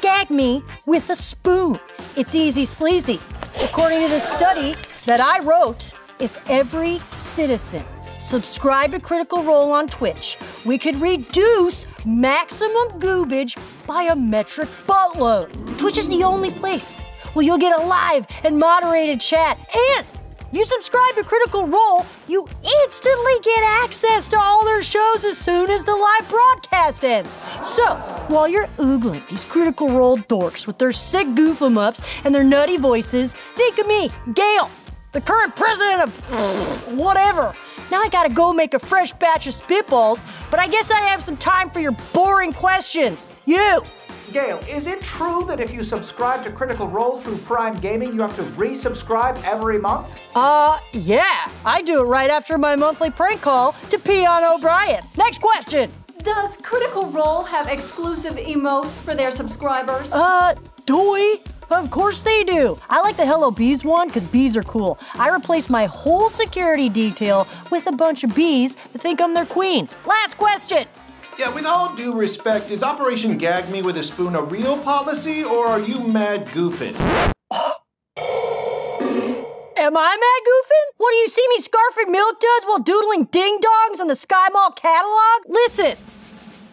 Gag Me with a Spoon. It's easy sleazy. According to this study that I wrote, if every citizen subscribed to Critical Role on Twitch, we could reduce maximum goobage by a metric buttload. Twitch is the only place where you'll get a live and moderated chat, and If you subscribe to Critical Role, you instantly get access to all their shows as soon as the live broadcast ends. So, while you're oogling these Critical Role dorks with their sick goof-em-ups and their nutty voices, think of me, Gail, the current president of whatever. Now I gotta go make a fresh batch of spitballs, but I guess I have some time for your boring questions. You! Gail, is it true that if you subscribe to Critical Role through Prime Gaming, you have to resubscribe every month? Yeah. I do it right after my monthly prank call to Peon O'Brien. Next question. Does Critical Role have exclusive emotes for their subscribers? Do we? Of course they do. I like the Hello Bees one because bees are cool. I replaced my whole security detail with a bunch of bees that think I'm their queen. Last question. Yeah, with all due respect, is Operation Gag Me with a Spoon a real policy, or are you mad goofing? Am I mad goofing? What, do you see me scarfing milk duds while doodling ding-dongs on the Sky Mall catalog? Listen,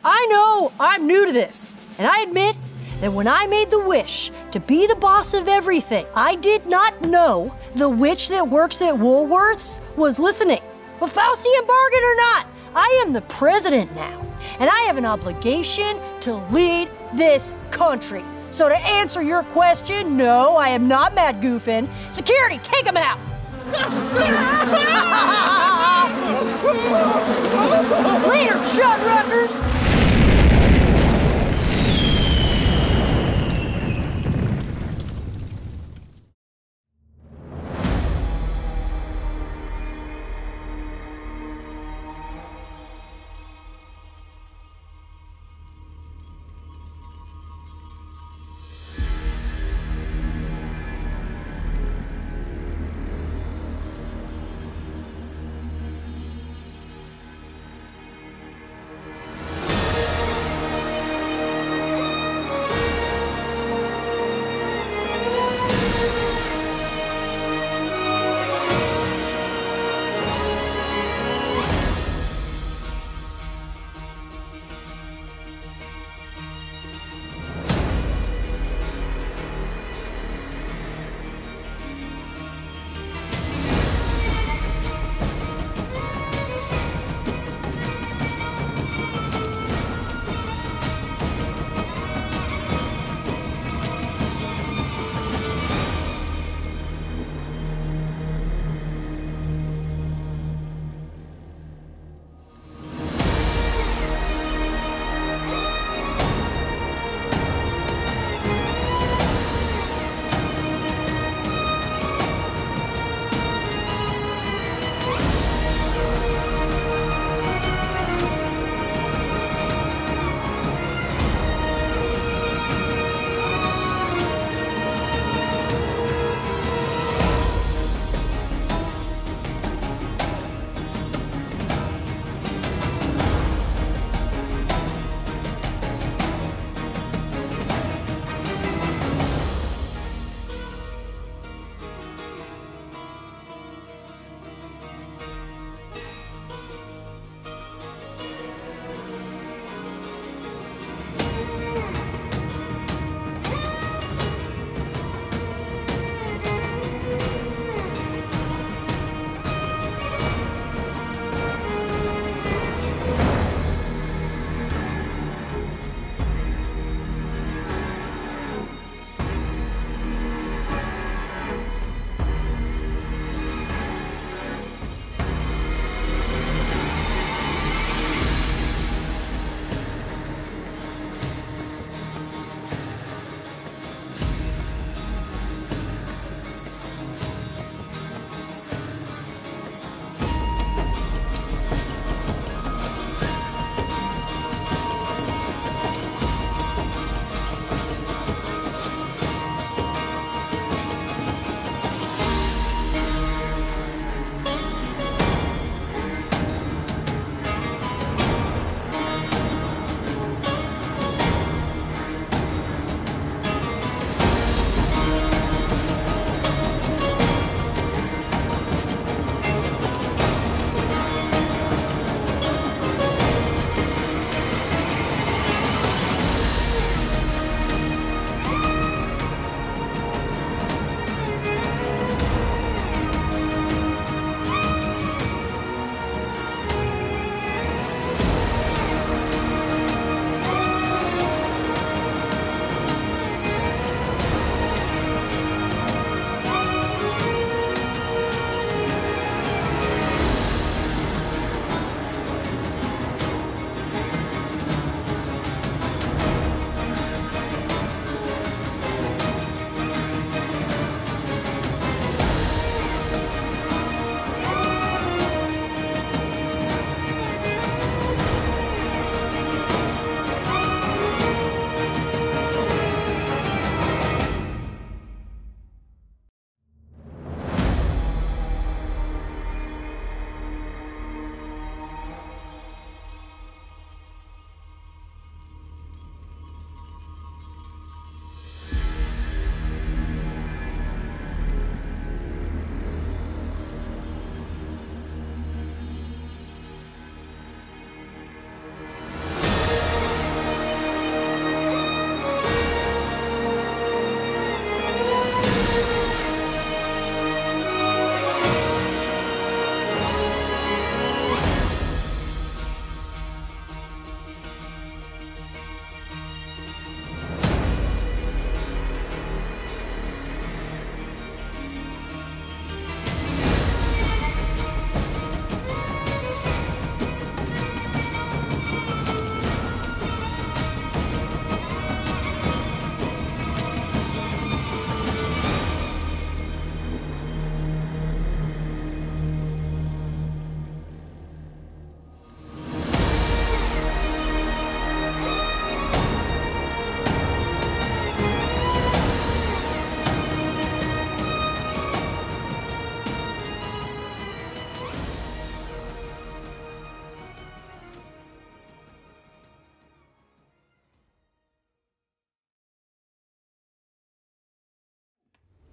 I know I'm new to this, and I admit that when I made the wish to be the boss of everything, I did not know the witch that works at Woolworths was listening. But Faustian bargain or not, I am the president now, and I have an obligation to lead this country. So to answer your question, no, I am not mad goofing. Security, take him out! Later, Shudruckers!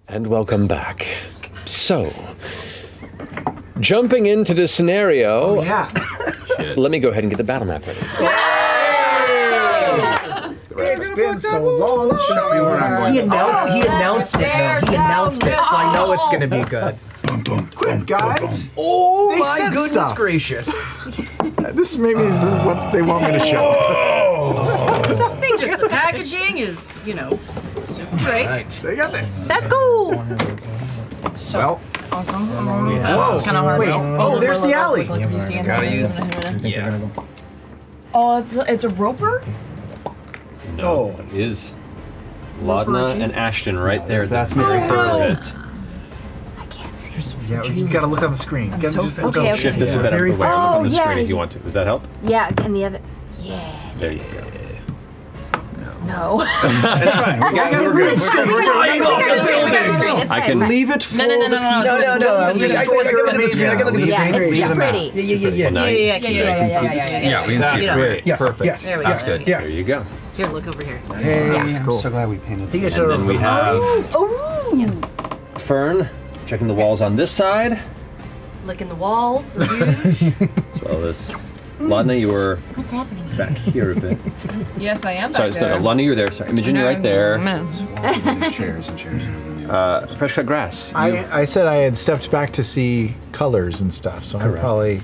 And welcome back. So, jumping into this scenario, let me go ahead and get the battle map ready. Yay! It's been so long since we were on. He announced it, so I know it's going to be good. Quick, guys! Oh my goodness gracious! This maybe is what they want me to show. Something. Just the packaging is, you know, super great. Right. They got this. That's cool. So, well, it's kind of hard. Wait, there's the alley. Gotta use. Yeah. Oh, it's a roper. No, it is. Laudna and Ashton right there. That's moving forward. Yeah, you gotta look on the screen. Okay. Shift this a bit out of the way. Look on the screen if you want to. Does that help? Yeah, and the other. Yeah. There you go. No. That's fine. We're good. I can leave it for. No. I can look at the screen. It's too pretty. Yeah, we can see it. Great. Perfect. That's good. There you go. Here, look over here. Yeah, cool. I'm so glad we painted it. And then we have Fern. Checking the walls on this side. Licking the walls, as huge. As well as Laudna, you were back here a bit. Yes, I am. Sorry, back there. Laudna, you were there. Sorry, Imogen, you're right there. Chairs and chairs. Fresh cut grass. I said I had stepped back to see colors and stuff, so I'm probably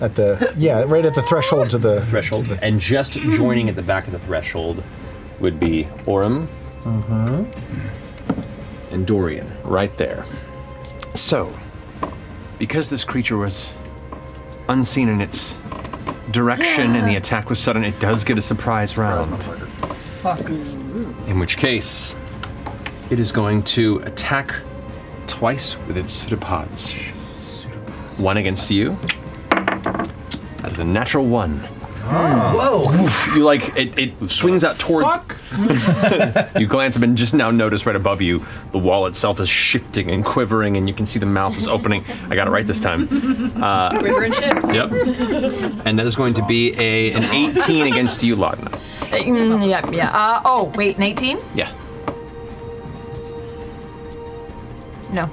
at the right at the threshold to the threshold. And just joining at the back of the threshold would be Orym and Dorian, right there. So, because this creature was unseen in its direction and the attack was sudden, it does get a surprise round. In which case, it is going to attack twice with its pseudopods. One against you. That is a natural one. Oh. Whoa! Oof, you like it? It swings out towards. You glance up and just now notice right above you the wall itself is shifting and quivering, and you can see the mouth is opening. I got it right this time. Quiver and shift. Yep. And that is going to be an 18 against you, Laudna. Yeah. Oh wait, an 18? Yeah. No.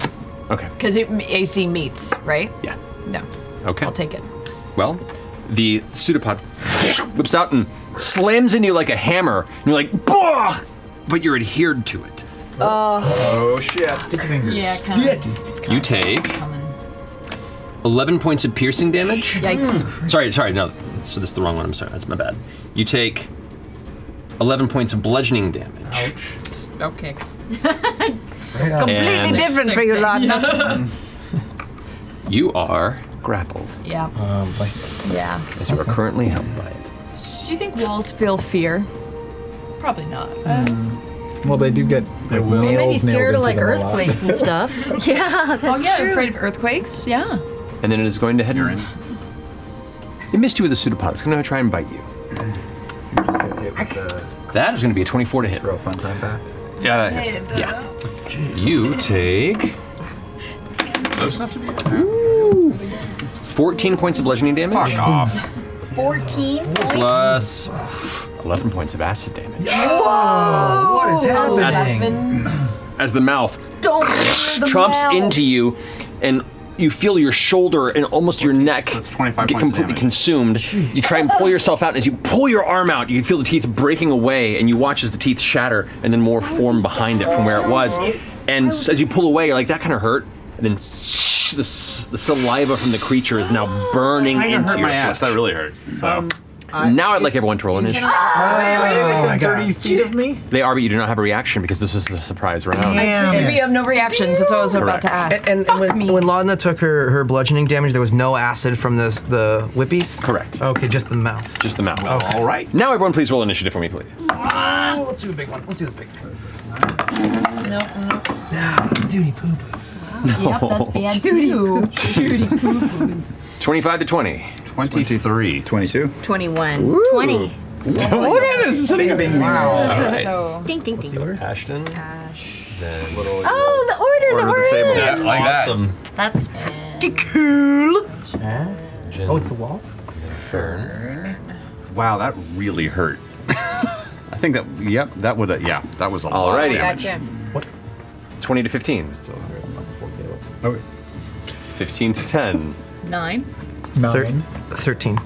Okay. Because it AC meets, right? Yeah. No. Okay. I'll take it. Well. The pseudopod whips out and slams into you like a hammer, and you're like, bah! But you're adhered to it. Oh shit, sticky fingers. Yeah, kinda. You take 11 points of piercing damage. Yikes. Sorry, no, so this is the wrong one, I'm sorry, that's my bad. You take 11 points of bludgeoning damage. Ouch. Okay. Completely different for you, Laudna. You are grappled. Yeah. As you are currently held by it. Do you think walls feel fear? Probably not. Well, they do get their nails nailed into them a lot. Maybe scared of like earthquakes and stuff. Yeah, that's true. I'm afraid of earthquakes. Yeah. And then it is going to head in. It missed you with a pseudopod. It's going to try and bite you. You're just going to hit with the... That is going to be a 24 to hit. Real fun time back. Yeah, that hits. Yeah. Jeez. You take... Close enough to be Ooh. 14 points of bludgeoning damage. Fuck off. 14 plus 11 points of acid damage. Whoa! What is happening? As the mouth chomps into you, and you feel your shoulder and almost your neck get completely consumed. Jeez. You try and pull yourself out, and as you pull your arm out, you feel the teeth breaking away, and you watch as the teeth shatter, and then more form behind it from where it was. And as you pull away, you're like, that kind of hurt. And then the saliva from the creature is now burning into your flesh. That really hurt. So now I'd like everyone to roll an initiative. Are they within 30 feet of me? They are, but you do not have a reaction because this is a surprise round. Damn. We have no reactions. That's what I was about to ask. And when Laudna took her bludgeoning damage, there was no acid from the whippies? Correct. Okay, just the mouth. Just the mouth. Okay. All right. Now everyone please roll initiative for me, please. Let's do a big one. Let's do this big one. No. Duty poo-poos. No. Yep, that's bad. Duty poo-poos. 25 to 20. 23. 22. 21. Ooh. 20. Look at this! It's wow. Ding, ding, ding. Ashton. Then the order. That's awesome. That's pretty cool. Oh, it's the wall? Fern. Wow, that really hurt. I think that, that was a lot. Alrighty. Gotcha. 20 to 15. Still okay. 15 to 10. 9. 9. 13.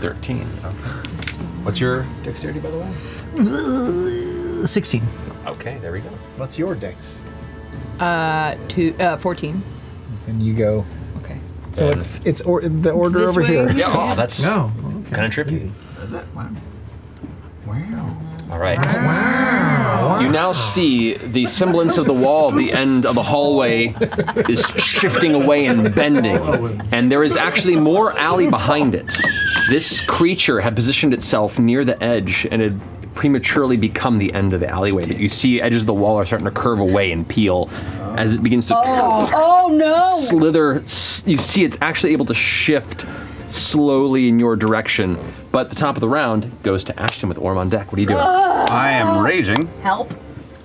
13. Okay. What's your dexterity, by the way? 16. Okay, there we go. What's your dex? 14. And you go. Okay. So and it's or, the order over way? Here. Yeah, oh, that's no, okay. Kind of trippy. Is it? Wow. Wow. All right. Wow. You now see the semblance of the wall, the end of the hallway is shifting away and bending, and there is actually more alley behind it. This creature had positioned itself near the edge and had prematurely become the end of the alleyway, but you see edges of the wall are starting to curve away and peel as it begins to slither. You see it's actually able to shift slowly in your direction, but the top of the round goes to Ashton with Orm on deck. What are you doing? I am raging. Help.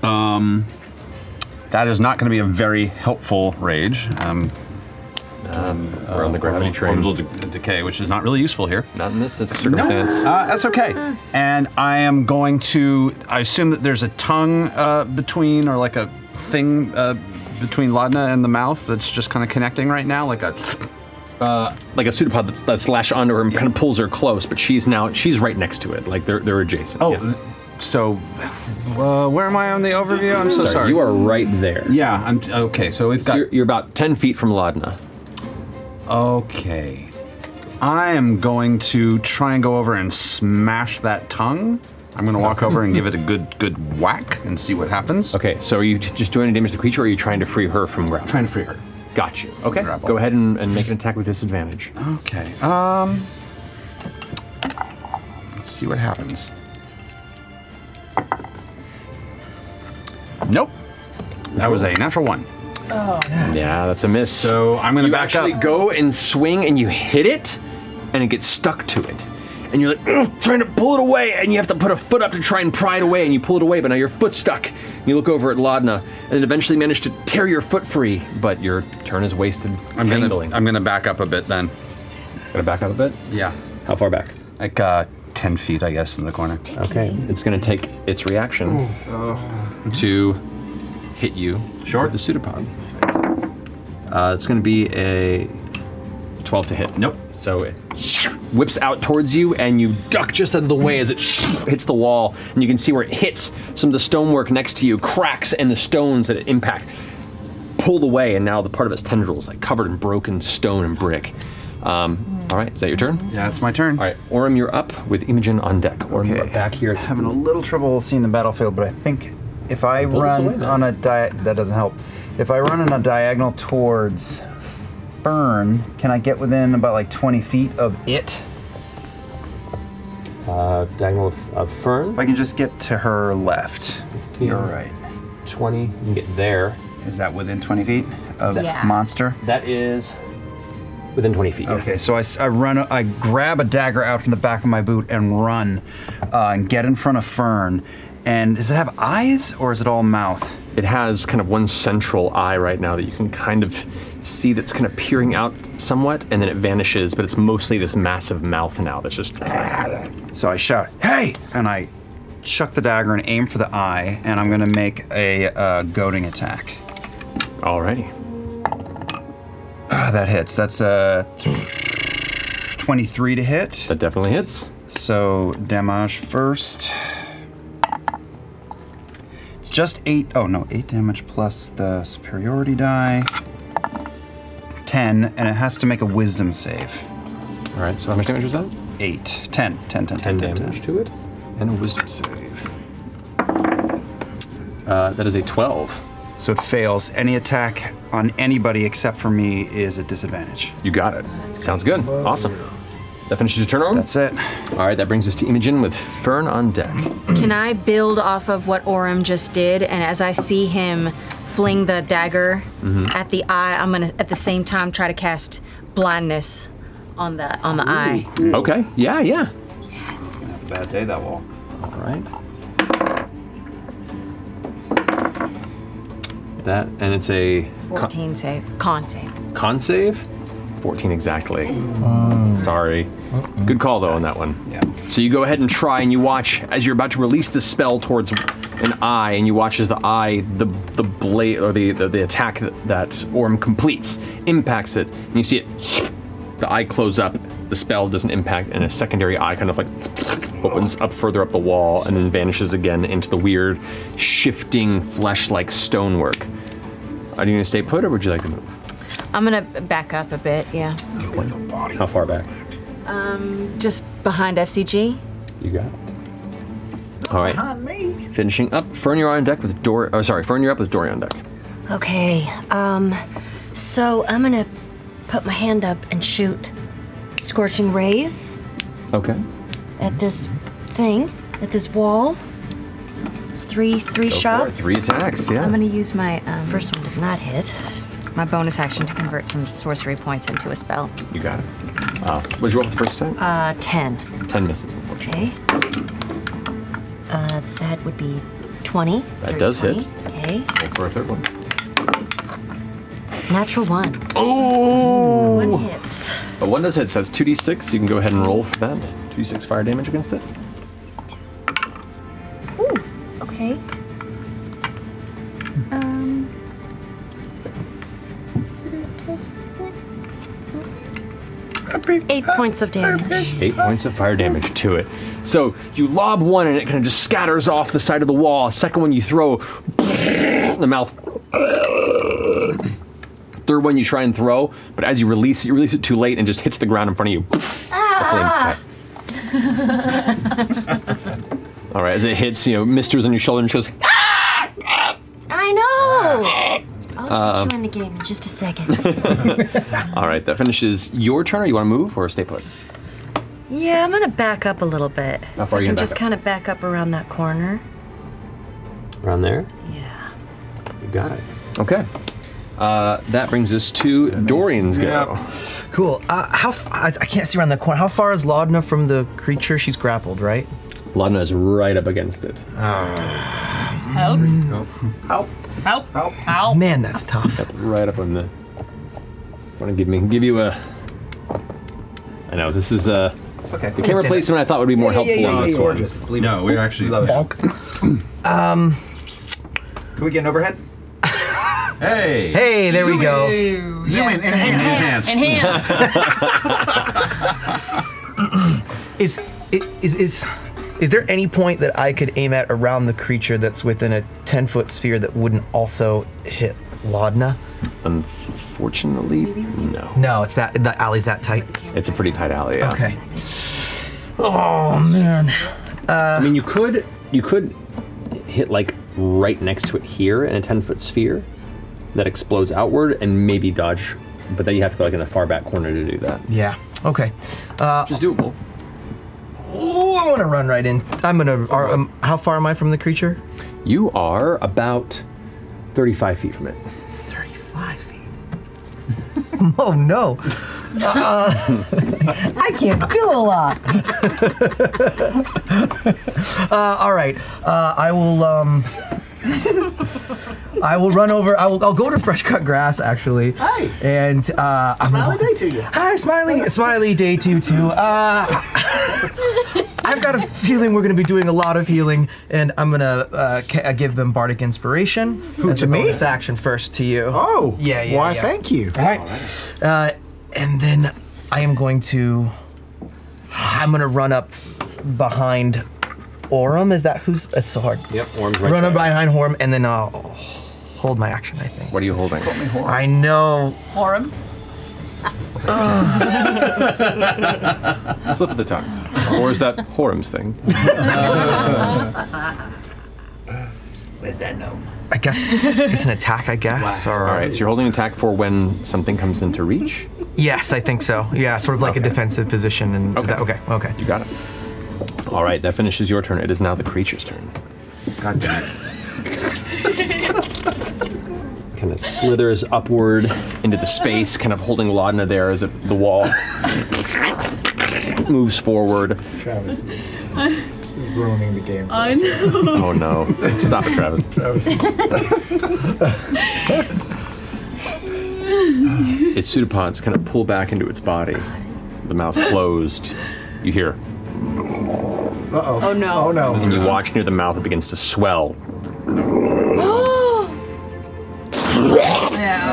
That is not going to be a very helpful rage. We're on the gravity train. Orbital decay, which is not really useful here. Not in this circumstance. No. That's okay. And I am going to, I assume that there's a tongue between, or like a thing between Laudna and the mouth that's just kind of connecting right now, like a pseudopod that slash onto her and kind of pulls her close, but she's right next to it. Like they're adjacent. Oh, yeah. So where am I on the overview? I'm so sorry. You are right there. Yeah. Okay. So we've got. You're about 10 feet from Laudna. Okay. I am going to try and go over and smash that tongue. I'm going to walk over and give it a good whack and see what happens. Okay. So are you just doing any damage to the creature, or are you trying to free her from grapple? Trying to free her. Got you. Okay, go ahead and make an attack with disadvantage. Okay, let's see what happens. Nope, that was a natural one. Oh. Yeah, that's a miss. So I'm gonna back up. You actually go and swing and you hit it, and it gets stuck to it. And you're like, trying to pull it away, and you have to put a foot up to try and pry it away, and you pull it away, but now your foot's stuck. And you look over at Laudna, and it eventually managed to tear your foot free, but your turn is wasted tangling. I'm gonna back up a bit then. Gonna back up a bit? Yeah. How far back? Like 10 feet, I guess, in the corner. Okay, it's gonna take its reaction to hit you with the pseudopod. It's gonna be a 12 to hit. Nope. So it whips out towards you, and you duck just out of the way as it hits the wall, and you can see where it hits. Some of the stonework next to you cracks, and the stones that it impact pulled away, and now the part of its tendrils like covered in broken stone and brick. All right, is that your turn? Yeah, that's my turn. All right, Orym, you're up with Imogen on deck. Orym, you're back here. I'm having a little trouble seeing the battlefield, but I think if I run on a that doesn't help. If I run on a diagonal towards Burn, can I get within about like 20 feet of it? Diagonal of Fern? If I can just get to her left. 15, you're right. 20, you can get there. Is that within 20 feet of monster? That is within 20 feet. Okay, so I run, I grab a dagger out from the back of my boot and run and get in front of Fern. And does it have eyes or is it all mouth? It has kind of one central eye right now that you can kind of see that's kind of peering out somewhat, and then it vanishes, but it's mostly this massive mouth now that's just... So I shout, hey! And I chuck the dagger and aim for the eye, and I'm gonna make a goading attack. Alrighty. That hits. That's a 23 to hit. That definitely hits. So damage first. Just 8 damage plus the superiority die. 10, and it has to make a wisdom save. All right, so how much damage was that? 8, 10, 10, 10, 10. 10 damage to it, and a wisdom save. That is a 12. So it fails. Any attack on anybody except for me is a disadvantage. You got it. Sounds good, awesome. That finishes your turn, Orym? That's it. All right, that brings us to Imogen with Fern on deck. Can I build off of what Orym just did, and as I see him fling the dagger at the eye, I'm gonna at the same time try to cast blindness on the eye. Cool. Okay, yeah. Yes. Not a bad day, that wall. All right. That, and it's a 14 save, con save. Con save? 14 exactly. Sorry. Good call, though, on that one. Yeah. So you go ahead and try, and you watch as you're about to release the spell towards an eye, and you watch as the eye, the blade, or the attack that Orm completes, impacts it, and you see it, the eye close up, the spell doesn't impact, and a secondary eye kind of like opens up further up the wall and then vanishes again into the weird, shifting, flesh-like stonework. Are you gonna stay put, or would you like to move? I'm gonna back up a bit, yeah. How far back? Just behind FCG. You got it. All right. Behind me. Finishing up, Fern, you're on deck with Dorian. Oh, sorry, Fern, you're up with Dorian on deck. Okay. So I'm gonna put my hand up and shoot scorching rays. Okay. At this thing, at this wall. It's three Go shots. For it. 3 attacks. Yeah. I'm gonna use my first one does not hit. My bonus action to convert some sorcery points into a spell. You got it. What did you roll for the first time? 10. 10 misses, unfortunately. Okay. That would be 20. That does 20. Hit. Okay. Roll for a third one. Natural 1. Oh! So 1 hits. But 1 does hit, so that's 2d6. You can go ahead and roll for that. 2d6 fire damage against it. Just these 2. Ooh, okay. Eight points of damage. 8 points of fire damage to it. So you lob one and it kind of just scatters off the side of the wall. Second one you throw, the mouth. Third one you try and throw, but as you release it too late and just hits the ground in front of you. Ah! The flames cut. All right, as it hits, you know, misters on your shoulder and it goes, ah! I know! I'll get you in the game in just a second. All right, that finishes your turn. Or you want to move or stay put? Yeah, I'm going to back up a little bit. How far are you going to back up? I can just kind of back up around that corner. Around there? Yeah. You got it. Okay. That brings us to Dorian's go. Yeah. Cool. I can't see around the corner. How far is Laudna from the creature? She's grappled, right? Laudna is right up against it. Help. Help. Help. Help! Help! Help! Man, that's tough. Right up on the. Want to give me? Give you a. I know this is a. It's okay. The camera placement I thought would be more helpful on this one. Just leave it. We actually love it. Can we get an overhead? Hey! Hey! There we go. Zoom in. Enhance. Enhance. Is there any point that I could aim at around the creature that's within a 10-foot sphere that wouldn't also hit Laudna? Unfortunately, no. No, it's the alley's that tight? It's a pretty tight alley, yeah. Okay. Oh, man. I mean, you could hit like right next to it here in a 10-foot sphere that explodes outward and maybe dodge, but then you have to go like in the far back corner to do that. Yeah, okay. Which is doable. Oh, I'm gonna run right in. I'm gonna. How far am I from the creature? You are about 35 feet from it. 35 feet. Oh no! I can't do a lot. All right. I will. I will run over. I'll go to fresh cut grass actually. Hi. And smiley day to you. Hi, smiley day to you too. I've got a feeling we're going to be doing a lot of healing, and I'm going to give them bardic inspiration. Who to me? This action first to you. Oh. Yeah. Why? Yeah. Thank you. All right. And then I am going to. I'm going to run up behind. Orm, is that who's? It's so hard. Yep, Orm's right. Run up behind Orm, and then I'll hold my action, I think. What are you holding? I know. Orm. Slip of the tongue. Or is that Orm's thing? Where's that gnome? I guess it's an attack, I guess. Wow. All right, so you're holding an attack for when something comes into reach? Yes, I think so. Yeah, sort of like a defensive position. And okay. Okay. You got it. All right, that finishes your turn. It is now the creature's turn. God damn it. Kind of slithers upward into the space, kind of holding Laudna there as the wall moves forward. Travis is ruining the game. I know. Oh no. Stop it, Travis. Its pseudopods kind of pull back into its body. The mouth closed. You hear. Uh-oh. Oh no. Oh no. And you watch near the mouth, it begins to swell. The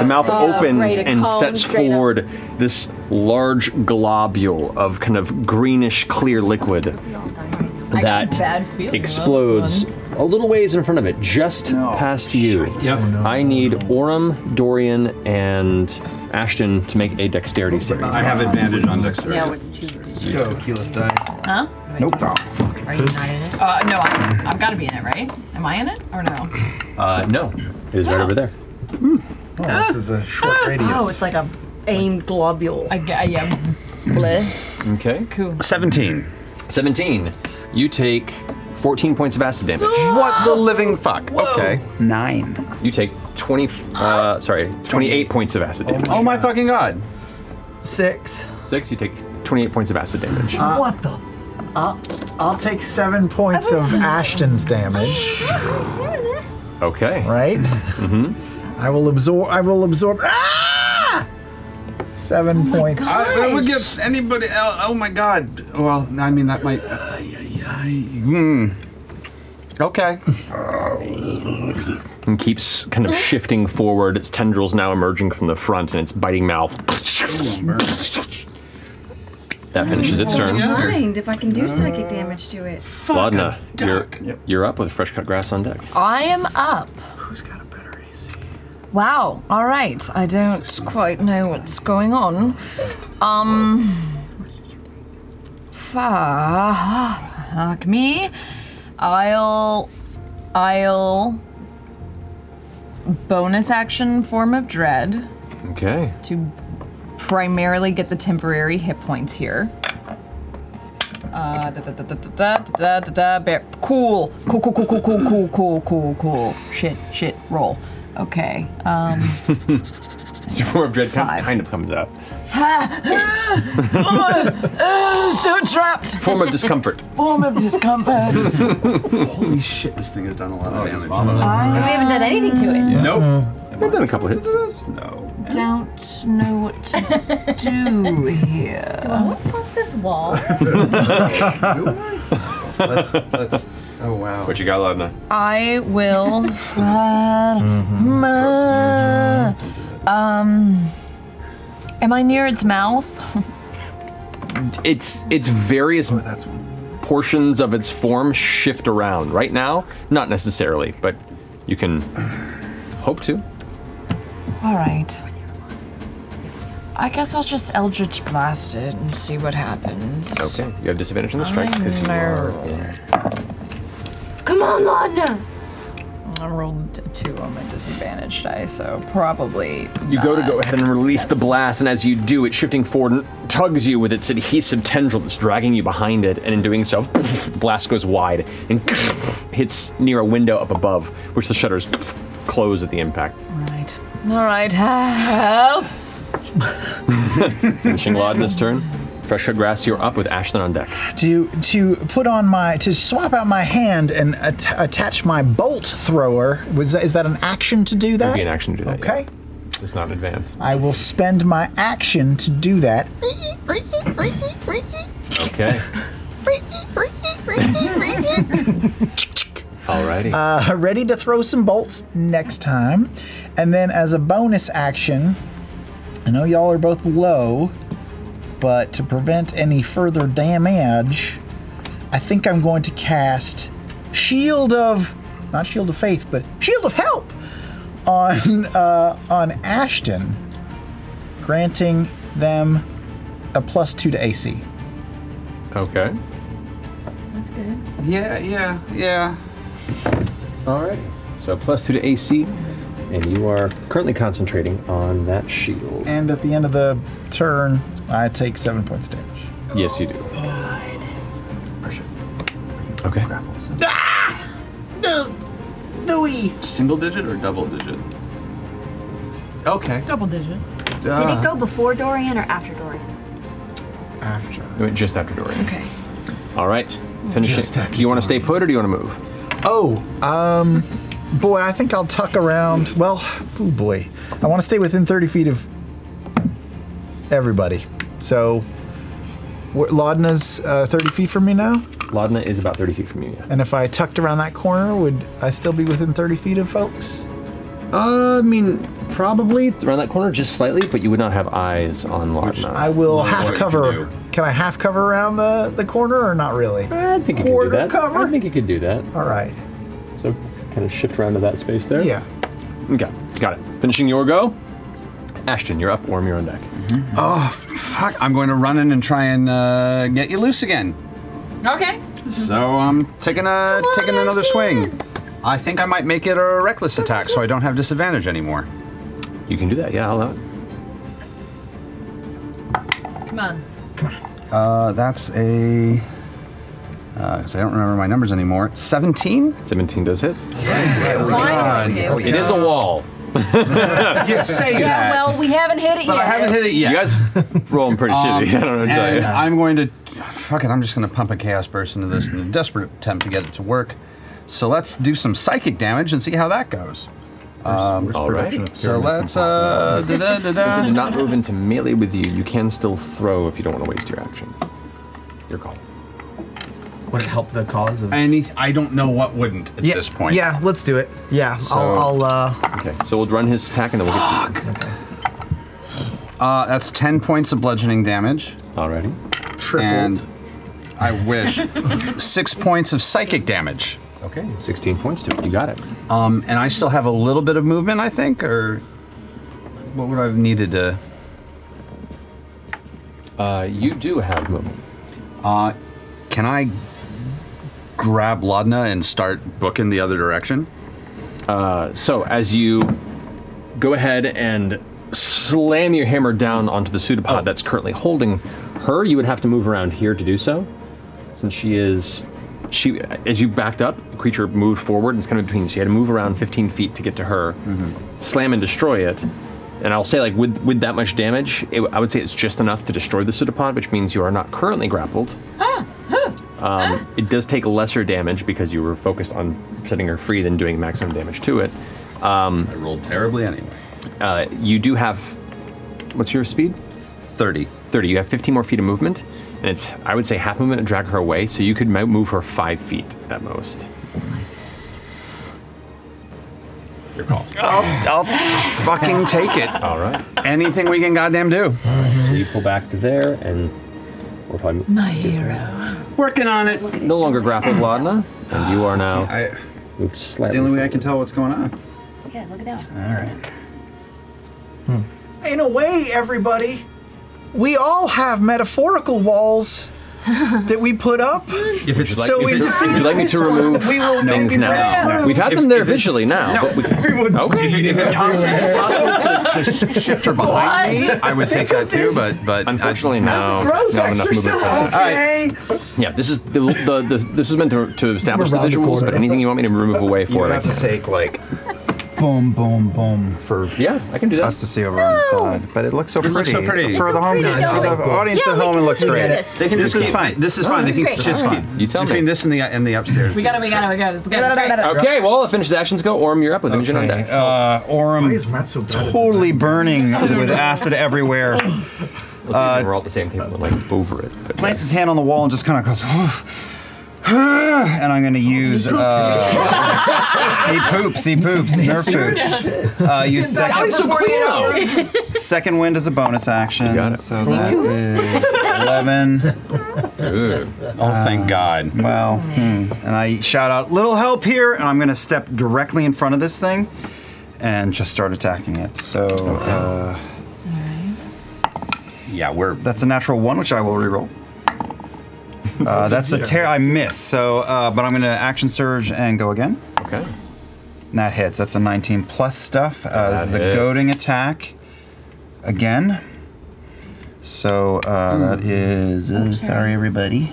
mouth opens and sets forward this large globule of kind of greenish clear liquid that explodes a little ways in front of it, just past you. Yep. I need Orym, Dorian, and Ashton to make a dexterity save. I have advantage on dexterity. No, it's 2. Let's go. Huh? Nope. Oh, fuck. Are you not in it? No, I've got to be in it, right? Am I in it or no? No. It is right over there. Mm. Oh, this is a short radius. Oh, it's like a aimed globule. Yeah. Bleh. Okay. Cool. 17. 17. You take 14 points of acid damage. What the living fuck? Whoa. Okay. 9. You take 28 points of acid damage. Oh my fucking god. 6. You take 28 points of acid damage. What the? I'll take 7 points of Ashton's damage. Okay. Right? Mm-hmm. I will absorb. Ah! 7 points. I would give anybody else. Oh my god. Well, I mean, that might. Okay. And keeps kind of shifting forward. Its tendrils now emerging from the front and its biting mouth. That finishes its turn. I mind if I can do psychic damage to it. Vladna, you're up with Fresh Cut Grass on deck. I am up. Who's got a better AC? Wow, all right. I don't quite know what's going on. Fuck me. I'll bonus action Form of Dread. Okay. To primarily get the temporary hit points here. Cool. Shit, roll. Okay. Form of Dread kind of comes out. So trapped! Form of discomfort. Form of discomfort. Holy shit, this thing has done a lot of damage. We haven't done anything to it. Yeah. Nope. We've done a couple hits. No. Don't know what to do here. Do I want to pop this wall? Let's. Oh wow. What you got, Ladna? I will. Am I near its mouth? Its various portions of its form shift around. Right now, not necessarily, but you can hope to. All right. I guess I'll just Eldritch Blast it and see what happens. Okay, you have disadvantage on the strike because you are. Come on, Ladna! I rolled 2 on my disadvantage dice, so probably. You go to go ahead and release the blast, and as you do, it's shifting forward and tugs you with its adhesive tendril that's dragging you behind it, and in doing so, the blast goes wide and hits near a window up above, which the shutters close at the impact. Right. All right, help! Finishing Laudna's turn. Fresh Cut Grass, you're up with Ashton on deck. To put on to swap out my hand and attach my bolt thrower, is that an action to do that? It would be an action to do that, okay. Yeah. It's not an advance. I will spend my action to do that. Okay. Alrighty. Ready to throw some bolts next time. And then as a bonus action, I know y'all are both low, but to prevent any further damage, I think I'm going to cast Shield of Help on Ashton, granting them a +2 to AC. Okay. That's good. Yeah. All right, so +2 to AC. And you are currently concentrating on that shield. And at the end of the turn, I take 7 points of damage. Yes, you do. God. Okay. Ah! Single digit or double digit? Okay. Double digit. Did it go before Dorian or after Dorian? After. It went just after Dorian. Okay. All right. Finish it. Do you want to stay put or do you want to move? Boy, I think I'll tuck around. Well, I want to stay within 30 feet of everybody. So, Laudna's 30 feet from me now? Laudna is about 30 feet from you, yeah. And if I tucked around that corner, would I still be within 30 feet of folks? I mean, probably around that corner just slightly, but you would not have eyes on Laudna. I will half cover. Can I half cover around the corner or not really? I think you could do that. Cover? I think you could do that. All right. So kind of shift around to that space there? Yeah. Okay, got it. Finishing your go. Ashton, you're up, Orm, you're on deck. Mm-hmm. Oh, fuck. I'm going to run in and try and get you loose again. Okay. So I'm taking another swing. I think I might make it a reckless attack so I don't have disadvantage anymore. You can do that, yeah, I'll allow it. Come on. That's a, because I don't remember my numbers anymore, 17? 17 does hit. Yeah. Right. It is a wall. You say that. Yeah, well, we haven't hit it yet. I haven't hit it yet. You guys rolling pretty shitty. I don't know what to tell you. I'm going to, fuck it, I'm just going to pump a Chaos Burst into this in a desperate attempt to get it to work. So let's do some psychic damage and see how that goes. All right. So let's. Since it did not move into melee with you, you can still throw if you don't want to waste your action. Your call. Would it help the cause of? I don't know what wouldn't at this point. Yeah, let's do it. Yeah, so, Okay, so we'll run his attack and then we'll get to you. Okay. That's 10 points of bludgeoning damage. Alrighty. Tripled. And I wish 6 points of psychic damage. Okay, 16 points to it. You got it. And I still have a little bit of movement, I think, or what would I have needed to? You do have movement. Can I grab Laudna and start booking the other direction? So as you go ahead and slam your hammer down onto the pseudopod that's currently holding her, you would have to move around here to do so, since she is. As you backed up, the creature moved forward and it's kind of between. She had to move around 15 feet to get to her, slam and destroy it. And I'll say, like, with that much damage, I would say it's just enough to destroy the pseudopod, which means you are not currently grappled. It does take lesser damage because you were focused on setting her free than doing maximum damage to it. I rolled terribly anyway. You do have, what's your speed? 30. 30, you have 15 more feet of movement. And it's, I would say, half movement to drag her away, so you could move her 5 feet at most. Your call. I'll fucking take it. All right. Anything we can goddamn do. All right, so you pull back to there, and we're probably... My hero. Working on it. No longer grappled, Laudna, and you are now... It's the only way I can tell what's going on. Yeah, look at that. All right. In a way, everybody... We all have metaphorical walls that we put up. If it's so like, if you'd like me to remove things now. We've had them there visually now. No, if it's possible to shift her behind me, I would take that too, but unfortunately now, not enough movement. Okay. Yeah, this is this is meant to establish the visuals, but anything you want me to remove away for it, I have to take like. Boom, boom, boom. Yeah, I can do that. Us to see over on the side, but it looks so pretty. It looks so pretty. For the audience at home, it looks great. This is fine. This is fine. They think it's just fine. You tell me. Between this and the upstairs. We got it. It's good. Okay, well, I'll finish the actions. Go, Orm, you're up with Imogen on deck. Orm, totally burning with acid everywhere. We're all at the same table, like over it. Plants his hand on the wall and just kind of goes. And I'm going to use. He poops. Nerf poops. Use second wind as a bonus action. Got it. So that is 11. Good. Oh, thank God. Well, and I shout out, "Little help here!" And I'm going to step directly in front of this thing, and just start attacking it. So. Okay. All right. Yeah, that's a natural one, which I will reroll. That's a tear. I miss. So, but I'm going to action surge and go again. Okay. And that hits. That's a 19 plus stuff. This is a goading attack. Again. So that is. I'm sorry, everybody.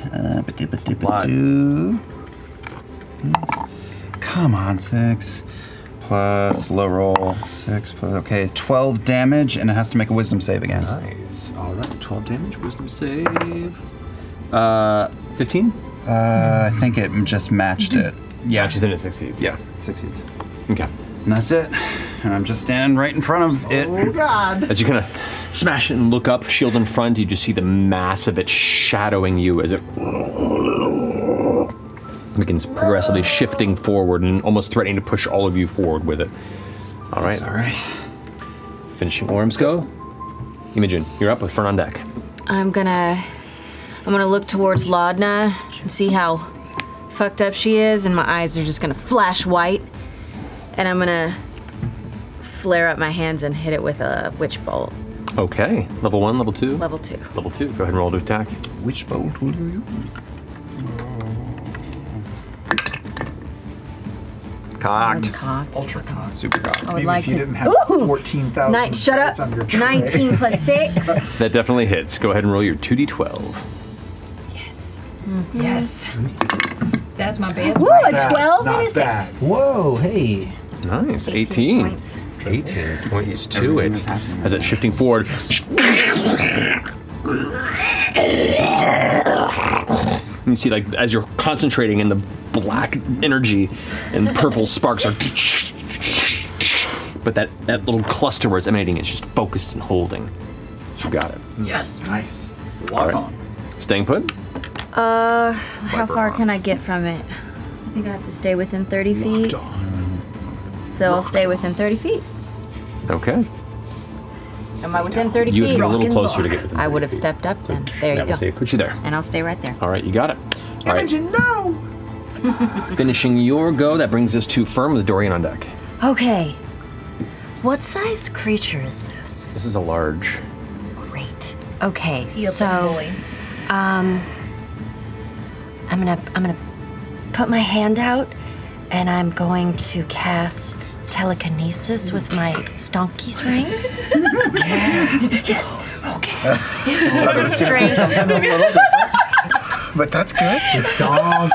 Come on, 6 plus low roll 6 plus. Okay, 12 damage, and it has to make a wisdom save again. Nice. All right, 12 damage, wisdom save. 15? I think it just matched it. Yeah. Actually, then it succeeds. Yeah, it succeeds. Okay. And that's it. And I'm just standing right in front of it. Oh, God. As you kind of smash it and look up, shield in front, you just see the mass of it shadowing you as it begins progressively shifting forward and almost threatening to push all of you forward with it. All right. That's all right. Finishing Orm's go. Imogen, you're up with Fern on deck. I'm gonna look towards Laudna and see how fucked up she is, and my eyes are just gonna flash white. And I'm gonna flare up my hands and hit it with a witch bolt. Okay, level 1, level 2? Level 2. Level 2, go ahead and roll to attack. Which bolt will you use? Cocked. Cocked. Ultra cocked. Super cocked. Maybe like if you didn't have 14,000. Shut up. On your 19 plus 6. That definitely hits. Go ahead and roll your 2d12. Yes. Mm-hmm. Yes. That's my best. Woo, a 12 and a 6. Whoa, hey. Nice, 18 points. 18 points to it. As it's shifting forward. You see, like, as you're concentrating in the black energy and purple sparks are. But that little cluster where it's emanating is just focused and holding. Yes. You got it. Yes. Nice. Lock on. Staying put? How far can I get from it? I think I have to stay within 30 feet. So I'll stay within 30 feet. Okay. Am I within 30 feet? You would be a little closer to get within 30 feet. I would have stepped up then. There you go. So put you there. And I'll stay right there. All right, you got it. All right. Imogen, no! Finishing your go, that brings us to Firm with Dorian on deck. Okay. What size creature is this? This is a large. Great. Okay, so I'm gonna put my hand out. And I'm going to cast telekinesis with my Stonky's ring. Yeah. Yes. Okay. It's a string. But that's good. It's stonk.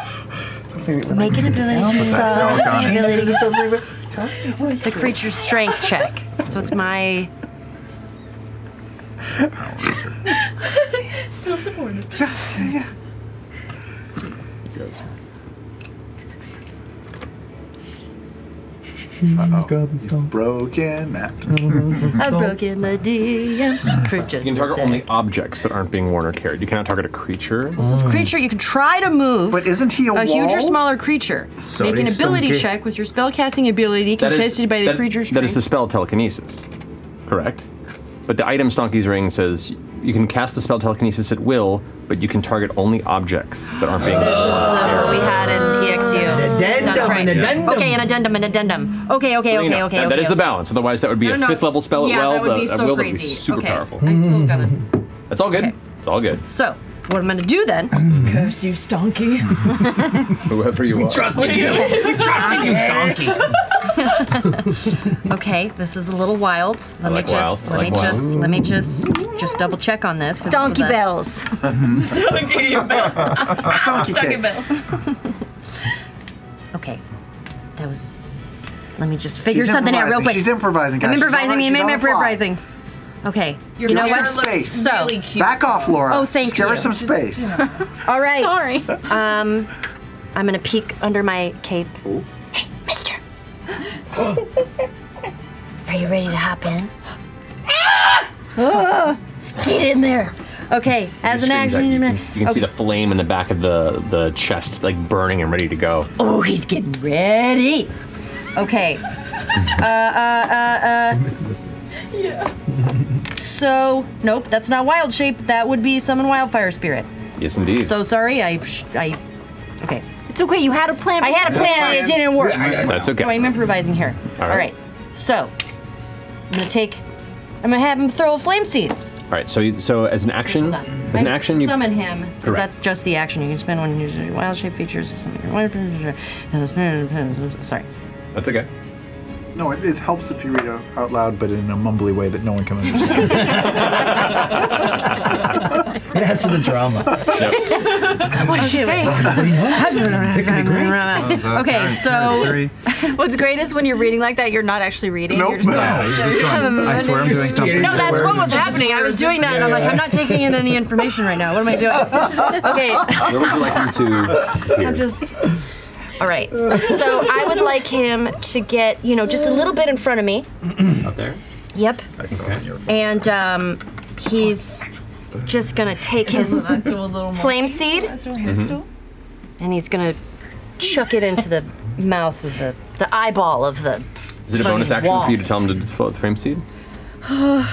Make an ability check. The creature's strength check. So it's my. Still supported. Yeah. Uh-oh. Broken map. I've broken the DM for just. You can target only objects that aren't being worn or carried. You cannot target a creature. This is creature. You can try to move. But isn't he a huge or smaller creature? So make an ability check with your spellcasting ability contested by the creature's strength. That is the spell telekinesis, correct? But the item Stonky's Ring says you can cast the spell telekinesis at will, but you can target only objects that aren't being. This is the one we had in EXU. Addendum, right. Okay, an addendum. Okay. That is the balance. Otherwise, that would be a fifth-level spell at will. Yeah, that would be so crazy. Be super powerful. I still got it. That's all good. Okay. It's all good. So, what I'm gonna do then? Curse you, Stonky. Whoever you are. We trusted you. We trusted you, Stonky. Okay, this is a little wild. Let me just double check on this. Stonky bells. Stonky bells. Stonky bells. Okay, that was. Let me just figure something out real quick. She's improvising, guys. I'm improvising. Okay, you know what? Space. So really cute. Back off, Laura. Oh, thank you. Give her some space. All right. Sorry. I'm gonna peek under my cape. Ooh. Hey, Mister. Are you ready to hop in? Oh, get in there. Okay, as an action, you can see the flame in the back of the chest, like burning and ready to go. Oh, he's getting ready. Okay. Yeah. So, nope, that's not wild shape. That would be summon wildfire spirit. Yes, indeed. So sorry, I. Okay. It's okay. You had a plan. I had a plan, and it didn't work. That's okay. So I'm improvising here. All right. So, I'm gonna have him throw a flame seed. All right, so as an action, you summon him. Correct. Is that just the action? You can spend one use wild shape features to summon your wild. Sorry. That's okay. No, it helps if you read it out loud, but in a mumbly way that no one can understand. It adds to the drama. Yep. What did she say? Okay, so what's great is when you're reading like that, you're not actually reading. Nope. You're just I swear I'm doing something. No, that's what was happening. I was doing that, and I'm like, I'm not taking in any information right now. What am I doing? Okay. What would you like me to hear? I'm just... All right. So I would like him to get, you know, just a little bit in front of me. Up there? Yep. I saw him. And he's just gonna take his flame seed, and he's gonna chuck it into the mouth of the eyeball of the. Is it a bonus action for you to tell him to float the flame seed? I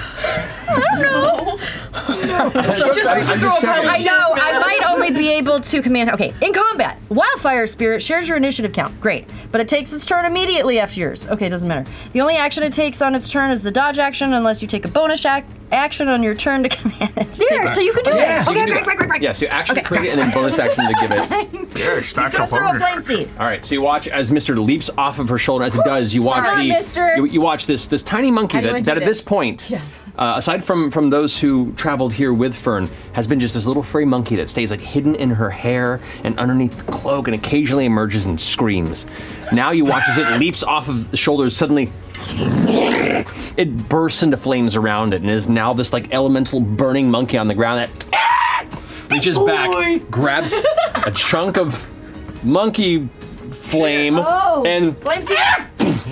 don't know. I know, I might only be able to command. Okay, in combat, Wildfire Spirit shares your initiative count. Great. But it takes its turn immediately after yours. Okay, doesn't matter. The only action it takes on its turn is the dodge action, unless you take a bonus action on your turn to command it. There, so you can do it. Okay, break. Yeah, so you action create it and then bonus action to give it. He's going to throw a flame seed. All right, so you watch as Mr. leaps off of her shoulder. As it does, you watch you watch this tiny monkey that at this point, aside from those who traveled here with Fern, has been just this little furry monkey that stays like hidden in her hair and underneath the cloak and occasionally emerges and screams. Now you watch as it leaps off of the shoulders, suddenly it bursts into flames around it and is now this like elemental burning monkey on the ground that reaches back, grabs a chunk of monkey flame and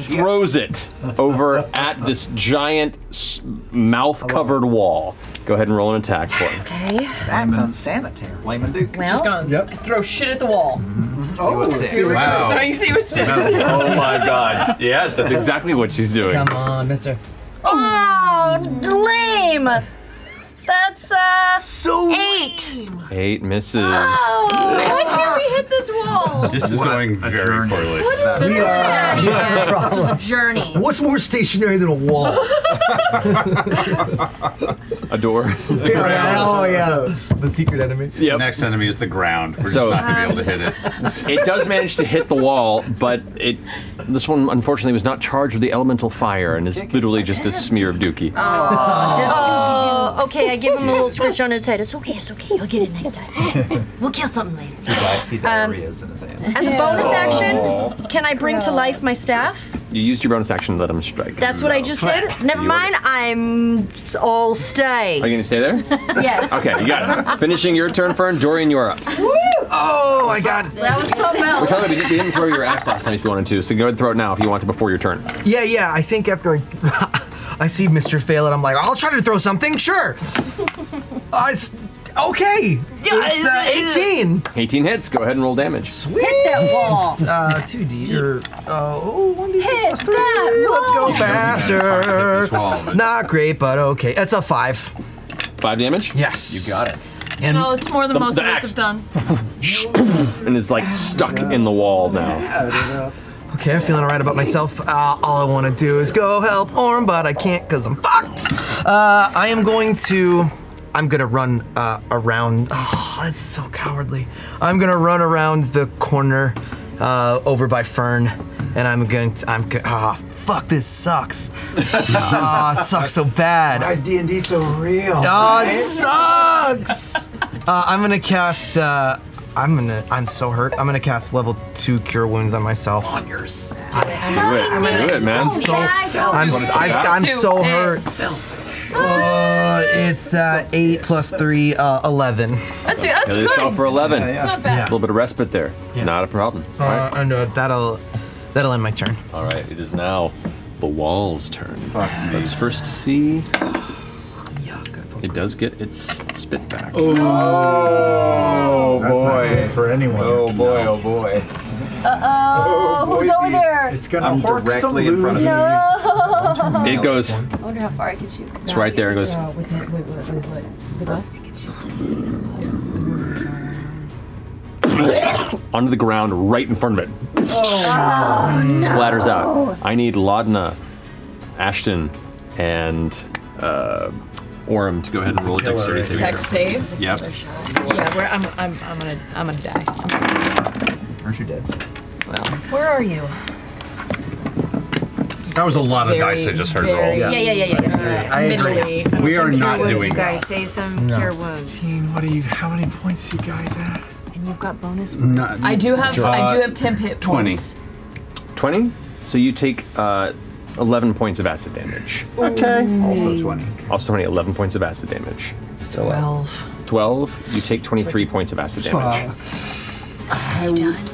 throws it over at this giant mouth-covered wall. Go ahead and roll an attack for him. Okay. That's unsanitary. Layman Duke. Well, just gonna throw shit at the wall. Oh, wow. So you see what's it. Oh my god. Yes, that's exactly what she's doing. Come on, mister. Oh, lame. That's so eight. Lame. Eight misses. Oh, why can't we hit this wall? This is going very poorly. What is this? This is a journey. What's more stationary than a wall? A door. The secret enemy. Yep. The next enemy is the ground. We're just not going to be able to hit it. It does manage to hit the wall, but this one unfortunately was not charged with the elemental fire and is literally just a smear of dookie. Oh, okay. I give him a little scratch on his head. It's okay. You'll get it next time. We'll kill something later. As a bonus action, can I bring to life my staff? You used your bonus action to let him strike. That's what I just did. Never mind. I'm all stay. Are you going to stay there? Yes. Okay, you got it. Finishing your turn, Fern. Dorian, you are up. Woo! Oh, I got it. That was something else. We're telling you, we didn't throw your axe last time if you wanted to, so go ahead and throw it now if you want to before your turn. Yeah. I think after I see Mr. fail it, I'm like, I'll try to throw something. Sure. It's okay. It's 18. 18 hits. Go ahead and roll damage. Sweet. Hit that wall. 2D or 1D. Hit that wall. Let's go faster. Wall, not great, but okay. It's a 5. 5 damage? Yes. You got it. And it's more than most of us have done. And is like stuck in the wall now. Yeah, okay, I'm feeling all right about myself. All I want to do is go help Orm, but I can't because I'm fucked. I'm gonna run around. Oh, that's so cowardly. I'm gonna run around the corner over by Fern, and fuck, this sucks. It sucks so bad. Why is D&D so real? It sucks. I'm so hurt. I'm gonna cast level 2 Cure Wounds on myself. On yourself. Do it, man. I'm so hurt. It's 8 plus 3, 11. That's good. It's all for 11. It's not bad. A little bit of respite there. Yeah. Not a problem. All right. And that'll end my turn. All right. It is now the wall's turn. Let's first see. It does get its spit back. Oh boy! That's not good for anyone. Oh boy! Who's over there? It's gonna hork directly in front of me. It goes. I wonder how far I can shoot. It's right there. It goes. Onto the ground, right in front of it. Splatters out. I need Laudna, Ashton, and Orm to go ahead and roll a dexterity save. Dex saves? Yep. Yeah, I'm gonna die. Aren't you dead? Well, where are you? That was a lot of dice I just heard roll. Yeah. We are not doing that. You guys save some cure wounds. 16, how many points you guys at? And you've got bonus wounds. I do have 10 hit points. 20? So you take 11 points of acid damage. Okay. Also 20. 11 points of acid damage. 12. You take 23 points of acid damage. Are you done?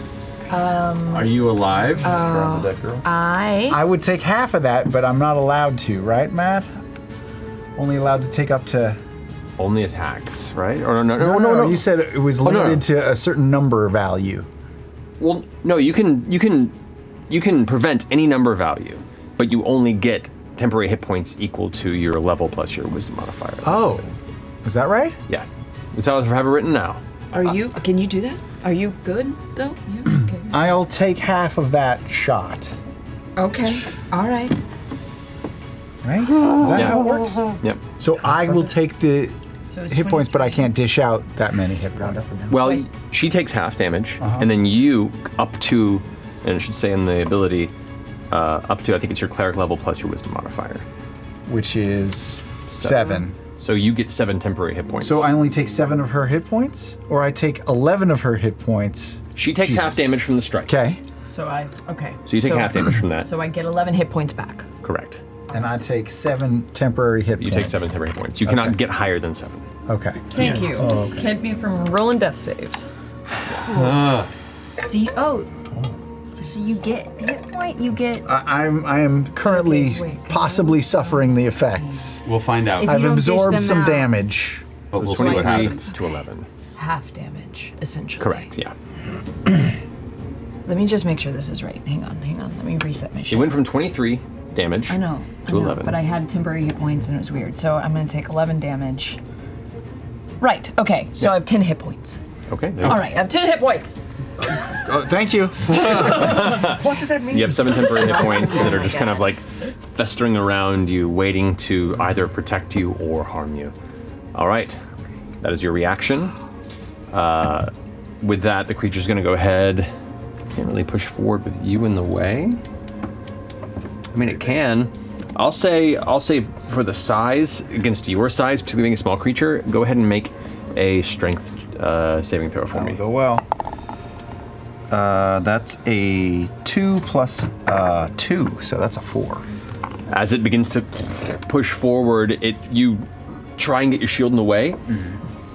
Are you alive? I would take half of that, but I'm not allowed to, right, Matt? Only allowed to take up to... Only attacks, right? Or no. You said it was limited to a certain number value. Well, no, you can prevent any number value, but you only get temporary hit points equal to your level plus your wisdom modifier. Oh, is that right? Yeah, that's how I have it written now. Are you? Can you do that? Are you good though? Yeah, okay. I'll take half of that shot. Okay. All right. Right? Is that how it works? Yep. So I will take the hit points, but I can't dish out that many hit points. Well, she takes half damage, and then you up to, and it should say in the ability, up to, I think it's your cleric level plus your wisdom modifier. Which is 7. So you get 7 temporary hit points. So I only take 7 of her hit points? Or I take 11 of her hit points? She takes half damage from the strike. Okay. So So you take half damage from that. So I get 11 hit points back. Correct. And I take 7 temporary hit points. You take 7 temporary points. You cannot get higher than 7. Okay. Thank you. Oh, okay. Kept me from rolling death saves. See, so you get hit point. You get. I am currently possibly suffering the effects. We'll find out. I've absorbed some damage. But we'll see what happens. To 11. Half damage, essentially. Correct. Yeah. Let me just make sure this is right. Hang on. Let me reset my shit. It went from 23. Damage. I know, 11. But I had temporary hit points and it was weird. So I'm going to take 11 damage. Right. Okay. So I have 10 hit points. Okay. All right. I have 10 hit points. Thank you. What does that mean? You have 7 temporary hit points that are just kind of like festering around you, waiting to either protect you or harm you. All right. That is your reaction. With that, the creature's going to go ahead. Can't really push forward with you in the way. I mean, it can. I'll say for the size, against your size, particularly being a small creature, go ahead and make a strength saving throw for me. That'll go well. That's a 2 plus 2, so that's a 4. As it begins to push forward, you try and get your shield in the way,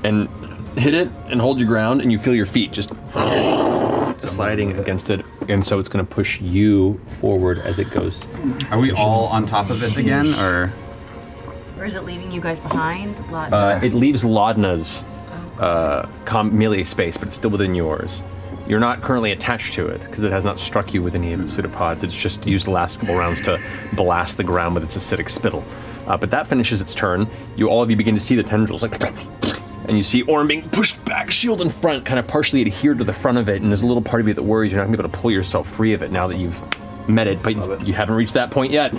and hit it, and hold your ground, and you feel your feet just sliding against it. And so it's going to push you forward as it goes. Are we all on top of it again, or is it leaving you guys behind? Laudna? It leaves Laudna's melee space, but it's still within yours. You're not currently attached to it because it has not struck you with any of its pseudopods. It's just used the last couple rounds to blast the ground with its acidic spittle. But that finishes its turn. All of you begin to see the tendrils like. And you see Orm being pushed back, shield in front, kind of partially adhered to the front of it, and there's a little part of you that worries you're not going to be able to pull yourself free of it now that you've met it, but you haven't reached that point yet.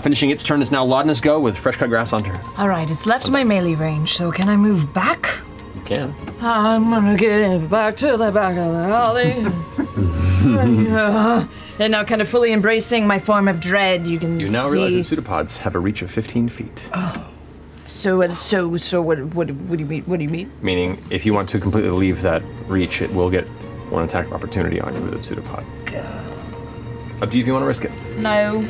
Finishing its turn is now Laudna's go with fresh cut grass on her. All right, it's left my melee range, so can I move back? You can. I'm going to get it back to the back of the alley. And now kind of fully embracing my form of dread, you can see. You now realize that pseudopods have a reach of 15 feet. Oh. So what do you mean? Meaning, if you want to completely leave that reach, it will get one attack of opportunity on you with a pseudopod. God. Up to you if you want to risk it. No.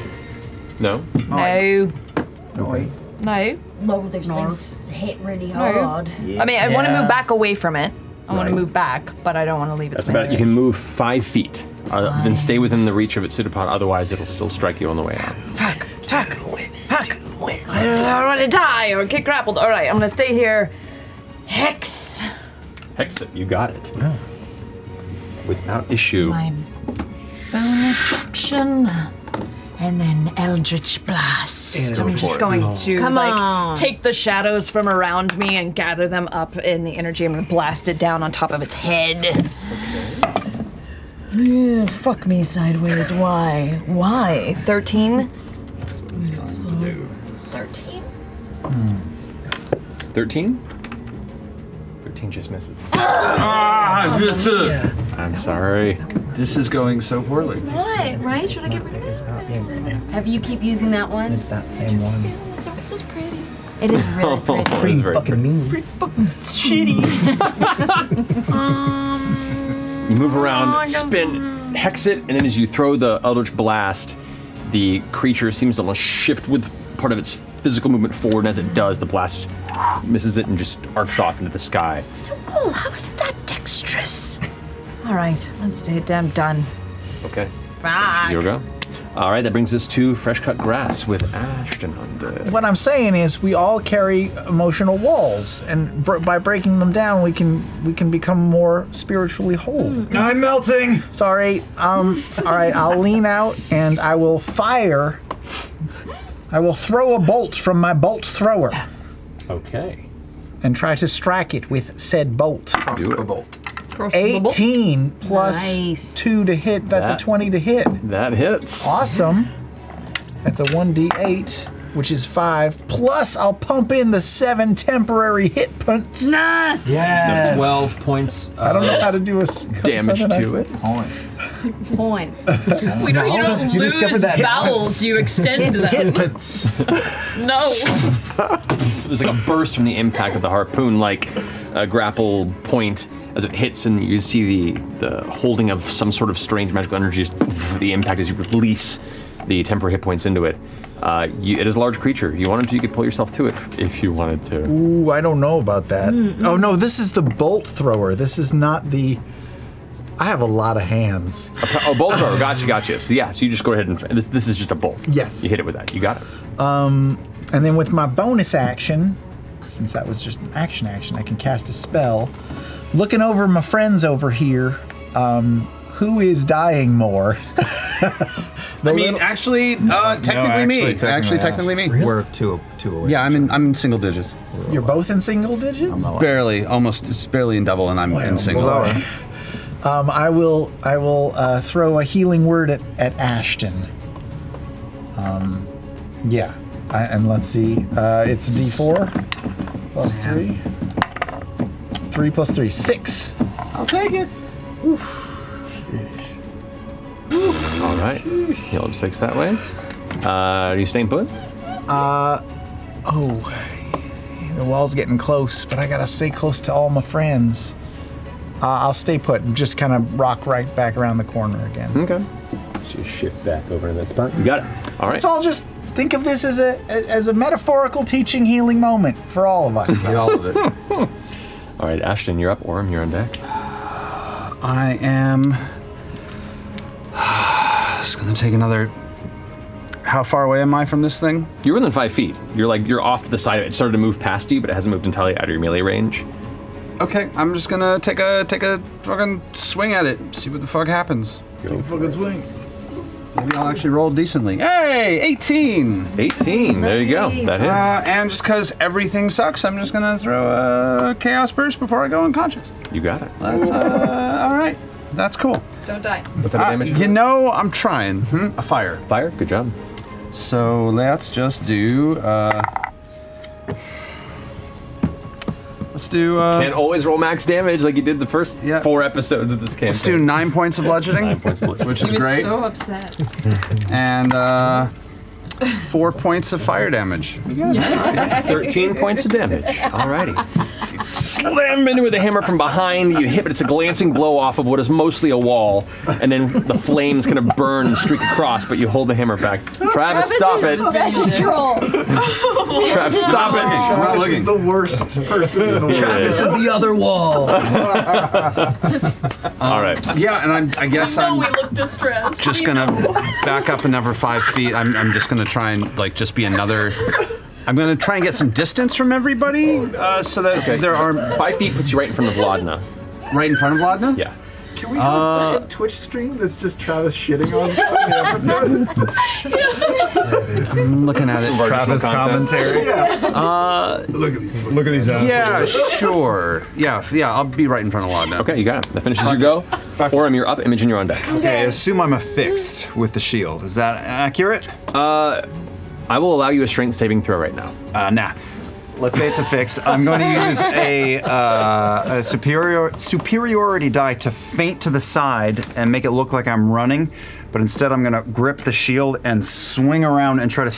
Well, those things hit really hard. Yeah. I mean, I want to move back away from it. I want to move back, but I don't want to leave its melee. You can move 5 feet and stay within the reach of its pseudopod, otherwise it'll still strike you on the way out. Fuck. Tuck. Hack. I don't want to die or get grappled. All right, I'm gonna stay here. Hex. Hex it. You got it. Yeah. Without issue. My bonus action, and then Eldritch Blast. And I'm just going to take the shadows from around me and gather them up in the energy. I'm gonna blast it down on top of its head. Okay. Yeah, fuck me sideways. Why? Why? 13. 13? 13? 13 just misses. I'm sorry. This is going so poorly. It's not, right? Should I get rid of it? Have you keep using that one? It's that same one. It's just pretty. It is really pretty. Pretty fucking mean. Pretty fucking shitty. You move around, spin, hex it, and then as you throw the Eldritch Blast, the creature seems to almost shift with part of its physical movement forward, and as it does, the blast misses it and just arcs off into the sky. It's a wool. How is it that dexterous? All right, let's do it. I'm done. Okay. Back. Yoga. All right, that brings us to Fresh Cut Grass with Ashton Undead. What I'm saying is, we all carry emotional walls, and by breaking them down, we can become more spiritually whole. I'm melting. Sorry. All right, I'll lean out and I will fire. I will throw a bolt from my bolt thrower. Yes. Okay. And try to strike it with said bolt. Crossbow bolt. 18 plus nice. 2 to hit. That's a 20 to hit. That hits. Awesome. That's a 1d8, which is 5. Plus, I'll pump in the 7 temporary hit points. Nice. Yes. So 12 points. I don't know how to do a damage to it. Points. Points. You don't lose vowels. You extend them. Hit points. No. There's like a burst from the impact of the harpoon, like a grapple point. As it hits, and you see the holding of some sort of strange magical energy, just the impact as you release the temporary hit points into it. It is a large creature. If you wanted to, you could pull yourself to it if you wanted to. Ooh, I don't know about that. Oh no, this is the bolt thrower. This is not the... I have a lot of hands. Oh, bolt thrower, gotcha. So yeah, so you just go ahead and... This is just a bolt. Yes. You hit it with that, you got it. And then with my bonus action, since that was just an action, I can cast a spell. Looking over my friends over here, who is dying more? Actually, technically me. Really? We're two away. Yeah, I'm in single digits. You're both in single digits? Barely, almost, it's barely in double, and I'm in single. I will throw a healing word at Ashton. And let's see, it's D4 plus 3. 3 plus 3, 6. I'll take it. Oof. All right, heal up 6 that way. Are you staying put? The wall's getting close, but I gotta stay close to all my friends. I'll stay put and just kind of rock right back around the corner again. Okay. Just shift back over to that spot. You got it. All right. Let's all just think of this as a metaphorical teaching healing moment for all of us. All of it. All right, Ashton, you're up. Orm, you're on deck. I am just gonna take another... How far away am I from this thing? You're within 5 feet. You're off to the side of it. It started to move past you, but it hasn't moved entirely out of your melee range. Okay, I'm just gonna take a fucking swing at it. See what the fuck happens. Take a fucking swing. Maybe I'll actually roll decently. Hey, 18! 18, there you go. That hits. And just because everything sucks, I'm just gonna throw a Chaos Burst before I go unconscious. You got it. That's, all right. That's cool. Don't die. What type of damage? You know, I'm trying. A fire. Fire, good job. So let's just do, can't always roll max damage like you did the first 4 episodes of this campaign. Let's do 9 points of bludgeoning, which is great. So upset. And 4 points of fire damage. Yes. 13 points of damage. Alrighty. You slam into it with a hammer from behind. You hit, but it's a glancing blow off of what is mostly a wall, and then the flames kind of burn and streak across. But you hold the hammer back. Travis, stop it! Travis, stop it! Travis is the worst person in the world. Travis is the other wall. All right. Yeah, and I guess we look distressed. Just gonna back up another 5 feet. I'm just gonna try and just be another. I'm gonna try and get some distance from everybody, so that there are 5 feet puts you right in front of Vladna. Right in front of Vladna? Yeah. Can we have a second Twitch stream that's just Travis shitting on episodes? I'm looking at it. Travis commentary. Yeah. Look at these. Look at these. Yeah, sure. Yeah. I'll be right in front of Vladna. Okay, you got it. That finishes your go. Orm, you're up. Imogen, you're on deck. Okay. I assume I'm affixed with the shield. Is that accurate? I will allow you a strength saving throw right now. Nah. Let's say it's affixed. I'm going to use a superiority die to feint to the side and make it look like I'm running, but instead I'm going to grip the shield and swing around and try to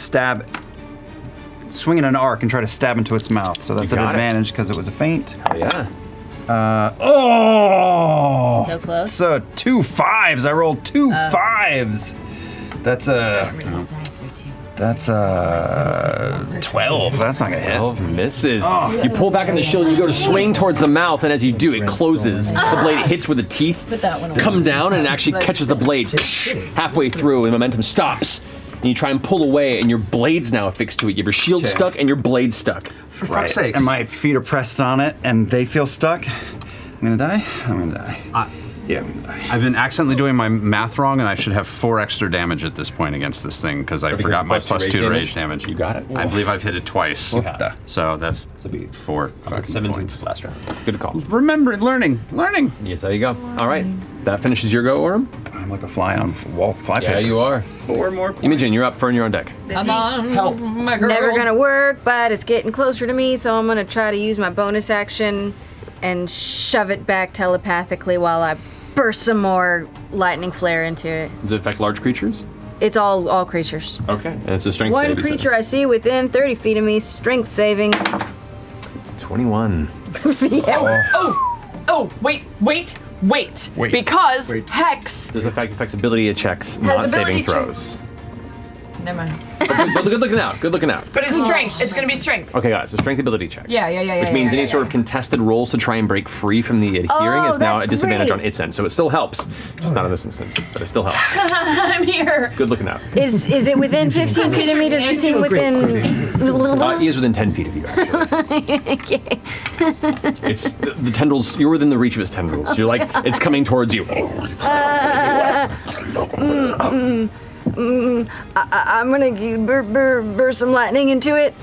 swing in an arc and try to stab into its mouth. So that's an advantage because it was a feint. Oh, yeah. So close. So 2 5s. I rolled 2 5s. That's a... That's 12. That's not gonna hit. 12 misses. Oh. You pull back in the shield and you go to swing towards the mouth, and as you do, it closes. The blade hits with the teeth, come down, and it actually catches the blade halfway through, and momentum stops. And you try and pull away, and your blade's now affixed to it. You have your shield stuck and your blade stuck. For fuck's sake. And my feet are pressed on it, and they feel stuck. I'm gonna die? I'm gonna die. Yeah, I've been accidentally doing my math wrong, and I should have 4 extra damage at this point against this thing because I forgot my plus two rage damage. You got it. I believe I've hit it twice. Yeah. So that's 4 fucking points. Last round. Good call. Remember, learning. Yes, there you go. All right, that finishes your go, Orm. I'm like a fly on wall, fly paper. Yeah, you are. 4 more points. Imogen, you're up. Fern, you're on deck. This is help. My girl. Never gonna work, but it's getting closer to me, so I'm gonna try to use my bonus action and shove it back telepathically while I burst some more lightning flare into it. Does it affect large creatures? It's all creatures. Okay, and it's a strength saving. One creature I see within 30 feet of me, strength saving. 21. Yeah. Oh, wait. Because Hex. Does affect flexibility checks, not saving throws. Never mind. But good looking out, But it's strength, it's gonna be strength. Okay, guys, so strength ability check. Yeah. Which means any sort of contested rolls to try and break free from the adhering is now a disadvantage on its end, so it still helps. Just not in this instance, but it still helps. I'm here. Good looking out. Is it within 15 feet of me? Does it seem within? He is within 10 feet of you, actually. Okay. It's the tendrils, you're within the reach of its tendrils. You're like, it's coming towards you. I'm gonna burst some lightning into it.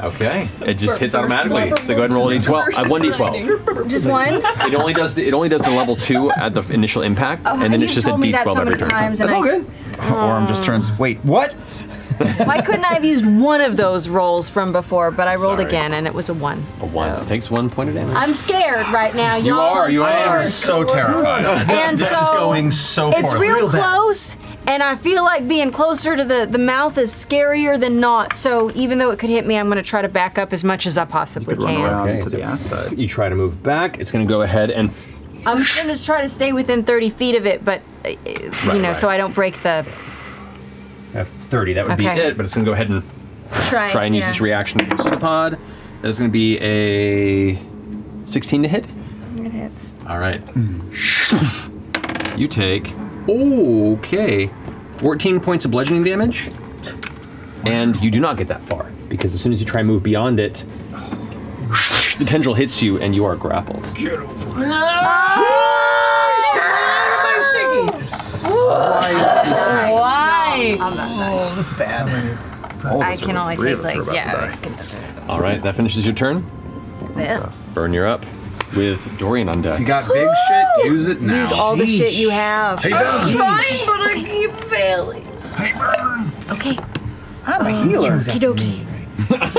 Okay, it just hits automatically. So go ahead and roll a d12. 1d12. Just one. It only does the level 2 at the initial impact, and then it's just a d12 every turn. That's all good. Orm just turns. Wait, what? Why couldn't I have used one of those rolls from before? But I rolled again, and it was a 1. A 1 takes 1 point of damage. I'm scared right now, y'all. I am so terrified. And this is going so poorly. It's real close. And I feel like being closer to the mouth is scarier than not, so even though it could hit me, I'm gonna try to back up as much as I possibly can. You try to move back, it's gonna go ahead and... I'm gonna just try to stay within 30 feet of it, but, so I don't break the... 30, that would be it, but it's gonna go ahead and try and use its reaction to the pseudopod. That is gonna be a 16 to hit. It hits. All right. You take... 14 points of bludgeoning damage, and you do not get that far, because as soon as you try and move beyond it, the tendril hits you and you are grappled. Get over it. No! Oh, my sticky! Why? I'm not dying. Oh, this is bad. I can only take like, All right, that finishes your turn. Burn, you're up. With Dorian on deck. If you got big shit, use it now. Use all the shit you have. Hey, I'm trying, but I keep failing. Hey, Burn. Okay. I'm a healer. Okie dokie.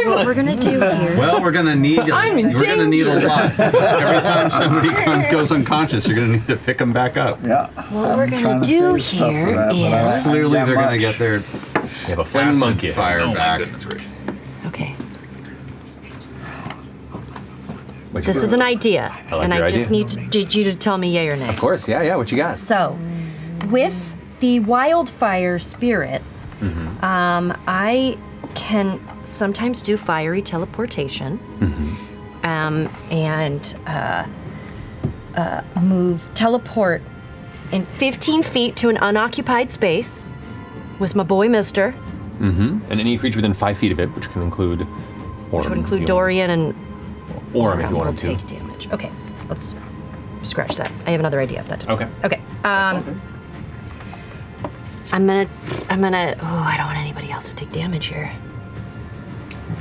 What we're gonna do here? Well, we're gonna need. We're gonna need a lot. Every time somebody goes unconscious, you're gonna need to pick them back up. Yeah. What we're gonna do here is clearly they're gonna get their flaming monkey fire back. Okay. This is an idea, and I just need you to tell me yay or nay. Of course, what you got? So, with the wildfire spirit, I can sometimes do fiery teleportation, and teleport in 15 feet to an unoccupied space with my boy, Mister. And any creature within 5 feet of it, which can include... Which would include Dorian and... Or if you want to. I'll take damage. Okay, let's scratch that. I have another idea of that. Okay. I'm gonna. Oh, I don't want anybody else to take damage here.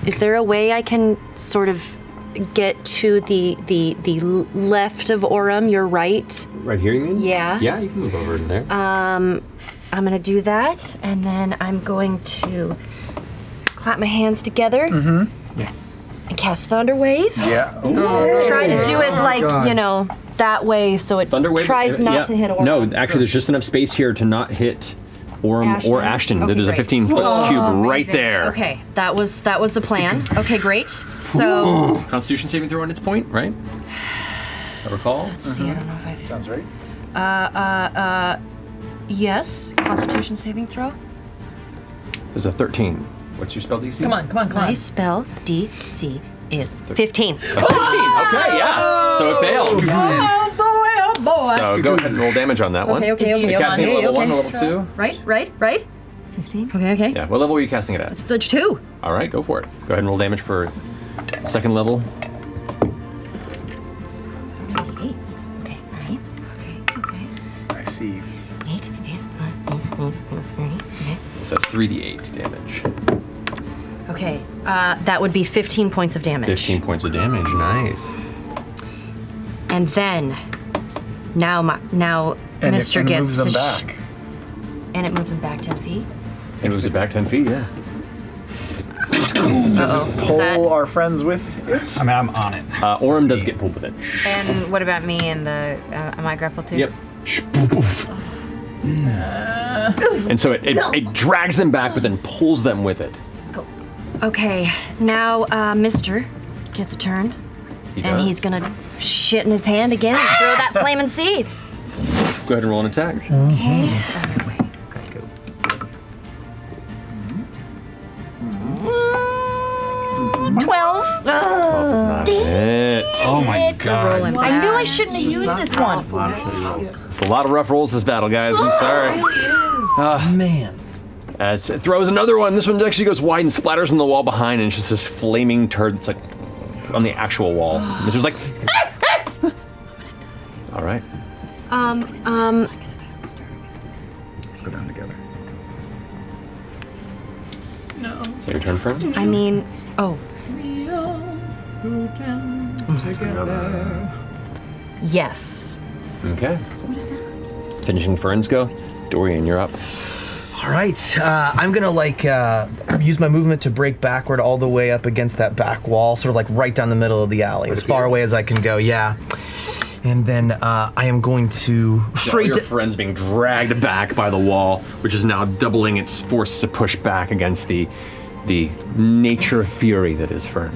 Is there a way I can sort of get to the left of Orem? Your right. Right here, you mean? Yeah. Yeah, you can move over in there. I'm gonna do that, and then I'm going to clap my hands together. Yes. And cast Thunder Wave. Yeah. Try to do it that way, so it tries not to hit Orem. No, actually, there's just enough space here to not hit Orem or Ashton. Okay, there's a 15-foot cube right there. Okay, that was the plan. Okay, great. So Constitution saving throw on its point, right? I recall. Let's see. I don't know if I sounds right. Yes, Constitution saving throw. There's a 13. What's your spell DC? Come on, come on, come on. My spell DC is 15. That's 15, okay, yeah. So it fails. Oh boy, oh boy. So go ahead and roll damage on that one. Okay. You're casting level one, level two. Right. 15. Okay. Yeah, what level were you casting it at? It's stage 2. All right, go for it. Go ahead and roll damage for second level. 8s. Okay, right. Okay. I see. 8, 8, 9, 8, 8, 8, 8, 8. Okay. So that's 3d8 damage. Okay, that would be 15 points of damage. 15 points of damage, nice. And then, now and Mr. It gets moves to them back. And it moves him back 10 feet? It moves it back 10 feet, yeah. Does it pull our friends with it? I mean, I'm on it. Orym does get pulled with it. And what about me and the, am I grappled too? Yep. And so it drags them back, but then pulls them with it. Okay, now Mister gets a turn. He's gonna shit in his hand again and throw that flaming seed. Go ahead and roll an attack. Okay. It. Oh my god. I knew I shouldn't have used this one. It's a lot of rough rolls this battle, guys. I'm sorry. Man. As it throws another one. This one actually goes wide and splatters on the wall behind, and it's just this flaming turd that's like on the actual wall. And it's just like. All right. Let's go down together. No. Is that your turn, friend? I mean, yes. Okay. What is that? Finishing Fern's go. Dorian, you're up. All right. I'm gonna use my movement to break backward all the way up against that back wall, sort of like right down the middle of the alley, as far away as I can go. Yeah. And then I am going to straight. Your friend's being dragged back by the wall, which is now doubling its force to push back against the nature fury that is Fern.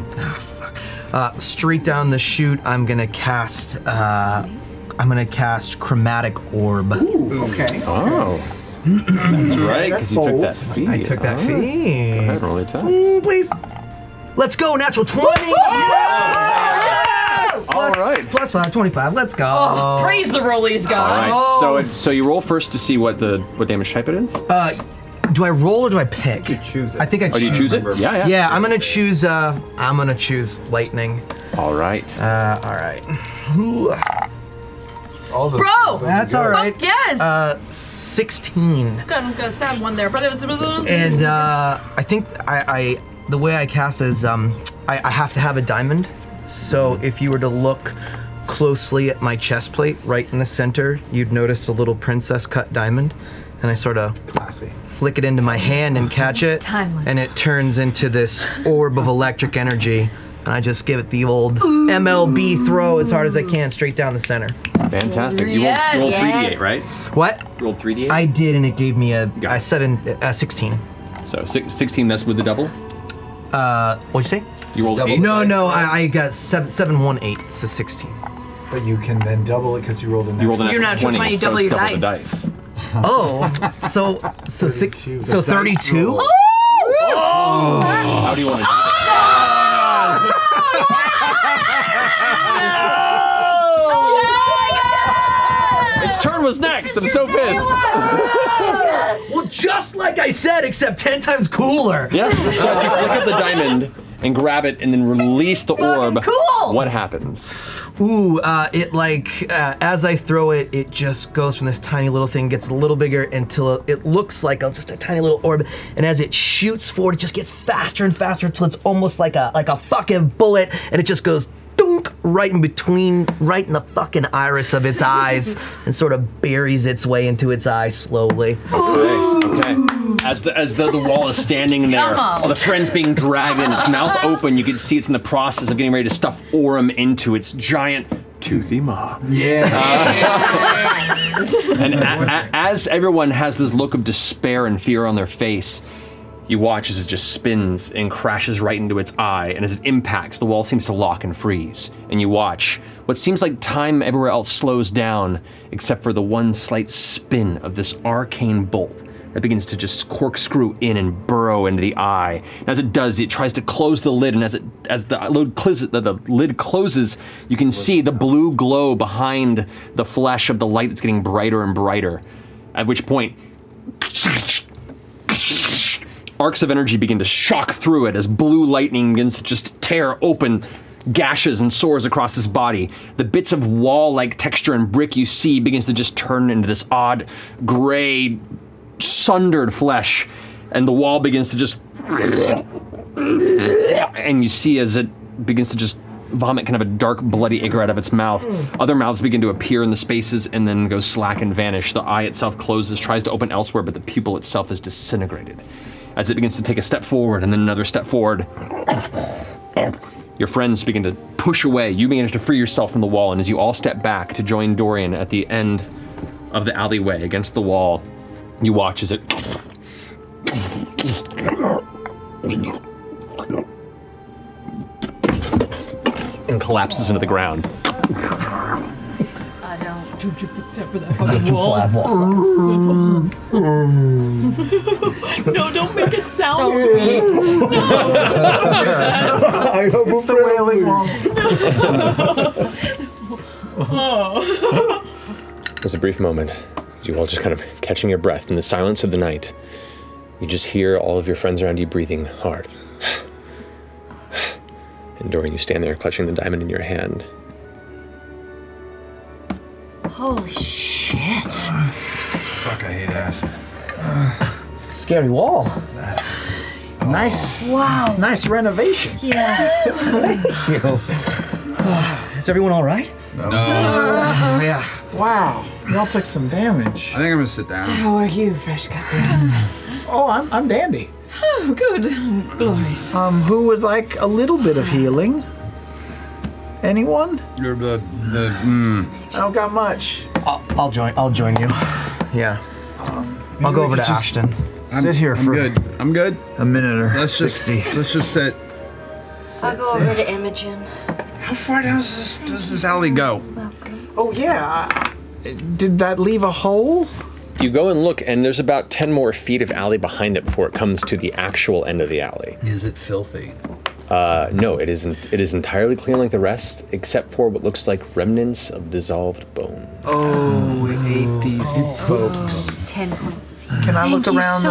Straight down the chute, I'm gonna cast. I'm gonna cast Chromatic Orb. Ooh, okay. Oh, that's right. Because you took that feat. I took that feat. Go ahead, roll the attack. Please. Let's go. Natural 20. Yes! All right. Plus 5, 25. Let's go. Oh, praise the rollies, guys. All right. So you roll first to see what damage type it is. Do I roll or do I pick? You choose it. I think I choose it. Oh, you choose it? Yeah. Yeah, I'm gonna choose. I'm gonna choose lightning. All right. All right. Bro, that's all right. Oh, yes. 16. Gonna stab one there, but it was. And I think the way I cast is I have to have a diamond. So if you were to look closely at my chest plate, right in the center, you'd notice a little princess cut diamond. And I sort of flick it into my hand and catch it, and it turns into this orb of electric energy, and I just give it the old MLB throw as hard as I can, straight down the center. Fantastic. You rolled 3d8, right? What? You rolled 3d8? I did, and it gave me a 16. So 16, that's with the double? What'd you say? You rolled double. 8? No, I got 7, 1, 8, so 16. But you can then double it because you rolled a natural 20. You're natural 20, so double your dice. So 32? Oh! How do you want to do that? Its turn was next. I'm so pissed. Well, just like I said, except 10 times cooler. Yeah. So as you flick up the diamond and grab it and then release the orb, what happens? Ooh, as I throw it, it just goes from this tiny little thing, gets a little bigger until it looks like just a tiny little orb. And as it shoots forward, it just gets faster and faster until it's almost like a fucking bullet, and it just goes dunk right in the fucking iris of its eyes, and sort of buries its way into its eye slowly. Okay. As though the wall is standing there, all the friends being dragged in, its mouth open, you can see it's in the process of getting ready to stuff Orym into its giant toothy maw. Yeah. And as everyone has this look of despair and fear on their face, you watch as it just spins and crashes right into its eye, and as it impacts, the wall seems to lock and freeze, and you watch. What seems like time everywhere else slows down, except for the one slight spin of this arcane bolt that begins to just corkscrew in and burrow into the eye. And as it does, it tries to close the lid, and as the lid closes, you can see the blue glow behind the flesh of the light that's getting brighter and brighter. At which point, arcs of energy begin to shock through it as blue lightning begins to just tear open gashes and sores across his body. The bits of wall-like texture and brick you see begins to just turn into this odd, gray, sundered flesh, and the wall begins to just... and you see as it begins to just vomit kind of a dark, bloody ichor out of its mouth. Other mouths begin to appear in the spaces and then go slack and vanish. The eye itself closes, tries to open elsewhere, but the pupil itself is disintegrated. As it begins to take a step forward and then another step forward, your friends begin to push away. You begin to free yourself from the wall, and as you all step back to join Dorian at the end of the alleyway against the wall, you watch as it and collapses into the ground. I don't. Except for that fucking wall. No, don't make it sound sweet. No, don't do that. I hope it's the wailing wall. There's a brief moment, you all just kind of catching your breath in the silence of the night. You just hear all of your friends around you breathing hard. And Dorian, you stand there clutching the diamond in your hand. Holy shit. Fuck, I hate acid. It's a scary wall. That acid. Oh. Nice. Wow. Nice renovation. Yeah. Thank you. Is everyone all right? No. Yeah. Wow. You all took some damage. I think I'm gonna sit down. How are you, fresh cut grass? Oh, I'm dandy. Oh, good. Glorious. Who would like a little bit of healing? Anyone? I don't got much. I'll join you. Yeah. I'll go over to Ashton. I'm good. A minute or let's 60. Let's just sit. I'll go over to Imogen. How far down does this alley go? Welcome. Oh yeah. Did that leave a hole? You go and look, and there's about 10 more feet of alley behind it before it comes to the actual end of the alley. Is it filthy? No, it isn't. It is entirely clean like the rest, except for what looks like remnants of dissolved bone. Oh, it ate these folks. 10 points of healing. Can I look around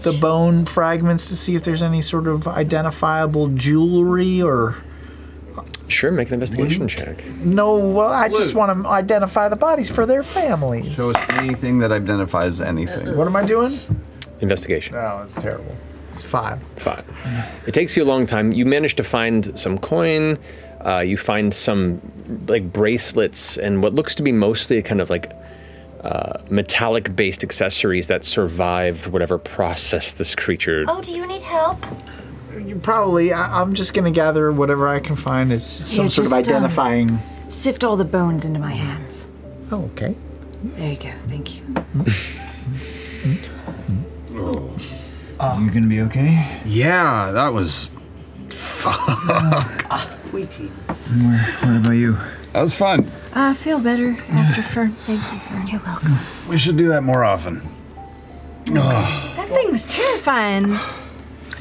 the bone fragments to see if there's any sort of identifiable jewelry or... Sure, make an investigation check. No, well, I just want to identify the bodies for their families. So it's anything that identifies anything. What am I doing? Investigation. Oh, it's terrible. It's 5. It takes you a long time. You manage to find some coin. You find some like bracelets and what looks to be mostly kind of like metallic-based accessories that survived whatever process this creature. Oh, do you need help? Probably. I'm just going to gather whatever I can find as some sort of identifying. Sift all the bones into my hands. Oh, okay. There you go. Thank you. You going to be okay? Yeah, that was... Fuck. Sweeties. What about you? That was fun. I feel better after Fern. Thank you, Fern. You're welcome. We should do that more often. That thing was terrifying.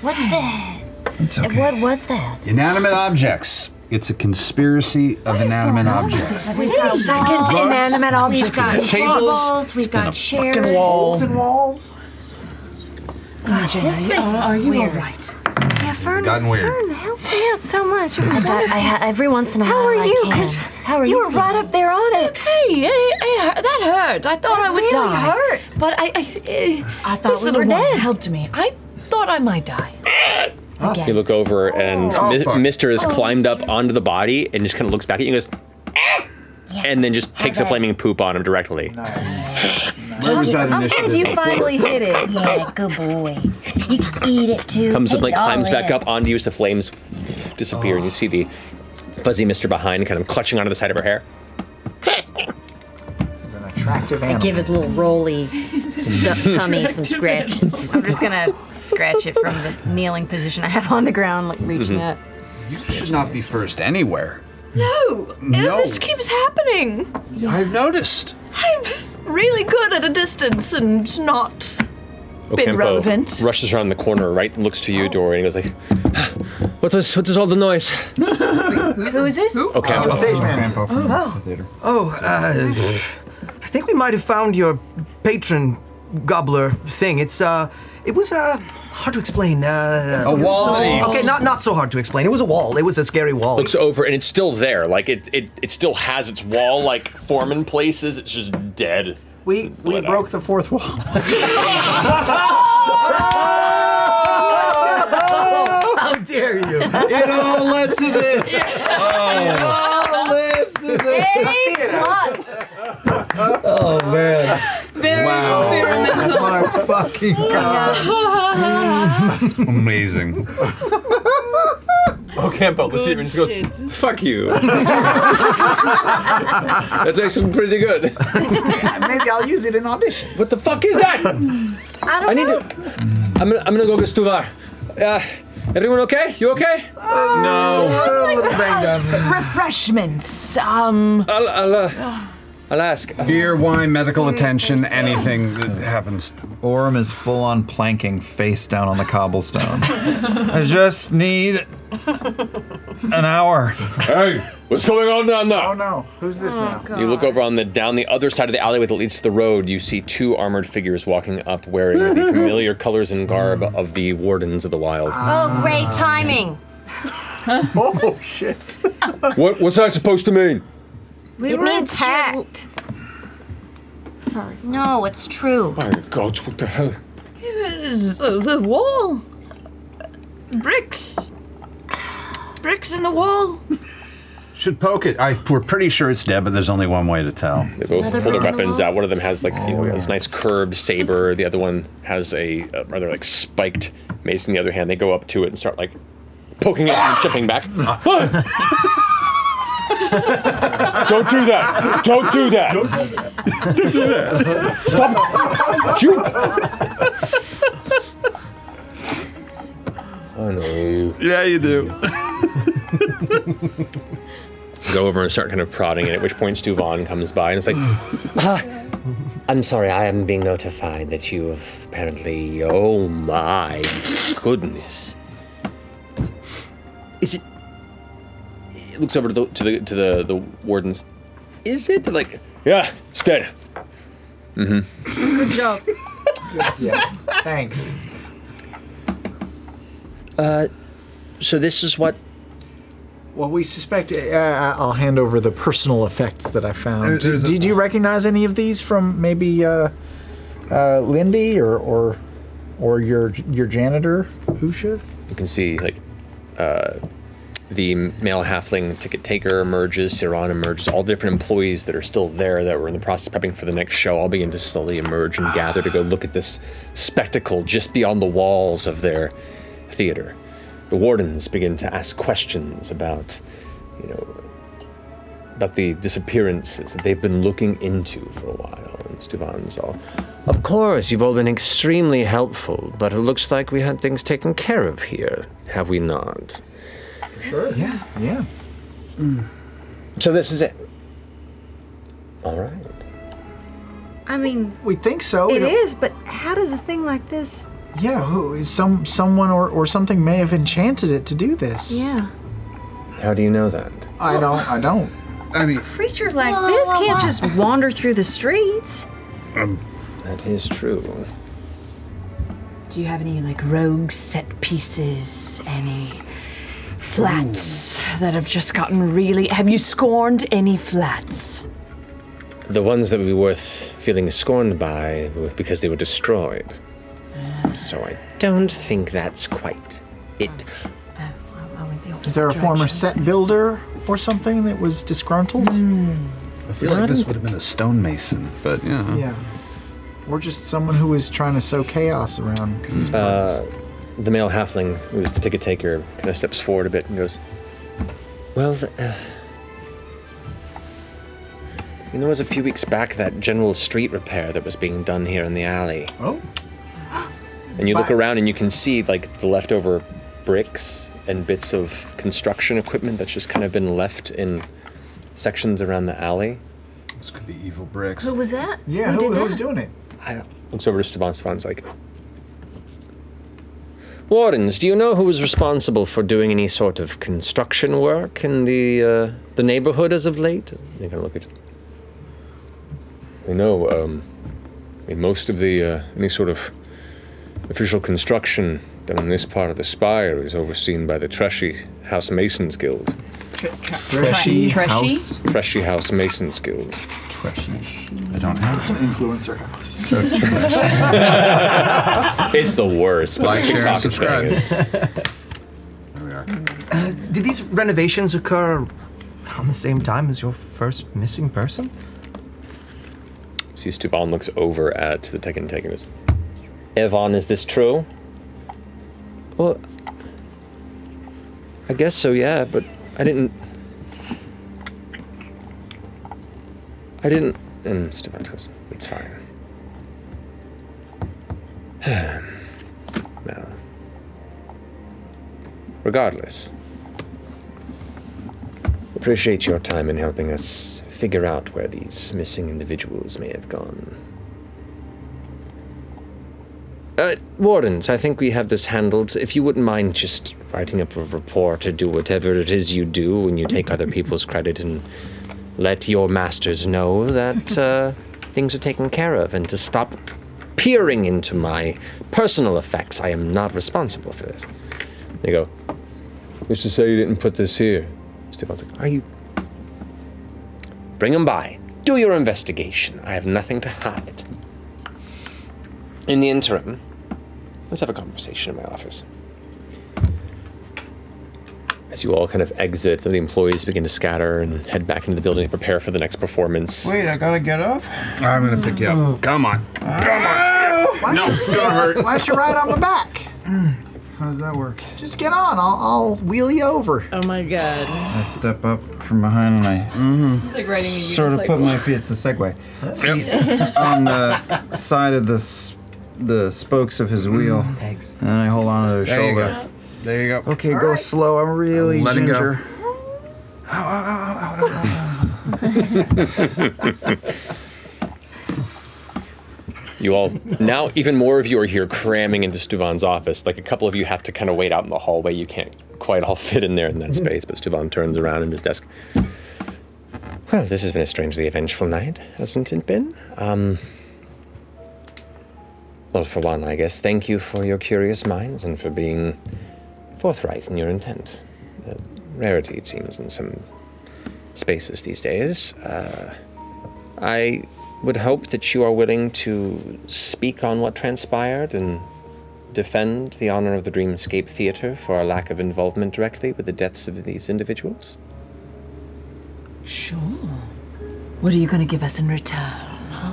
What the? It's okay. And what was that? Inanimate objects. It's a conspiracy of inanimate objects. We've got second inanimate objects. We've got tables. We've got chairs. Walls and walls. God, this place is weird. All right? Yeah, Fern, help me out so much. Every once in a while, How are you? You were right up there on it. Okay, that hurt. I thought I would die. Hurt. But I thought we were dead. Helped me. I thought I might die. Again. You look over and Mr. has climbed up onto the body and just kind of looks back at you and goes, and then just takes a flaming poop on him directly. Nice. Where was that initiative? I'm glad you finally hit it. Yeah, good boy. You can eat it too. Comes up and climbs back up onto you as the flames disappear and you see the fuzzy Mr. behind kind of clutching onto the side of her hair. An attractive animal. I give his little roly stuffed tummy some scratches. I'm just gonna scratch it from the kneeling position I have on the ground, like reaching up. You should not be first anywhere. No, this keeps happening. I've noticed. I'm really good at a distance and not Ocampo relevant. Rushes around the corner, right, and looks to you, Dorian, and goes like, what was all the noise? Who is this? Ocampo. I think we might have found your patron gobbler thing. It's, it was, hard to explain. A wall. Okay, not so hard to explain. It was a wall. It was a scary wall. Looks over and it's still there. Like it still has its wall like form in places. It's just dead. We broke the fourth wall. Oh, how dare you! It all led to this. Oh man. Very experimental. Oh my fucking god. Amazing. Ocampo looks at you and just goes, fuck you. That's actually pretty good. Yeah, maybe I'll use it in auditions. What the fuck is that? I don't know. I'm gonna go get Stuvar. Everyone okay? You okay? No. Refreshments. I'll ask. Beer, wine, medical attention, anything that happens. Orm is full on planking face down on the cobblestone. I just need an hour. Hey, what's going on down there? Oh no, who's this now? God. You look over on the down the other side of the alleyway that leads to the road, you see two armored figures walking up wearing the familiar colors and garb of the Wardens of the Wild. Oh, great timing. Oh, shit. What's that supposed to mean? We were attacked. Sorry. No, it's true. My God, what the hell? It was the wall. Bricks. Bricks in the wall. Should poke it. We're pretty sure it's dead, but there's only one way to tell. They both pull their weapons out. One of them has like this nice curved saber. The other one has a rather like spiked mace in the other hand. They go up to it and start like poking it and chipping back. Don't do that! Don't do that! Don't do that! Stop! You! I know you. Yeah, you do. Go over and start kind of prodding it, at which point Stuvan comes by and it's like, I'm sorry, I am being notified that you have apparently, oh my goodness. Is it? Looks over to the wardens. Is it like? Yeah, it's dead. Mm-hmm. Good job. Yeah. Thanks. So this is what. Well, we suspect. I'll hand over the personal effects that I found. Did you recognize any of these from maybe Lindy or your janitor, Usha? You can see like. The male halfling ticket taker emerges, Ciron emerges, all the different employees that are still there that were in the process of prepping for the next show all begin to slowly emerge and gather to go look at this spectacle just beyond the walls of their theater. The wardens begin to ask questions about, about the disappearances that they've been looking into for a while. And Stuvan's all, of course, you've all been extremely helpful, but it looks like we had things taken care of here, have we not? Sure. Yeah. Mm. So this is it. All right. I mean, we think so. It is, but how does a thing like this? Yeah, who is someone or something may have enchanted it to do this. Yeah. How do you know that? I don't. I mean, a creature like this can't just wander through the streets. That is true. Do you have any like rogue set pieces? Any? Flats that have just gotten really... Have you scorned any flats? The ones that would be worth feeling scorned by were because they were destroyed. So I don't think that's quite it. Is there a former set builder or something that was disgruntled? I feel like this would have been a stonemason, but yeah. Yeah. Or just someone who was trying to sow chaos around these parts. The male halfling, who's the ticket taker, kind of steps forward a bit and goes, well, it was a few weeks back that general street repair that was being done here in the alley. Oh. And you look around and you can see like the leftover bricks and bits of construction equipment that's just kind of been left in sections around the alley. This could be evil bricks. Who was that? Yeah, who was doing it? Looks over to Stuvan. Stuvan's like, Wardens, do you know who was responsible for doing any sort of construction work in the neighborhood as of late? They kind of look at you. They know, in most of the, any sort of official construction done on this part of the spire is overseen by the Treshy House Masons Guild. Treshy House Masons Guild. Treshy. I don't have it. It's an influencer house. So it's the worst. Like, share, and subscribe. There we are. Did these renovations occur around the same time as your first missing person? See, Stuvan looks over at the tech antagonist. Evan, is this true? Well, I guess so, yeah, but I didn't. And Stuvan goes, it's fine. Now, regardless, appreciate your time in helping us figure out where these missing individuals may have gone. Wardens, I think we have this handled. If you wouldn't mind just writing up a report or do whatever it is you do when you take other people's credit and let your masters know that things are taken care of, and to stop peering into my personal effects. I am not responsible for this. They go, who's to say you didn't put this here? Stefan's like, are you? Bring them by. Do your investigation. I have nothing to hide. In the interim, let's have a conversation in my office. As you all kind of exit, the employees begin to scatter and head back into the building to prepare for the next performance. Wait, I gotta get up? I'm gonna pick you up. Come on. Come on. No, it's gonna hurt. Why should you ride on my back? How does that work? Just get on. I'll wheel you over. Oh my god. I step up from behind and I it's like riding a sort of put my feet, it's a segue, yep. on the side of the spokes of his wheel, and I hold on to his shoulder. There you go. Okay, all go right. Slow. I'm really let ginger. It go. You all, now even more of you are here cramming into Stuvan's office. Like a couple of you have to kind of wait out in the hallway. You can't quite all fit in there in that space, but Stuvan turns around in his desk. Well, this has been a strangely eventful night, hasn't it been? Well, for one, I guess, thank you for your curious minds and for being forthright in your intent. A rarity, it seems, in some spaces these days. I would hope that you are willing to speak on what transpired and defend the honor of the Dreamscape Theater for our lack of involvement directly with the deaths of these individuals. Sure. What are you going to give us in return?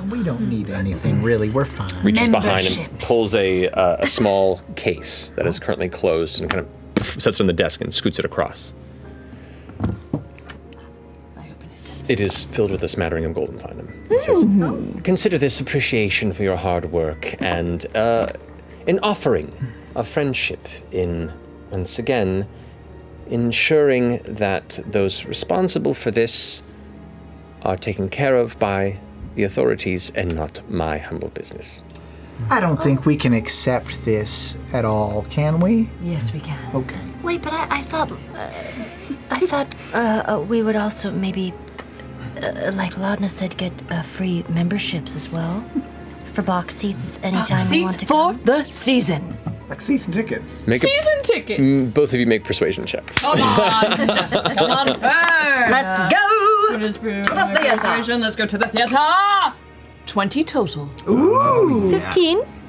We don't need anything, really. We're fine. Reaches behind and pulls a small case that is currently closed and kind of sets it on the desk and scoots it across. I open it. It is filled with a smattering of gold and platinum. It says, consider this appreciation for your hard work and an offering of friendship in, once again, ensuring that those responsible for this are taken care of by the authorities and not my humble business. I don't think we can accept this at all, can we? Yes, we can. Okay. Wait, but I thought we would also maybe, like Laudna said, get free memberships as well for box seats anytime we want to come. Box seats for the season. Like season tickets. Season tickets. Both of you make persuasion checks. Come on. Come on, first. Let's go. Let's go to the theater! 20 total. Ooh! 15. Yes.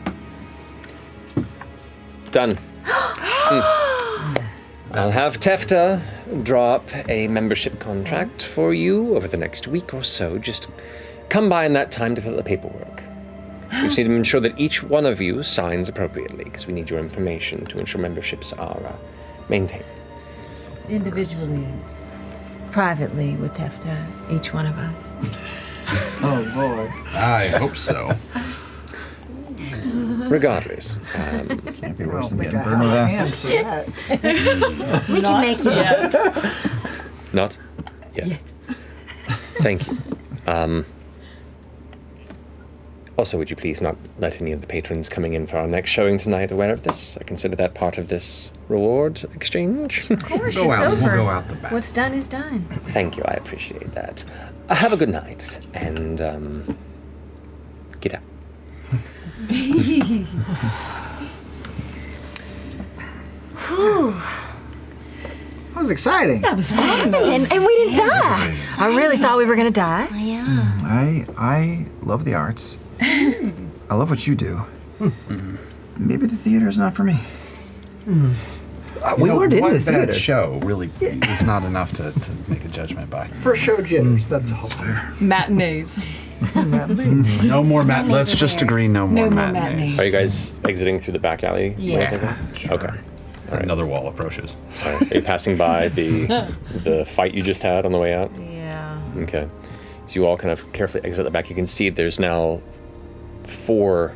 Done. I'll have Tefta draw up a membership contract for you over the next week or so. Just come by in that time to fill out the paperwork. We just need to ensure that each one of you signs appropriately, because we need your information to ensure memberships are maintained. Individually. Privately with Tefta, each one of us. Oh boy. I hope so. Regardless. Can't be worse than getting burned with acid. We can make it. Not yet. Thank you. Also, would you please not let any of the patrons coming in for our next showing tonight aware of this? I consider that part of this reward exchange. Of course, go out. Over. We'll go out the back. What's done is done. Thank you, I appreciate that. Have a good night, and get out. That was exciting. That was awesome, and we didn't die. Exciting. I really thought we were gonna die. Yeah. I love the arts. I love what you do. Maybe the theater is not for me. We weren't in the theater. Show really is not enough to make a judgment by. First show jitters. That's all. Fair. Matinees. Matinees. No more matinees. Let's just agree. No more matinees. Are you guys exiting through the back alley? Yeah. Sure. Okay. Right. Another wall approaches. Sorry. Are you passing by the fight you just had on the way out? Yeah. Okay. So you all kind of carefully exit the back. You can see there's now 4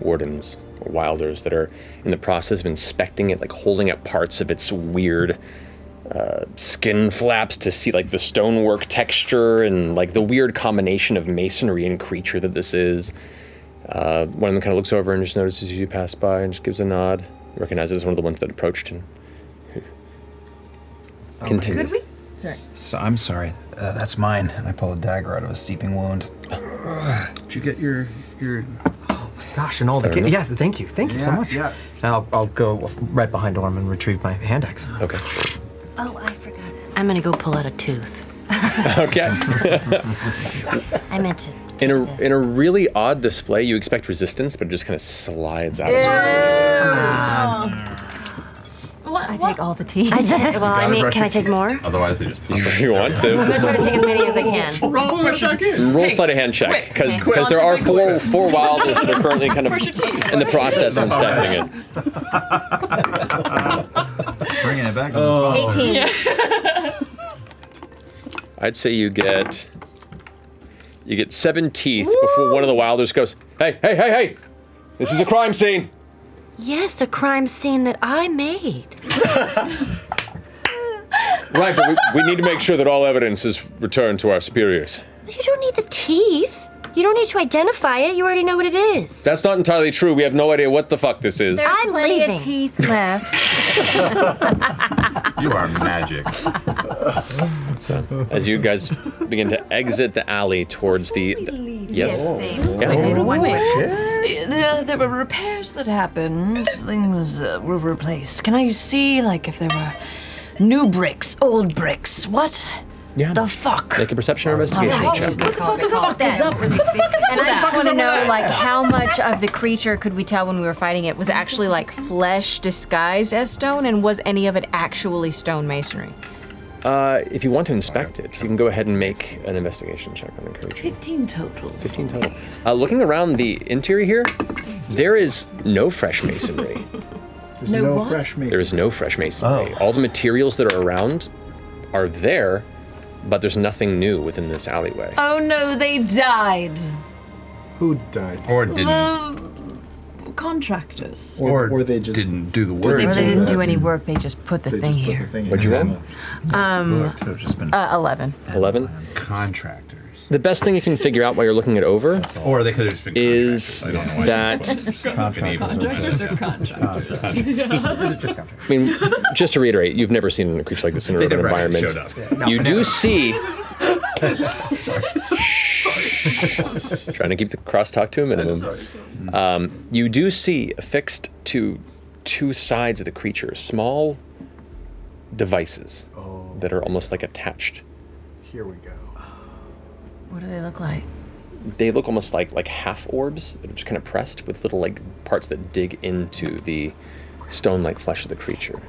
wardens or wilders that are in the process of inspecting it, like holding up parts of its weird skin flaps to see like the stonework texture and like the weird combination of masonry and creature that this is. One of them kind of looks over and just notices you pass by and just gives a nod. Recognizes as one of the ones that approached him. Continue. Could we? Sorry. So, I'm sorry. That's mine. I pull a dagger out of a seeping wound. Did you get your? Oh my gosh! And all the yes. Thank you. Thank you so much. Yeah. Now I'll go right behind Orm and retrieve my hand axe. Okay. Oh, I forgot. I'm gonna go pull out a tooth. Okay. I meant to. In a really odd display, you expect resistance, but it just kind of slides out of it. I take all the tea. Can I take more? Otherwise, they just push if you want to. I'm going to try to take as many as I can. Roll sleight of hand check, because there are four wilders that are currently kind of in the process of inspecting it. Bringing it back on the spot. 18. Yeah. I'd say you get... You get 7 teeth before one of the wilders goes, hey! This is a crime scene! Yes, a crime scene that I made. Right, but we need to make sure that all evidence is returned to our superiors. You don't need the teeth. You don't need to identify it. You already know what it is. That's not entirely true. We have no idea what the fuck this is. I'm leaving. There's plenty of teeth left. You are magic. So, as you guys begin to exit the alley towards there were repairs that happened. Things were replaced. Can I see, like, if there were new bricks, old bricks? What? Yeah. The fuck? Make a perception or investigation check. What the fuck is up with that? And I just want to know, like, how much of the creature could we tell when we were fighting it was actually, like, flesh disguised as stone, and was any of it actually stone masonry? If you want to inspect it, you can go ahead and make an investigation check on the creature. 15 total. 15 total. Looking around the interior here, there is no fresh masonry. There's no fresh masonry. There is no fresh masonry. Oh. All the materials that are around are there, but there's nothing new within this alleyway. Oh no, they died. Who died? Or didn't. The contractors. Or they just didn't do the work. Or they didn't do any work, they just put the thing here. What'd you roll? 11. 11? Contractors. The best thing you can figure out while you're looking it over or they could have just been is I don't know why that... Contractors. I mean, just to reiterate, you've never seen a creature like this in an urban environment. Showed up. Yeah. No, you do see... Sorry. Trying to keep the crosstalk to a minimum. You do see affixed to 2 sides of the creature, small devices that are almost like attached. Here we go. What do they look like? They look almost like half orbs that are just kind of pressed with little like parts that dig into the stone-like flesh of the creature.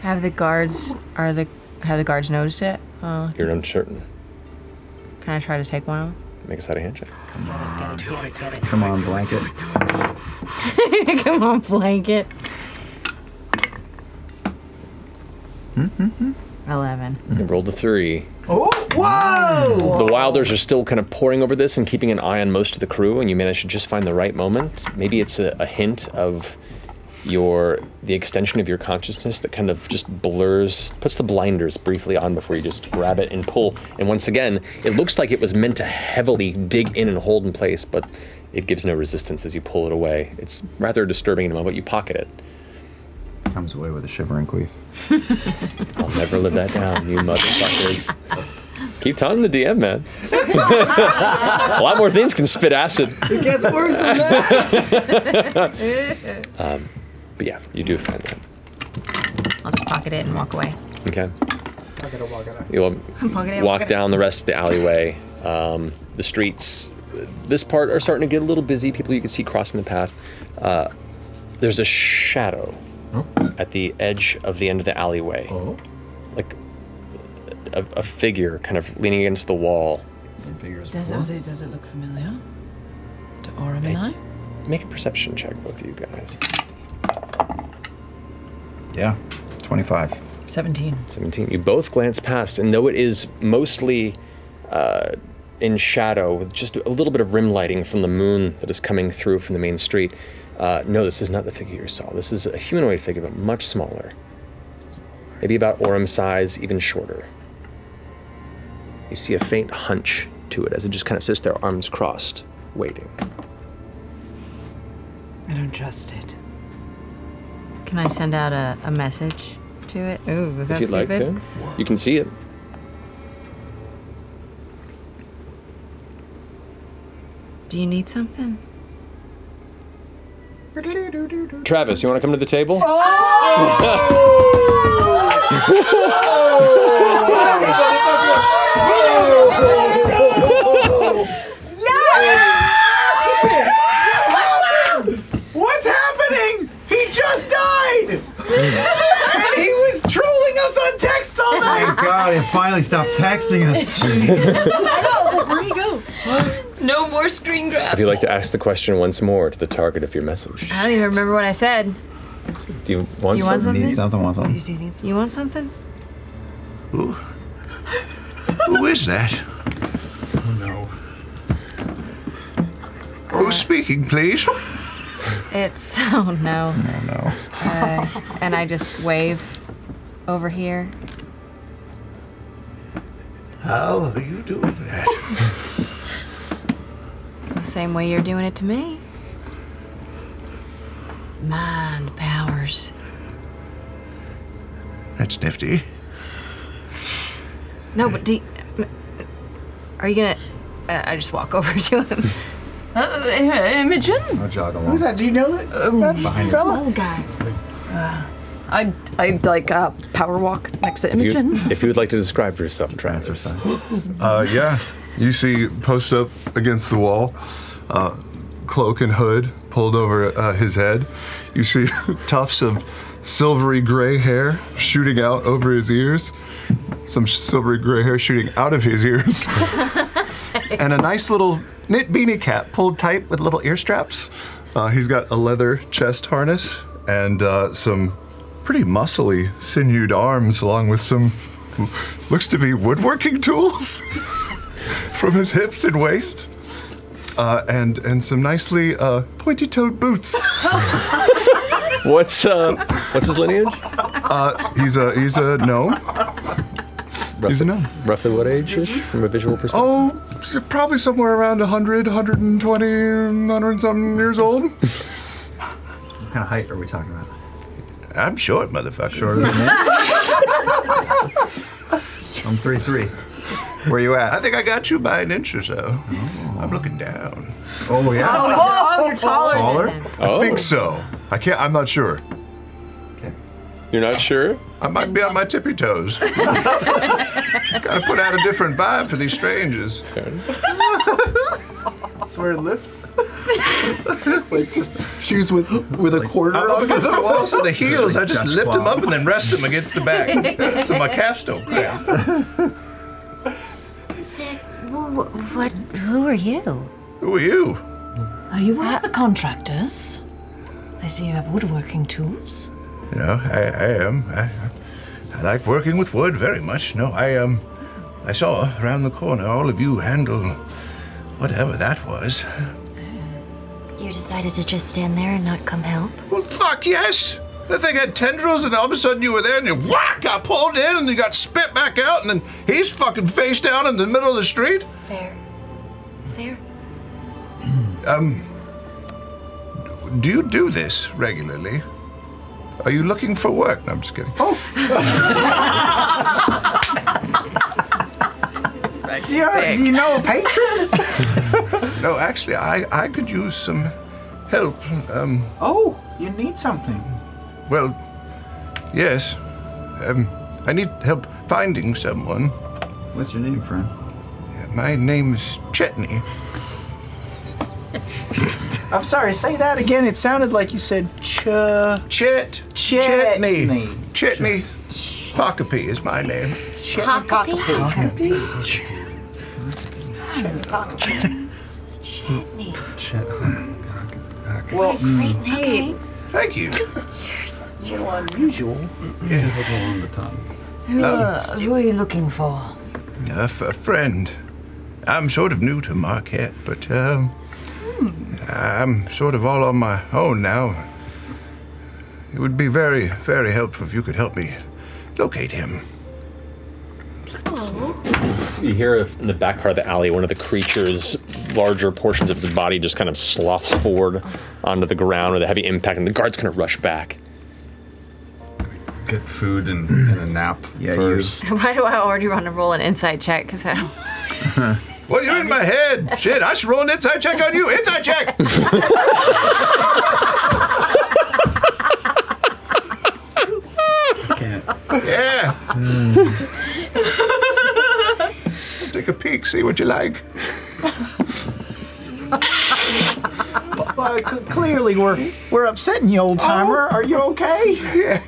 Have the guards noticed it? You're uncertain. Can I try to take one of them? Make a side of hand check. Come on, do it. Come on, blanket. Come on, blanket. 11. You rolled a 3. Oh! Whoa! The wilders are still kind of poring over this and keeping an eye on most of the crew, and you managed to just find the right moment. Maybe it's a hint of the extension of your consciousness that kind of just blurs, puts the blinders briefly on before you just grab it and pull. And once again, it looks like it was meant to heavily dig in and hold in place, but it gives no resistance as you pull it away. It's rather disturbing in a moment. You pocket it. Comes away with a shiver and queef. I'll never live that down, you motherfuckers. Keep taunting the DM, man. A lot more things can spit acid. It gets worse than that. But yeah, you do find that. I'll just pocket it and walk away. Okay. You'll walk down the rest of the alleyway. The streets, this part, are starting to get a little busy. People you can see crossing the path. There's a shadow at the edge of the end of the alleyway. Oh. Like a figure kind of leaning against the wall. Does it look familiar to Aurum and I? Make a perception check, both of you guys. Yeah, 25. 17. 17. You both glance past, and though it is mostly in shadow, with just a little bit of rim lighting from the moon that is coming through from the main street, no, this is not the figure you saw. This is a humanoid figure, but much smaller. Maybe about Aurum size, even shorter. You see a faint hunch to it as it just kind of sits there, arms crossed, waiting. I don't trust it. Can I send out a message to it? Ooh, was that stupid? If you'd like to. You can see it. Do you need something? Travis, you want to come to the table? Yeah! What's happening? He just died! And he was trolling us on text all night! Oh my god, he finally stopped texting us. I know, I was like, where'd he go? What? No more screen grabs. If you'd like to ask the question once more to the target of your message. I don't even remember what I said. Do you want something? Need something? You want something? Ooh. Who is that? Oh, no. Who's speaking, please? It's... Oh, no. Oh, no. And I just wave over here. How are you doing that? The same way you're doing it to me. Mind powers. That's nifty. No, but are you gonna... I just walk over to him. Imogen? I'll jog along. Who's that? Do you know that? That old guy. I'd like power walk next to Imogen. If you would like to describe yourself, Travis. Yeah. You see, posted up against the wall, cloak and hood pulled over his head. You see tufts of silvery gray hair shooting out over his ears. Some silvery gray hair shooting out of his ears. And a nice little knit beanie cap pulled tight with little ear straps. He's got a leather chest harness and some pretty muscly, sinewed arms along with some, looks to be woodworking tools. From his hips and waist, and some nicely pointy-toed boots. What's his lineage? He's a gnome. Roughly what age is he, from a visual perspective? Oh, probably somewhere around 100, 120, 100-something years old. What kind of height are we talking about? I'm short, motherfucker. Shorter than me. I'm 3'3". Where you at? I think I got you by an inch or so. Oh. I'm looking down. Oh yeah. Oh, you're taller. Than him. I think so. I can't. I'm not sure. Okay. You're not sure? I might be on my tippy toes. Gotta put out a different vibe for these strangers. That's where it lifts. Like just shoes with a quarter up against the wall. So the heels, like I just lift them up and then rest them against the back, so my calves don't cramp. Who are you? Who are you? Are you one of the contractors? I see you have woodworking tools. No, I am. I like working with wood very much. No, I saw around the corner all of you handle whatever that was. You decided to just stand there and not come help? Well, fuck yes! That thing had tendrils, and all of a sudden you were there, and you whack, got pulled in, and you got spit back out, and then he's fucking face down in the middle of the street. Fair. Fair. Do you do this regularly? Are you looking for work? No, I'm just kidding. Oh! Do you know a patron? No, actually, I could use some help. Oh, you need something. Well, yes. I need help finding someone. What's your name, friend? Yeah, my name is Chetney. I'm sorry, say that again. It sounded like you said Chetney. Chetney Pock-a-pee is my name. Chetney Pock-a-pee. Well, great name. Thank you. You're unusual. Yeah. On the tongue. Who are you looking for? A friend. I'm sort of new to Marquette, but I'm sort of all on my own now. It would be very, very helpful if you could help me locate him. You hear in the back part of the alley, one of the creature's larger portions of its body just kind of sloughs forward onto the ground with a heavy impact, and the guards kind of rush back. Get food and a nap first. Why do I already want to roll an insight check? Because I don't... Well, you're in my head. Shit, I should roll an inside check on you. Inside check! Can't. Yeah. Take a peek, see what you like. Well, clearly we're upsetting you, old timer. Oh. Are you okay? Yeah.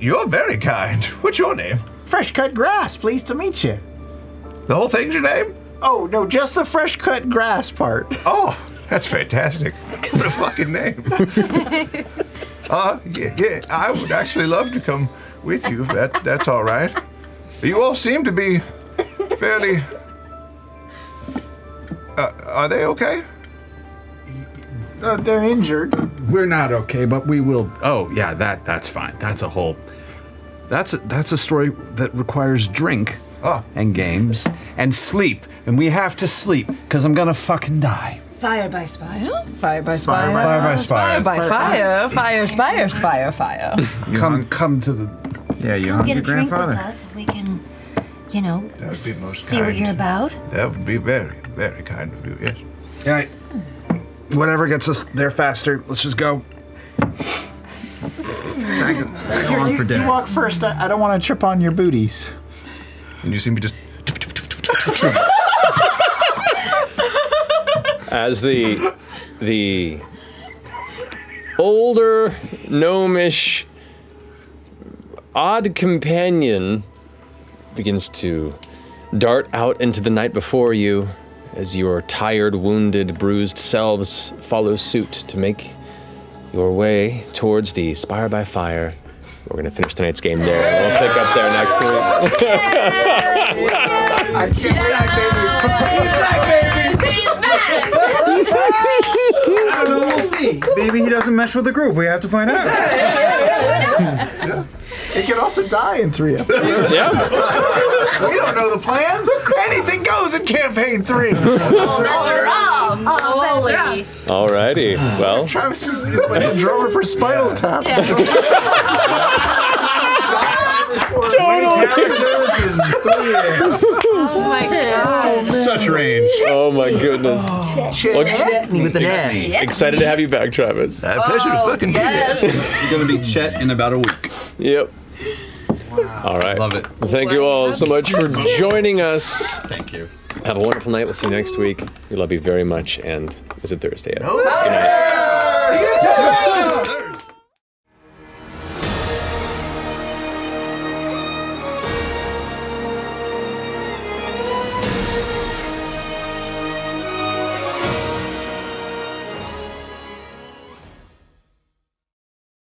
You're very kind. What's your name? Fresh Cut Grass. Pleased to meet you. The whole thing's your name? Oh, no, just the fresh cut grass part. Oh, that's fantastic. What a fucking name. Yeah, I would actually love to come with you. That's all right. You all seem to be fairly... are they okay? They're injured. We're not okay, but we will... Oh, yeah, that's fine. That's a whole... That's a story that requires drink. Oh. And games, and sleep, and we have to sleep, because I'm gonna fucking die. Fire by spire, fire by spire, fire by spire, fire by fire, fire, spire, spire, fire. Come to the... Yeah, you hungry, grandfather? Get a drink with us if we can, you know, see what you're about. That would be very, very kind of you, yes. All right, whatever gets us there faster, let's just go. You walk first, I don't want to trip on your booties. And you see me just... As the older, gnomish, odd companion begins to dart out into the night before you, as your tired, wounded, bruised selves follow suit to make your way towards the Spire by Fire. We're going to finish tonight's game there. We'll pick up there next week. I can't be back, baby. He's back, baby. He's back. I don't know. We'll see. Maybe he doesn't mesh with the group. We have to find out. Yeah. It could also die in 3 episodes. Yeah. We don't know the plans. Anything goes in campaign 3. Alrighty. Well, Travis just is like a drummer for Spinal Tap. Yeah. Totally. Oh my god. Such range. Oh my goodness. Chetney with an N. Excited to have you back, Travis. Pleasure to fucking be here. You're gonna be Chet in about a week. Yep. Wow. All right. Love it. Well, thank you all so much for joining us. Thank you. Have a wonderful night. We'll see you next week. We love you very much. And is it Thursday? No. Good night.